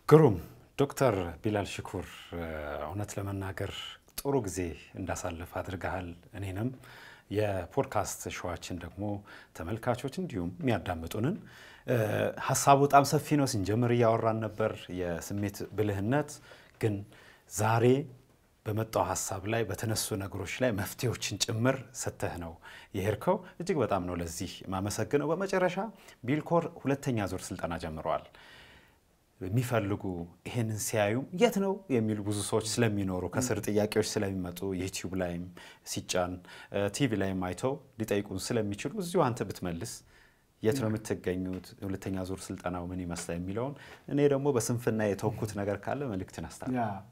كروم دكتور بلال شكور عنات لما ناكر طرق زي ندخل لفترة قال أنهم يا podcast شوية شندكمو تمل كاشوة شنديوم ميادامتونن حسابوت أمس فينوس إنجمري يا وران نبر يا سميت بالهنات كن زاري بمتو حساب لاي بتنسو نغروش لاي مفتيوچن ጭምር ሰተህ ነው ይሄርከው እጅግ በጣም ነው ለዚህ ማመሰግነው በመጨረሻ ቢልኮር ሁለተኛ ዙር ስልጣና ጀምሯል የሚፈልጉ ይሄንን ሲያዩ የት ነው የሚሉ ብዙ ሰዎች ስለሚኖሩ ከስር ጥያቄዎች ስለሚመጡ YouTube ላይም ሲጫን ቲቪ ላይም አይተው ሊጠይቁን ስለሚችሉ እዚሁ አንተ ብትመልስ የት ነው የምትገኙት ሁለተኛ ዙር ስልጣናው ምን ይመስላል የሚለው እኔ ደግሞ በስንፍና የተወኩት ነገር ካለ መልእክትን አስተላልፋለሁ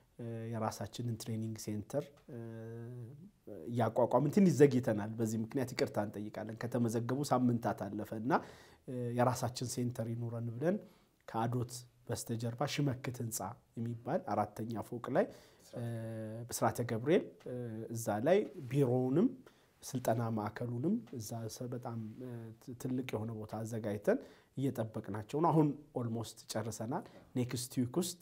የራሳችንን ትሬኒንግ ሴንተር ያቋቋምን ትንሽ ዘግይተናል በዚህ ምክንያት ይቅርታን ጠይቃለን ከተመዘገቡ ሳምንታት አለፈና የራሳችን ሴንተር ይኖረን ብለን ካዶት በስተጀርባ ሽመክት ህንጻ የሚባል አራተኛ ፎቅ ላይ በስራተ ገብርኤል እዛ ላይ ቢሮውንም ስልጣና ማዕከሉንም እዛ በጣም ትልቅ የሆነ ቦታ አዘጋጅተን እየተጠበቅናቸው አሁን ኦልሞስት ጨርሰናል ኔክስት ዊክ ውስጥ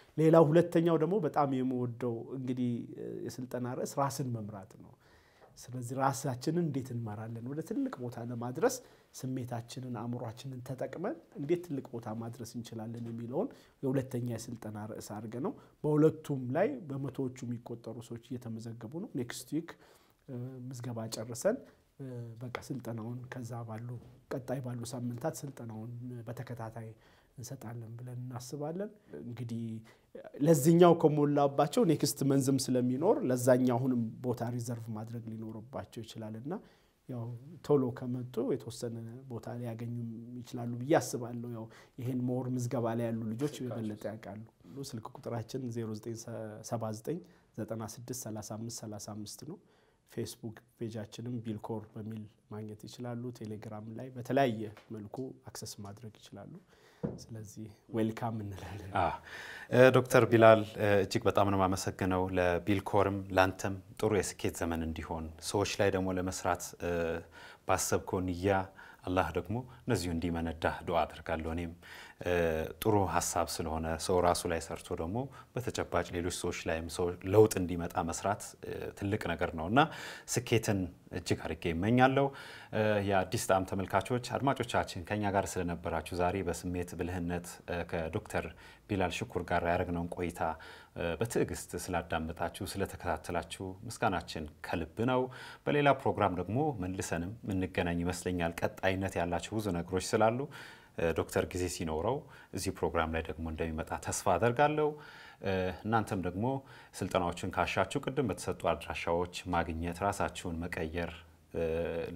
ሌላው ሁለተኛው ደግሞ በጣም የምወደው እንግዲህ የስልጣና ራስ ራስን መምራት ነው ስለዚህ ራሳችንን እንዴት እንማራለን ወደ ትልቅ ቦታ ለማድረስ ስሜታችንን አምሮአችንን ተጠቅመን እንዴት ትልቅ ቦታ ማድረስ እንችላለን የሚለውን የሁለተኛ የስልጣና ራስ አርገ ነው በሁለቱም ላይ በመቶዎቹ የሚቆጠሩ ሰዎች እየተመዘገቡ ነው ኔክስት ዊክ ምዝገባ ጨርሰን በቃ ስልጣናውን ከዛ ባሉ ቀጣይ ባሉ ሳምንታት ስልጣናውን በተከታታይ እንሰጣለን ብለን እናስባለን እንግዲህ ለዚህኛው ከሞላባቸው ኔክስት መንዝም ስለሚኖር ለዛኛው ሁንም ቦታ ሪዘርቭ ማድረግ ሊኖርባቸው ይችላልና ያው ቶሎ ከመጡ የተወሰነ ቦታ ላይ ያገኙ ይችላሉ በያስባሉ ያው ይሄን ሞር ምዝገባ ላይ ያሉ ልጆች በበለጠ ያቃሉ ስልክ ቁጥራችን zero nine seven seven nine six three five three five ነው ፌስቡክ ፔጃችንም ቢልኮር በሚል ማግኘት ይችላሉ ቴሌግራም ላይ በተለያየ መልኩ አክሰስ ማድረግ ይችላሉ ስለዚህ ዌልካም እንላለን አ ዶክተር ቢላል እጅግ በጣም ነው ማመሰግነው ለቢልኮርም ላንተም ጥሩ የስኬት ዘመን እንዲሆን ሰዎች ላይ ደሞ ለመስራት ባሰብከው ንያ አላህ ደግሞ ነዚሁ እንዲመነዳ ዱአ አድርጋለሁ እኔም ጥሩ ሐሳብ ስለሆነ ሰው ራሱ ላይ ሰርቶ ደሞ በተጨባጭ ሌሎች ሰዎች ላይም ሰው ለውጥ እንዲመጣ መስራት ትልቅ ነገር ነውና ስኬትን እጅግ አርጌ እመኛለሁ የአዲስ ጣም ተመልካቾች አድማጮቻችን ከኛ ጋር ስለነበራችሁ ዛሬ በስሜት ብልህነት ከዶክተር ቢላል ሽኩር ጋር ያረግነው ቆይታ በትዕግስት ስላዳመጣችሁ ስለተከታተላችሁ ምስጋናችን ከልብ ነው በሌላ ፕሮግራም ደግሞ መልሰንም እንገናኝ ይመስልኛል ቀጣይነት ያላችሁ ብዙ ነገሮች ስላሉ دكتور كزيسي نورو زي برنامج لديك من دمي متأسف فادر قالوا نانتم دكمو سلطانوچن كاشاتو قدم بتسطو ادراشاوچ ماغنيت راساچون مقير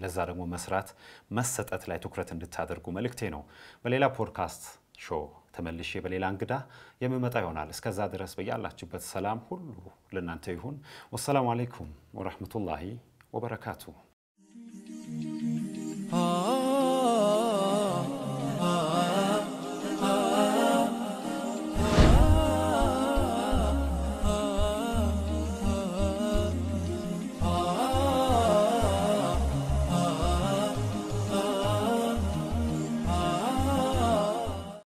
ለዛ ደግሞ መስራት መሰጠት ላይ ትኩረት እንድታደርጉ መልእክቴ ነው በሌላ ፖድካስት ሾው ተመልሼ በሌላ እንግዳ የምመጣ ይሆናል እስከዛ ድረስ በእያላችሁበት ሰላም ሁሉ ለእናንተ ይሁን ወሰላሙ አለይኩም ወራህመቱላሂ ወበረካቱ